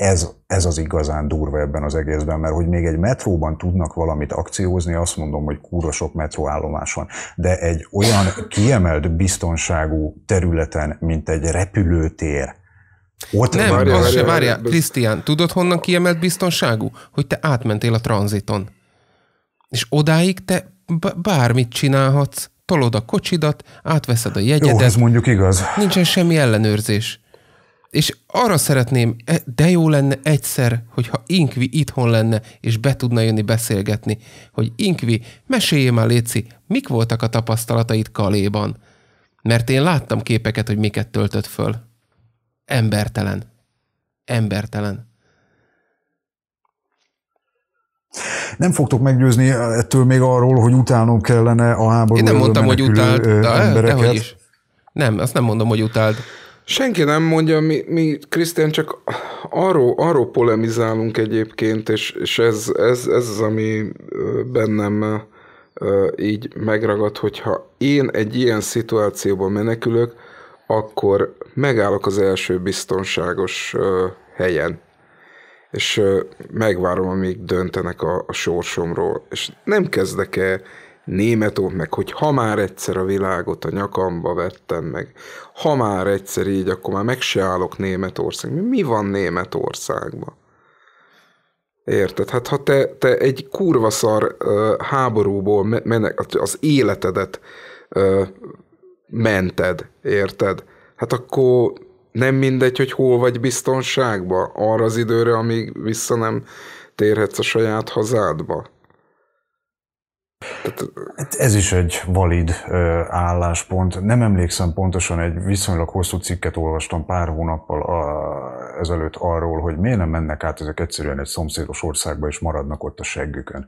Ez az igazán durva ebben az egészben, mert hogy még egy metróban tudnak valamit akciózni, azt mondom, hogy kurva sok metróállomáson, de egy olyan kiemelt biztonságú területen, mint egy repülőtér, ott nem, várjál, Krisztián, tudod honnan kiemelt biztonságú? Hogy te átmentél a tranziton. És odáig te bármit csinálhatsz, tolod a kocsidat, átveszed a jegyedet. Jó, ez mondjuk igaz. Nincsen semmi ellenőrzés. És arra szeretném, de jó lenne egyszer, hogyha Inkvi itthon lenne, és be tudna jönni beszélgetni, hogy Inkvi, meséljél már, léci, mik voltak a tapasztalataid Kaléban? Mert én láttam képeket, hogy miket töltött föl. Embertelen. Embertelen. Nem fogtok meggyőzni ettől még arról, hogy utálnom kellene a háború. Én nem mondtam, hogy utáld, de is. Nem, azt nem mondom, hogy utáld. Senki nem mondja, mi Krisztián, csak arról polemizálunk egyébként, és ez az, ami bennem így megragad, hogyha én egy ilyen szituációban menekülök, akkor megállok az első biztonságos helyen, és megvárom, amíg döntenek a sorsomról, és nem kezdek el németot meg, hogy ha már egyszer a világot a nyakamba vettem meg, ha már egyszer így, akkor már meg se állok Németországban. Mi van Németországban? Érted? Hát ha te egy kurva szar háborúból az életedet mented, érted? Hát akkor... nem mindegy, hogy hol vagy biztonságban, arra az időre, amíg vissza nem térhetsz a saját hazádba. Ez is egy valid álláspont. Nem emlékszem pontosan, egy viszonylag hosszú cikket olvastam pár hónappal ezelőtt arról, hogy miért nem mennek át ezek egyszerűen egy szomszédos országba, és maradnak ott a seggükön.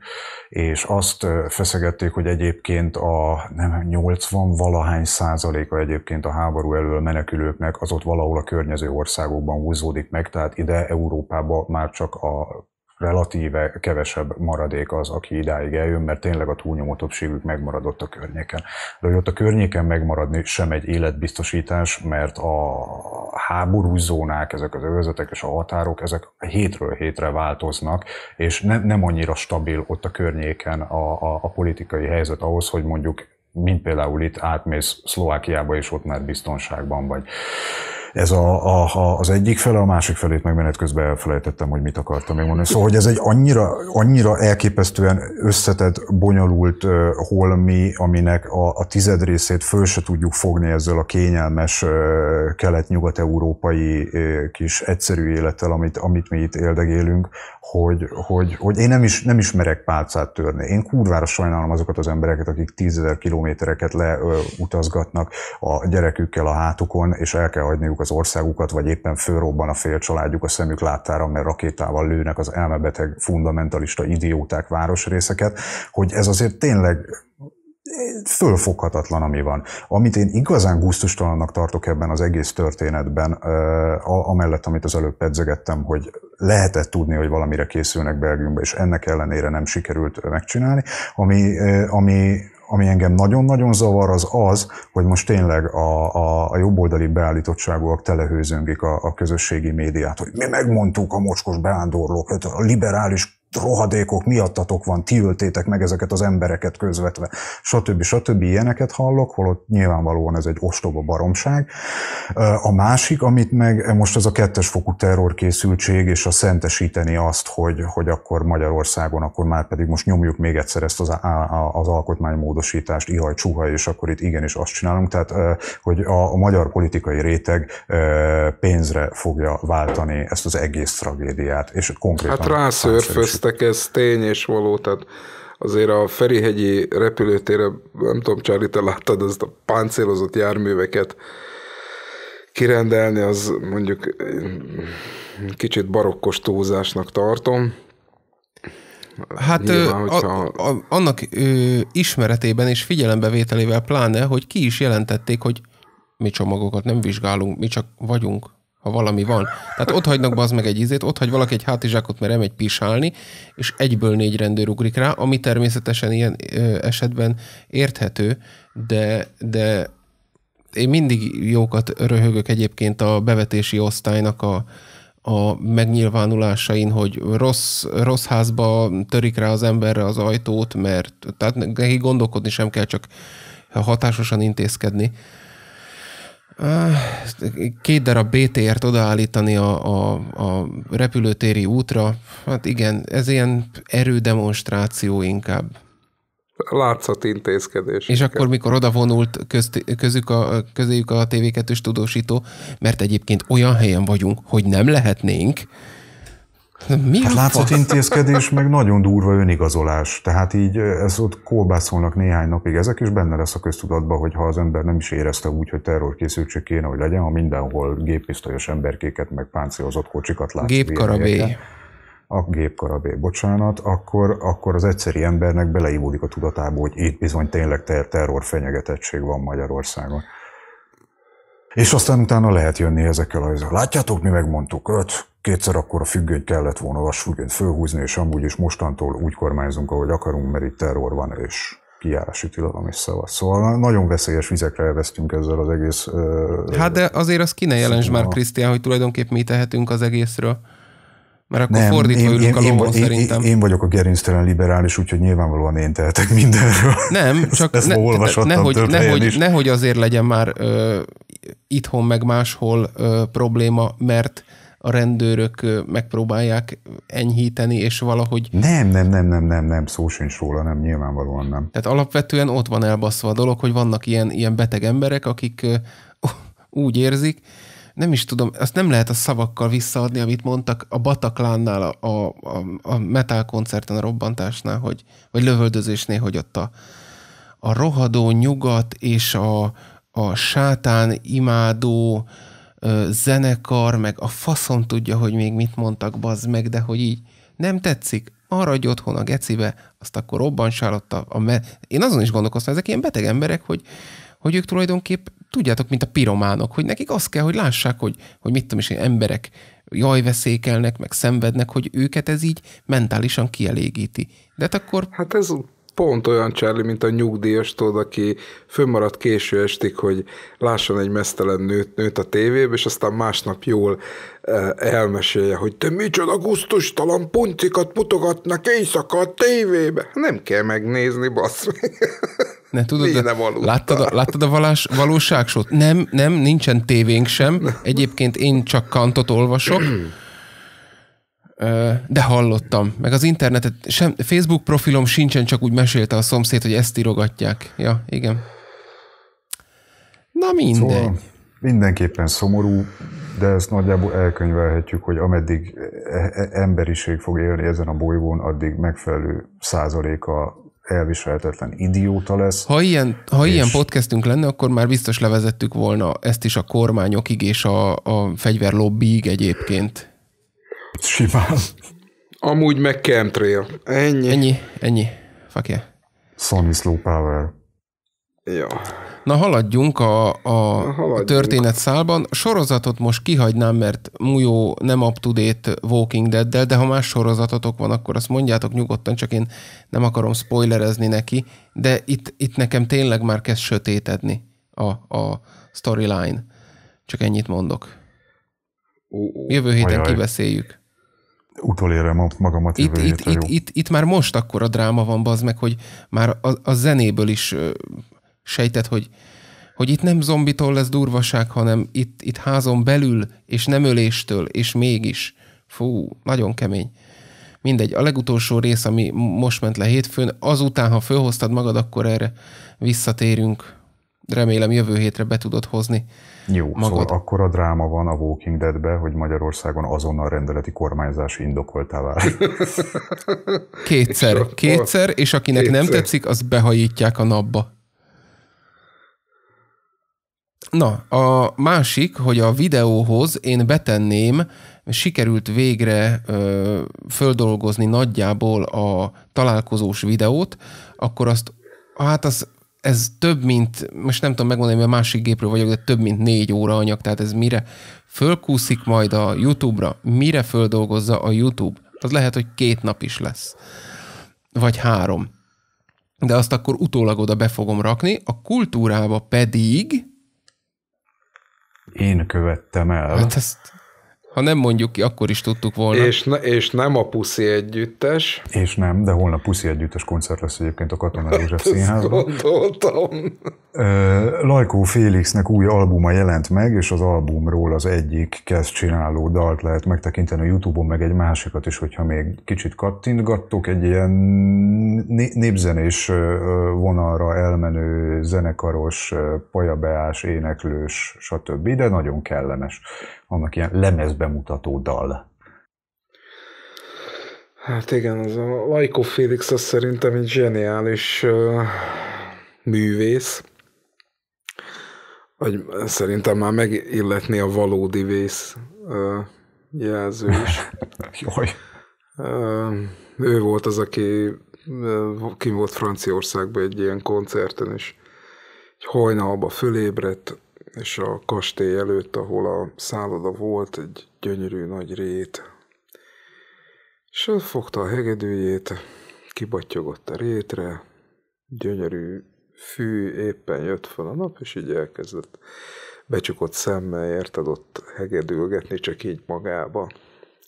És azt feszegették, hogy egyébként a 80-valahány százaléka egyébként a háború elől menekülőknek az ott valahol a környező országokban húzódik meg, tehát ide Európába már csak a relatíve kevesebb maradék az, aki idáig eljön, mert tényleg a túlnyomó többségük megmaradott a környéken. De hogy ott a környéken megmaradni sem egy életbiztosítás, mert a háborúzónák, ezek az övezetek és a határok, ezek hétről hétre változnak, és nem annyira stabil ott a környéken a politikai helyzet ahhoz, hogy mondjuk, mint például itt átmész Szlovákiába, és ott már biztonságban vagy. Ez az egyik fele, a másik felét meg menet közben elfelejtettem, hogy mit akartam még mondani. Szóval, hogy ez egy annyira elképesztően összetett, bonyolult holmi, aminek a tized részét föl se tudjuk fogni ezzel a kényelmes kelet-nyugat-európai kis egyszerű élettel, amit mi itt éldegélünk, hogy én nem is merek pálcát törni. Én kurvára sajnálom azokat az embereket, akik 10 000 kilométereket leutazgatnak a gyerekükkel a hátukon, és el kell hagyniuk az országukat, vagy éppen fölrobban a fél családjuk a szemük láttára, mert rakétával lőnek az elmebeteg fundamentalista idióták városrészeket, hogy ez azért tényleg fölfoghatatlan, ami van. Amit én igazán gusztustalannak tartok ebben az egész történetben, amellett, amit az előbb pedzegettem, hogy lehetett tudni, hogy valamire készülnek Belgiumba, és ennek ellenére nem sikerült megcsinálni, ami engem nagyon-nagyon zavar, az az, hogy most tényleg a jobboldali beállítottságúak telehőzöngik a közösségi médiát, hogy mi megmondtuk a mocskos beándorlók, a liberális rohadékok miattatok van, ti öltétek meg ezeket az embereket közvetve, stb. Ilyeneket hallok, holott nyilvánvalóan ez egy ostoba baromság. A másik, amit meg most az a 2. fokú terrorkészültség, és a szentesíteni azt, hogy akkor Magyarországon, akkor már pedig most nyomjuk még egyszer ezt az alkotmánymódosítást, ihaj, csuha, és akkor itt igenis azt csinálunk. Tehát, hogy a magyar politikai réteg pénzre fogja váltani ezt az egész tragédiát, és konkrétan... Hát rászörföz. Ez tény és való, tehát azért a Ferihegyi repülőtérre, nem tudom, Charlie, te láttad ezt a páncélozott járműveket kirendelni, az mondjuk kicsit barokkos túlzásnak tartom. Hát nyilván, annak ismeretében és figyelembevételével pláne, hogy ki is jelentették, hogy mi csomagokat nem vizsgálunk, mi csak vagyunk, ha valami van. Tehát ott hagynak bazd meg egy ízét, ott hagy valaki egy hátizsákot, mert elmegy pisálni, és 1-ből 4 rendőr ugrik rá, ami természetesen ilyen esetben érthető, de én mindig jókat röhögök egyébként a bevetési osztálynak a megnyilvánulásain, hogy rossz házba törik rá az emberre az ajtót, mert tehát neki gondolkodni sem kell, csak hatásosan intézkedni. 2 darab BTR-t odaállítani a repülőtéri útra, hát igen, ez ilyen erődemonstráció inkább. Látszat intézkedés. És akkor, mikor odavonult közéjük a TV2-s tudósító, mert egyébként olyan helyen vagyunk, hogy nem lehetnénk. Hát látszott intézkedés, meg nagyon durva önigazolás. Tehát így ez ott kolbászolnak néhány napig ezek, és benne lesz a köztudatban, hogy ha az ember nem is érezte úgy, hogy terrorkészültség kéne, hogy legyen, ha mindenhol géppisztolyos emberkéket, meg páncélozott kocsikat lát. Gépkarabé. A gépkarabé, bocsánat, akkor az egyszeri embernek beleívódik a tudatába, hogy itt bizony tényleg terror fenyegetettség van Magyarországon. És aztán utána lehet jönni ezekkel a... Látjátok, mi megmondtuk, 5-kétszer akkor a függönyt kellett volna vasfüggönyt fölhúzni, és amúgy is mostantól úgy kormányzunk, ahogy akarunk, mert itt terror van, és kijárási tilalom is szavaz. Szóval nagyon veszélyes vizekre elvesztünk ezzel az egész... Hát de azért azt ki ne jelentsd már, Krisztián, hogy tulajdonképp mi tehetünk az egészről. Mert akkor nem, fordítva ülünk a lombon, szerintem. Én vagyok a gerinctelen liberális, úgyhogy nyilvánvalóan én tehetek mindenről. Nem, csak ezt nehogy azért legyen már itthon meg máshol probléma, mert a rendőrök megpróbálják enyhíteni, és valahogy... Nem, szó sincs róla, nem, nyilvánvalóan nem. Tehát alapvetően ott van elbaszva a dolog, hogy vannak ilyen beteg emberek, akik úgy érzik, nem is tudom, azt nem lehet a szavakkal visszaadni, amit mondtak a Bataklánnál, a metal koncerten, a robbantásnál, vagy lövöldözésnél, hogy ott a rohadó nyugat és a sátán imádó zenekar, meg a faszom tudja, hogy még mit mondtak, bazd meg, de hogy így nem tetszik, maradj otthon a gecibe, azt akkor robbansál ott Én azon is gondolkoztam, ezek ilyen beteg emberek, hogy ők tulajdonképp, tudjátok, mint a pirománok, hogy nekik az kell, hogy lássák, hogy mit tudom is, emberek jajveszékelnek, meg szenvednek, hogy őket ez így mentálisan kielégíti. De akkor... Hát ez pont olyan, Charlie, mint a nyugdíjastól, aki fönnmaradt késő estig, hogy lásson egy mesztelen nőt a tévében, és aztán másnap jól elmesélje, hogy te micsoda gusztustalan puncikat mutogatnak éjszaka a tévébe. Nem kell megnézni, bassz. Ne, tudod, láttad a valóságsót? Nem, nincsen tévénk sem. Egyébként én csak Kantot olvasok, de hallottam. Meg az internetet, Facebook profilom sincsen, csak úgy mesélte a szomszéd, hogy ezt írogatják. Ja, igen. Na mindegy. Szóval mindenképpen szomorú, de ezt nagyjából elkönyvelhetjük, hogy ameddig emberiség fog élni ezen a bolygón, addig megfelelő százaléka elviselhetetlen idióta lesz. Ha ilyen podcastünk lenne, akkor már biztos levezettük volna ezt is a kormányokig és a fegyverlobbyig egyébként. Simán. Amúgy meg chemtrail. Ennyi. Fuck yeah. Szoniszló power. Jó. Na haladjunk a történetszálban. Sorozatot most kihagynám, mert Mújó nem up-to-date Walking Dead-del, de ha más sorozatotok van, akkor azt mondjátok nyugodtan, csak én nem akarom spoilerezni neki, de itt nekem tényleg már kezd sötétedni a storyline. Csak ennyit mondok. Jövő héten kibeszéljük. Utolérem magamat jövő hétre, itt már most akkor a dráma van, bazd meg, hogy már a zenéből is sejtett, hogy itt nem zombitól lesz durvaság, hanem itt házon belül, és nem öléstől, és mégis. Fú, nagyon kemény. Mindegy, a legutolsó rész, ami most ment le hétfőn, azután, ha fölhoztad magad, akkor erre visszatérünk. Remélem jövő hétre be tudod hozni jó, magad. Szóval akkor a dráma van a Walking Dead-be, hogy Magyarországon azonnal rendeleti kormányzás indokoltá vált. Kétszer, és akinek nem tetszik, azt behajítják a napba. Na, a másik, hogy a videóhoz én betenném, sikerült végre földolgozni nagyjából a találkozós videót, akkor azt, hát ez több mint, most nem tudom megmondani, mert másik gépről vagyok, de több mint 4 óra anyag, tehát ez mire fölkúszik majd a YouTube-ra, mire földolgozza a YouTube, az lehet, hogy 2 nap is lesz, vagy 3. De azt akkor utólag oda be fogom rakni, a kultúrába pedig... Én követtem el. Hát ezt, ha nem mondjuk ki, akkor is tudtuk volna. És nem a Puszi Együttes. És nem, de holnap Puszi Együttes koncert lesz egyébként a Katona József Színházban. Gondoltam. Lajkó Félixnek új albuma jelent meg, és az albumról az egyik kezd csináló dalt lehet megtekinteni a YouTube-on, meg egy másikat is, hogyha még kicsit kattintgattok, egy ilyen népzenés vonalra elmenő, zenekaros, pajabeás, éneklős, stb., de nagyon kellemes. Annak ilyen lemezbemutató dal. Hát igen, az a Lajkó Félix az szerintem egy zseniális művész. Vagy szerintem már megilletné a valódi vész jelző is. Ő volt az, aki kim volt Franciaországban egy ilyen koncerten, és hajnalba fölébredt, és a kastély előtt, ahol a szálloda volt, egy gyönyörű nagy rét. És fogta a hegedűjét, kibattyogott a rétre, gyönyörű fű, éppen jött fel a nap, és így elkezdett becsukott szemmel, érted, ott hegedülgetni, csak így magába.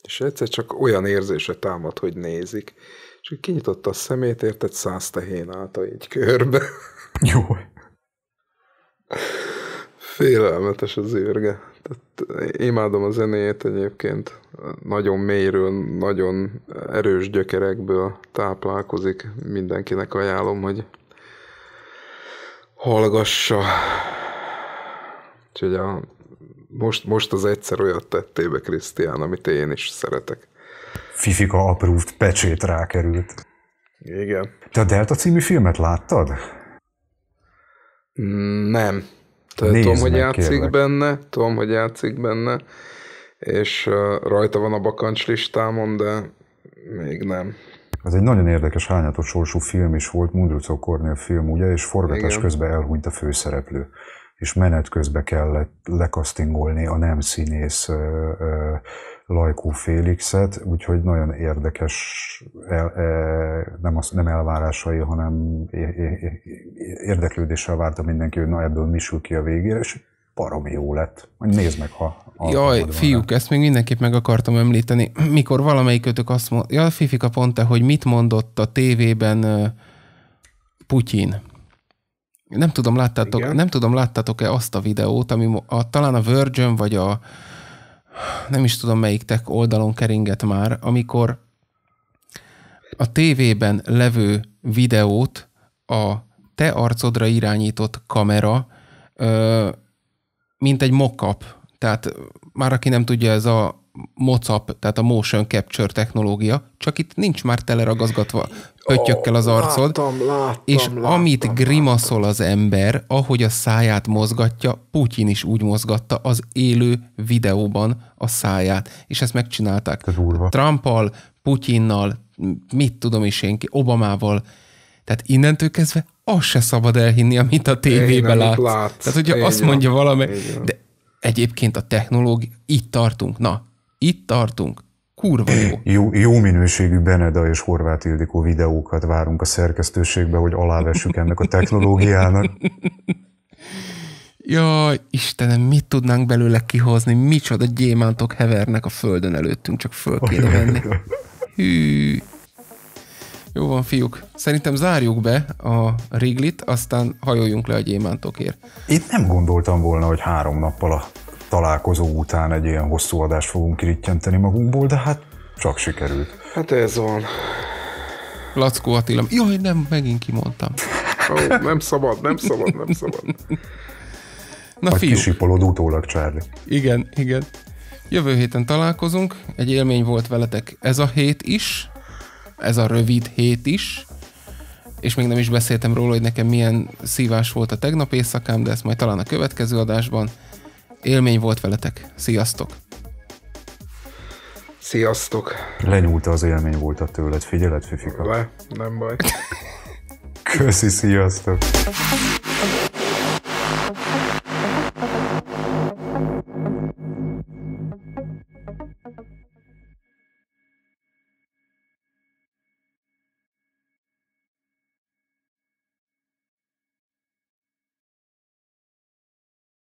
És egyszer csak olyan érzése támad, hogy nézik. És kinyitotta a szemét, érted, 100 tehén állta így körbe. Jó. Félelmetes az űrge. Tehát imádom a zenéjét egyébként. Nagyon mélyről, nagyon erős gyökerekből táplálkozik. Mindenkinek ajánlom, hogy hallgassa. Úgyhogy most az egyszer olyat tettébe, Krisztián, amit én is szeretek. Fifika approved pecsét rákerült. Igen. Te a Delta című filmet láttad? Nem. Tudom, hogy játszik benne, és rajta van a bakancs listámon, de még nem. Ez egy nagyon érdekes, hányatos sorsú film is volt, Mundruczó Kornél film, ugye, és forgatás közben elhunyt a főszereplő, és menet közben kellett lekasztingolni a nem színész Lajkó Félixet, úgyhogy nagyon érdekes, nem elvárásai, hanem érdeklődéssel várta mindenki, hogy na ebből mi sül ki a végére, és baromi jó lett. Majd nézd meg, ha... Jaj, fiúk, ezt még mindenképp meg akartam említeni. Mikor valamelyikötök azt mondta, ja, Fifika pont, hogy mit mondott a tévében Putyin. Nem tudom, láttátok-e azt a videót, ami talán a Virgin, vagy a nem is tudom melyik tech oldalon keringett már, amikor a tévében levő videót a te arcodra irányított kamera mint egy mock-up. Tehát már aki nem tudja, ez a mocap, tehát a motion capture technológia, csak itt nincs már teleragazgatva pöttyökkel az arcod, amit grimaszol az ember, ahogy a száját mozgatja, Putyin is úgy mozgatta az élő videóban a száját, és ezt megcsinálták. Trumpal, Putyinnal, mit tudom is én ki, Obamával, tehát innentől kezdve azt se szabad elhinni, amit a tévében látsz. Tehát, hogyha azt mondja valami, de egyébként a technológia, itt tartunk, na, itt tartunk. Kurva jó. Jó minőségű Beneda és Horváth Ildikó videókat várunk a szerkesztőségbe, hogy alávessük ennek a technológiának. Jaj, Istenem, mit tudnánk belőle kihozni? Micsoda gyémántok hevernek a földön előttünk, csak föl kéne venni. Hű. Jó van, fiúk. Szerintem zárjuk be a riglit, aztán hajoljunk le a gyémántokért. Én nem gondoltam volna, hogy 3 nappal a találkozó után egy ilyen hosszú adást fogunk kirittyenteni magunkból, de hát csak sikerült. Hát ez van. Lackó Attila. Jaj, nem, megint kimondtam. Oh, nem szabad, nem szabad, nem szabad. Na, majd fiúk. Kisipolod utólag, Charlie. Igen, igen. Jövő héten találkozunk. Egy élmény volt veletek ez a hét is. Ez a rövid hét is. És még nem is beszéltem róla, hogy nekem milyen szívás volt a tegnap éjszakám, de ezt majd talán a következő adásban. Élmény volt veletek. Sziasztok! Sziasztok! Lenyúlta az élmény volt a tőled. Figyeled, Fifika? Le, nem baj. Köszi, sziasztok!